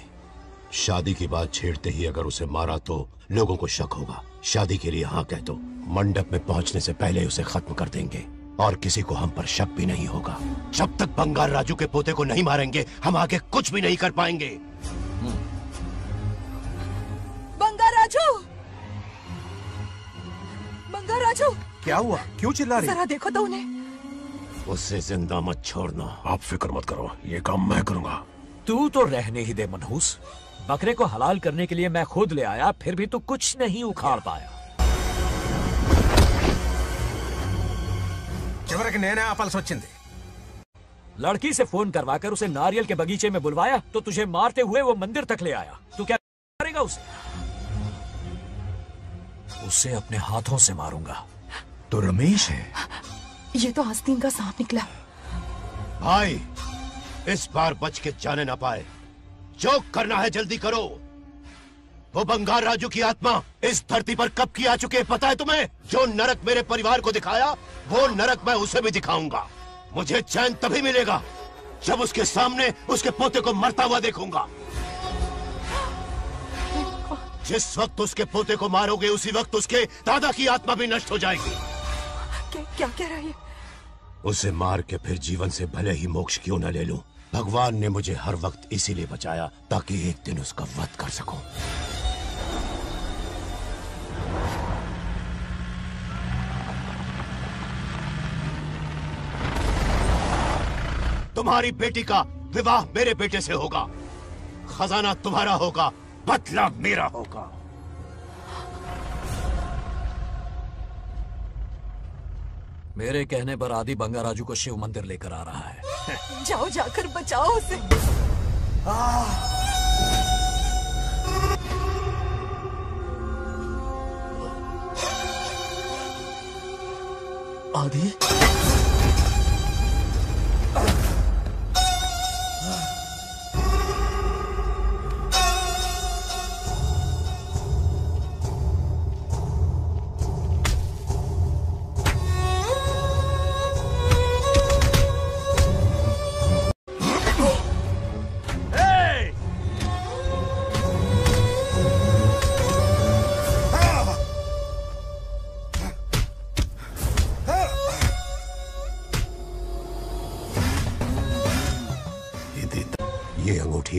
शादी की बात छेड़ते ही अगर उसे मारा तो लोगों को शक होगा। शादी के लिए हाँ कह दो, मंडप में पहुंचने से पहले उसे खत्म कर देंगे और किसी को हम पर शक भी नहीं होगा। जब तक बंगार राजू के पोते को नहीं मारेंगे, हम आगे कुछ भी नहीं कर पाएंगे। बंगार राजू क्या हुआ? क्यों चिल्ला रही? जरा देखो तो उन्हें। उससे जिंदा मत छोड़ना। आप फिक्र मत करो, ये काम मैं करूँगा। तू तो रहने ही दे मनहूस, बकरे को हलाल करने के लिए मैं खुद ले आया, फिर भी तू कुछ नहीं उखाड़ पाया। लड़की से फोन करवाकर उसे नारियल के बगीचे में बुलवाया तो तुझे मारते हुए वो मंदिर तक ले आया। तू क्या करेगा उसे? उसे अपने हाथों से मारूंगा। तो रमेश है ये, तो हस्तीन का सांप निकला। भाई इस बार बच के जाने ना पाए, जो करना है जल्दी करो। वो बंगार राजू की आत्मा इस धरती पर कब की आ चुकी है पता है तुम्हें? जो नरक मेरे परिवार को दिखाया, वो नरक मैं उसे भी दिखाऊंगा। मुझे चैन तभी मिलेगा जब उसके सामने उसके पोते को मरता हुआ देखूंगा। जिस वक्त उसके पोते को मारोगे, उसी वक्त उसके दादा की आत्मा भी नष्ट हो जाएगी। क्या कह रहा है? उसे मार के फिर जीवन से भले ही मोक्ष क्यों न ले लूं। भगवान ने मुझे हर वक्त इसीलिए बचाया ताकि एक दिन उसका वध कर सकूं। तुम्हारी बेटी का विवाह मेरे बेटे से होगा। खजाना तुम्हारा होगा, बदला मेरा होगा। मेरे कहने पर आदि बंगार राजू को शिव मंदिर लेकर आ रहा है। जाओ जाकर बचाओ उसे। आदि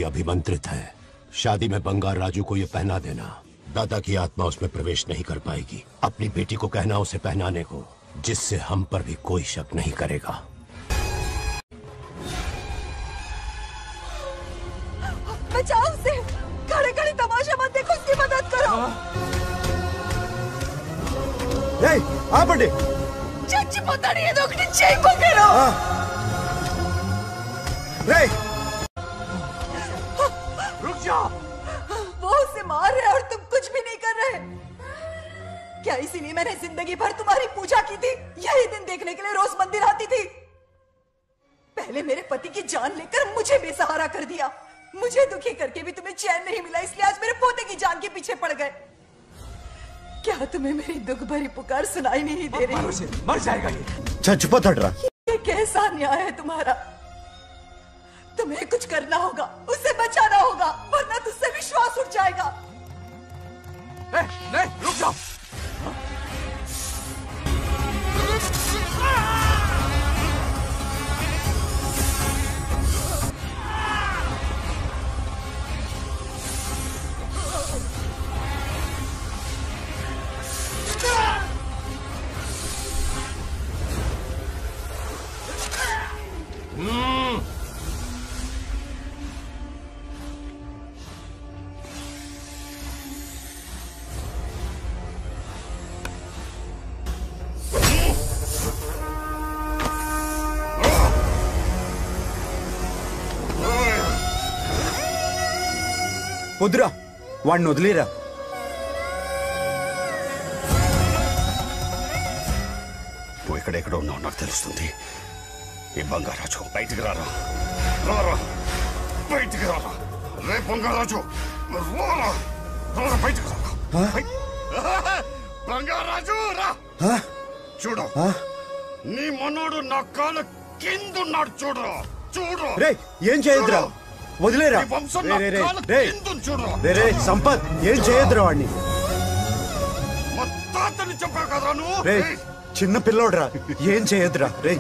अभिमंत्रित है। शादी में बंगार राजू को ये पहना देना। दादा की आत्मा उसमें प्रवेश नहीं कर पाएगी। अपनी बेटी को कहना उसे पहनाने को, जिससे हम पर भी कोई शक नहीं करेगा। बचाओ उसे, खड़े-खड़े तमाशा मत देखो, उसकी मदद करो। नहीं, आप बड़े। चच्ची पता नहीं है तो अपनी चेक पकड़ो। नहीं क्या? इसीलिए मैंने जिंदगी भर तुम्हारी पूजा की थी, यही दिन देखने के लिए रोज मंदिर आती थी। पहले मेरे पति की जान लेकर मुझे बेसहारा कर दिया, मुझे दुखी करके भी तुम्हें चैन नहीं मिला, इसलिए आज मेरे पोते की जान के पीछे पड़ गए। क्या तुम्हें मेरी दुख भरी पुकार सुनाई नहीं दे रही? मर जाएगा ये कैसा न्याय है तुम्हारा? तुम्हें कुछ करना होगा, उसे बचाना होगा, वरना तुझसे विश्वास उठ जाएगा। नहीं, रुक जाओ। వద్దురా వాడిని వదిలేరా నువ్వు ఎక్కడెక్కడ ఉన్నావు నాకు తెలుస్తుంది ఏ బంగారాజు బయటికి రారా రారా బయటికి రారా రే బంగారాజు రారా రారా బయటికి రారా బంగారాజు రా చూడు నీ మనోడు నా కాళ్ళ కింద ఉన్నాడు చూడు చూడు రే ఏం చేయదురా వదిలేరా రే రే రే రే రే సంపత్ ఏం చేయొద్దురా వాడిని మొత్తాన్ని చెప్పా కదరా నువ్వు రే చిన్న పిల్లోడురా ఏం చేయొద్దురా రే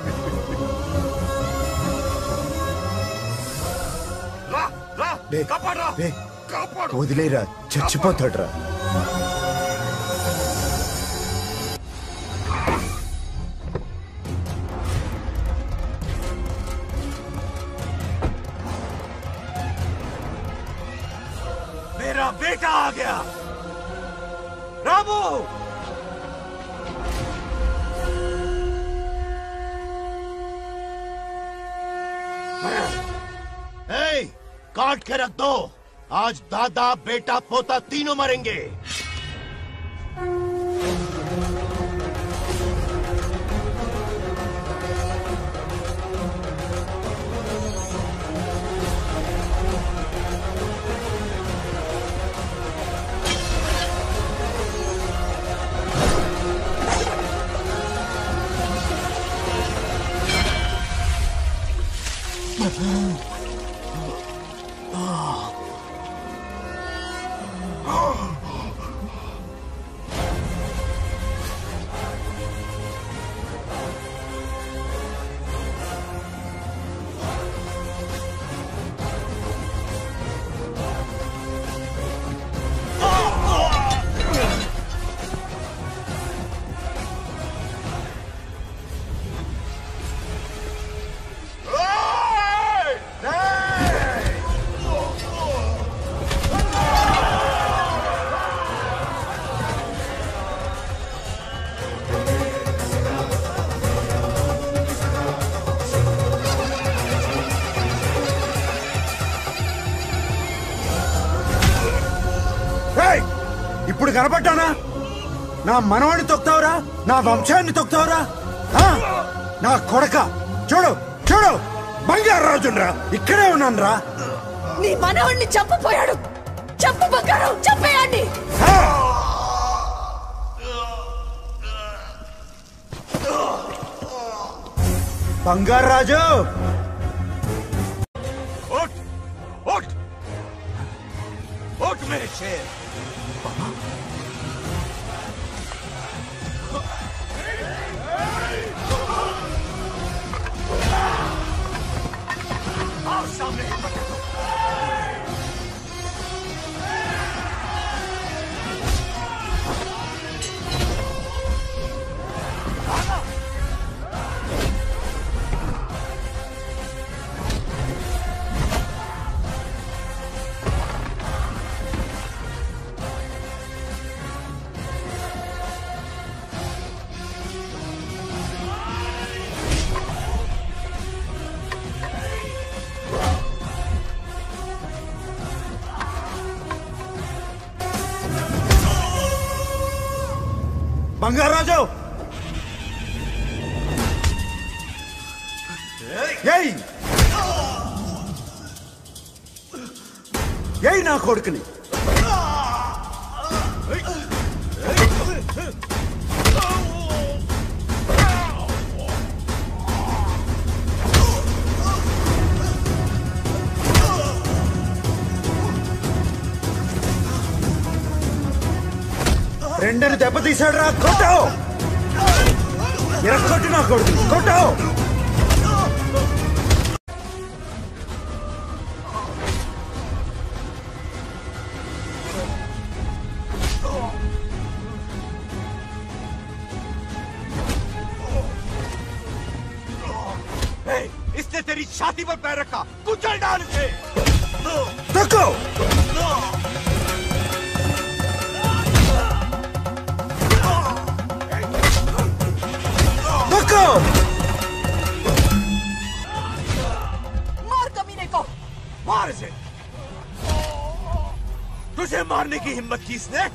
రా రా కాపాడురా రే కాపాడు వదిలేరా చచ్చిపోతాడురా बेटा आ गया रामू काट के रख दो आज दादा बेटा पोता तीनों मरेंगे కనపడ్డానా నా మనవాడిని తొక్కుతావురా నా వంశాన్ని తొక్కుతావురా నా కొడక చూడు చూడు బంగారాజురా ఇక్కడే ఉన్నాను రా నీ మనవాడిని చంపపోయాడు చంపు బంగారం చంపేయండి బంగారాజు ఓట్ ఓట్ ఓట్ मेरे शेर బంగారాజు ఏయ్ यही ना खोड़कनी రెండని దెబ్బతీసాడురా కొట్టావు ఎరకొట్టు నా కొడుకు కొట్టావు इसने तेरी छाती पर पैर रखा कुचल डाल दे देखो मार कमीने को मार इसे तुझे मारने की हिम्मत की इसने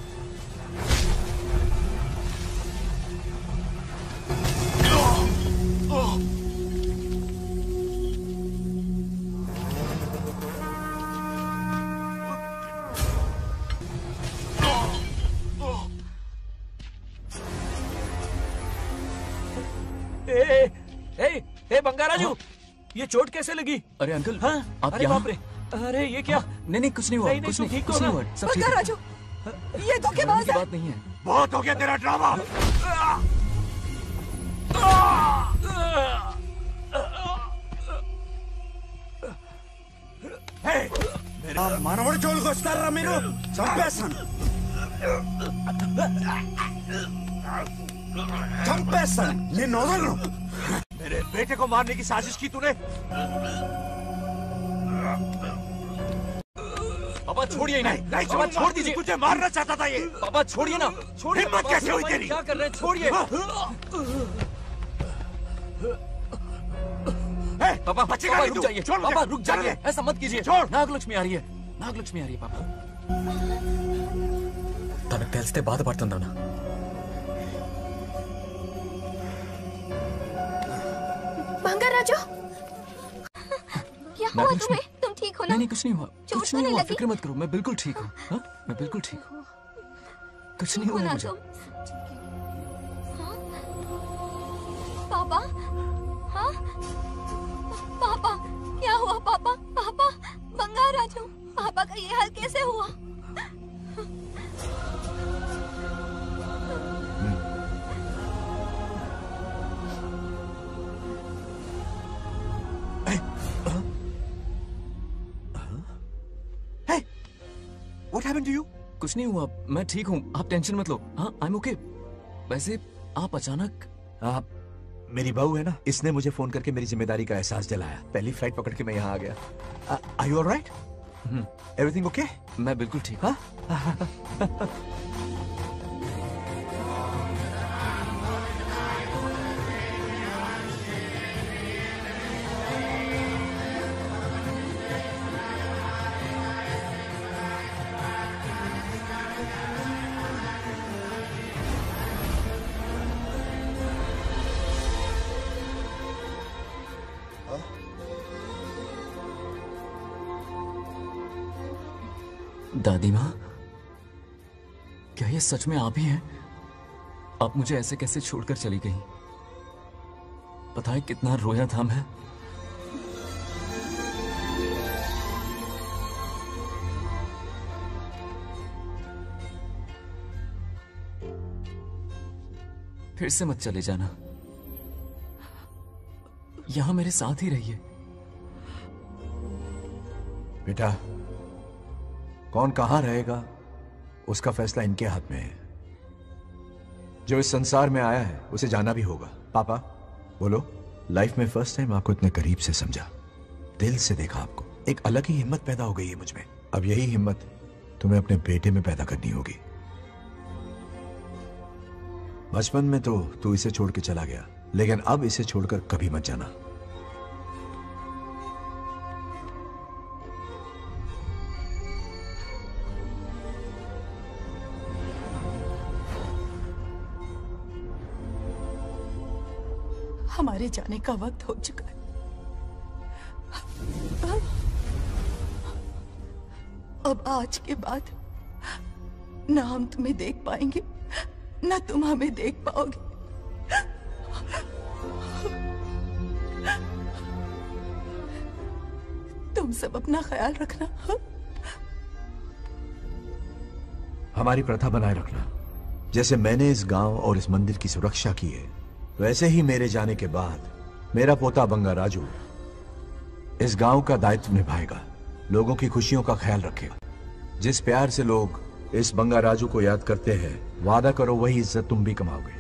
बंगाराजू ये चोट कैसे लगी? अरे अंकल हाँ आप अरे बाप रे अरे ये क्या? नहीं नहीं कुछ नहीं हुआ कुछ नहीं ठीक होगा बंगाराजू ये तो क्या बात नहीं है बहुत हो गया तेरा ड्रामा मानवड़ चोल को स्तर रहा मेरे चंपेसन ये नोजल मेरे बेटे को मारने की साजिश की तूने पापा छोड़िए ना नहीं छोड़ दीजिए मुझे मारना चाहता था ये पापा छोड़िए ना छोड़िए हिम्मत कैसे हुई तेरी क्या कर रहे हैं छोड़िए पापा बचेगा रुक जाइए पापा रुक जाइए ऐसा मत कीजिए छोड़ नागलक्ष्मी आ रही है नागलक्ष्मी आ रही है पापा तनक तेलते बाधपड़ुतुंदना बंगाराजू क्या हुआ तुम्हें तुम ठीक हो ना नहीं कुछ नहीं हुआ कुछ नहीं हुआ फिक्र मत करो मैं बिल्कुल ठीक हूँ हाँ मैं बिल्कुल ठीक हूँ कुछ नहीं हुआ मुझे पापा हाँ पापा क्या हुआ पापा पापा बंगाराजू पापा का ये हाल कैसे हुआ What happened to you? कुछ नहीं हुआ मैं ठीक हूँ आप टेंशन मत लो हाँ आई एम ओके वैसे आप अचानक आप मेरी बहू है ना इसने मुझे फोन करके मेरी जिम्मेदारी का एहसास दिलाया पहली फ्लाइट पकड़ के मैं यहाँ आ गया Are you all right? Everything okay? मैं बिल्कुल ठीक हाँ दादी माँ क्या ये सच में आप ही हैं? आप मुझे ऐसे कैसे छोड़कर चली गई पता है कितना रोया था मैं फिर से मत चले जाना यहां मेरे साथ ही रहिए बेटा कौन कहां रहेगा उसका फैसला इनके हाथ में है जो इस संसार में आया है उसे जाना भी होगा पापा बोलो लाइफ में फर्स्ट टाइम आपको इतने करीब से समझा दिल से देखा आपको एक अलग ही हिम्मत पैदा हो गई है मुझ में अब यही हिम्मत तुम्हें अपने बेटे में पैदा करनी होगी बचपन में तो तू इसे छोड़ के चला गया लेकिन अब इसे छोड़कर कभी मत जाना हमारे जाने का वक्त हो चुका है अब आज के बाद ना हम तुम्हें देख पाएंगे ना तुम हमें देख पाओगे। तुम सब अपना ख्याल रखना, हमारी प्रथा बनाए रखना। जैसे मैंने इस गांव और इस मंदिर की सुरक्षा की है, वैसे ही मेरे जाने के बाद मेरा पोता बंगा राजू इस गांव का दायित्व निभाएगा, लोगों की खुशियों का ख्याल रखेगा। जिस प्यार से लोग इस बंगा राजू को याद करते हैं, वादा करो वही इज्जत तुम भी कमाओगे।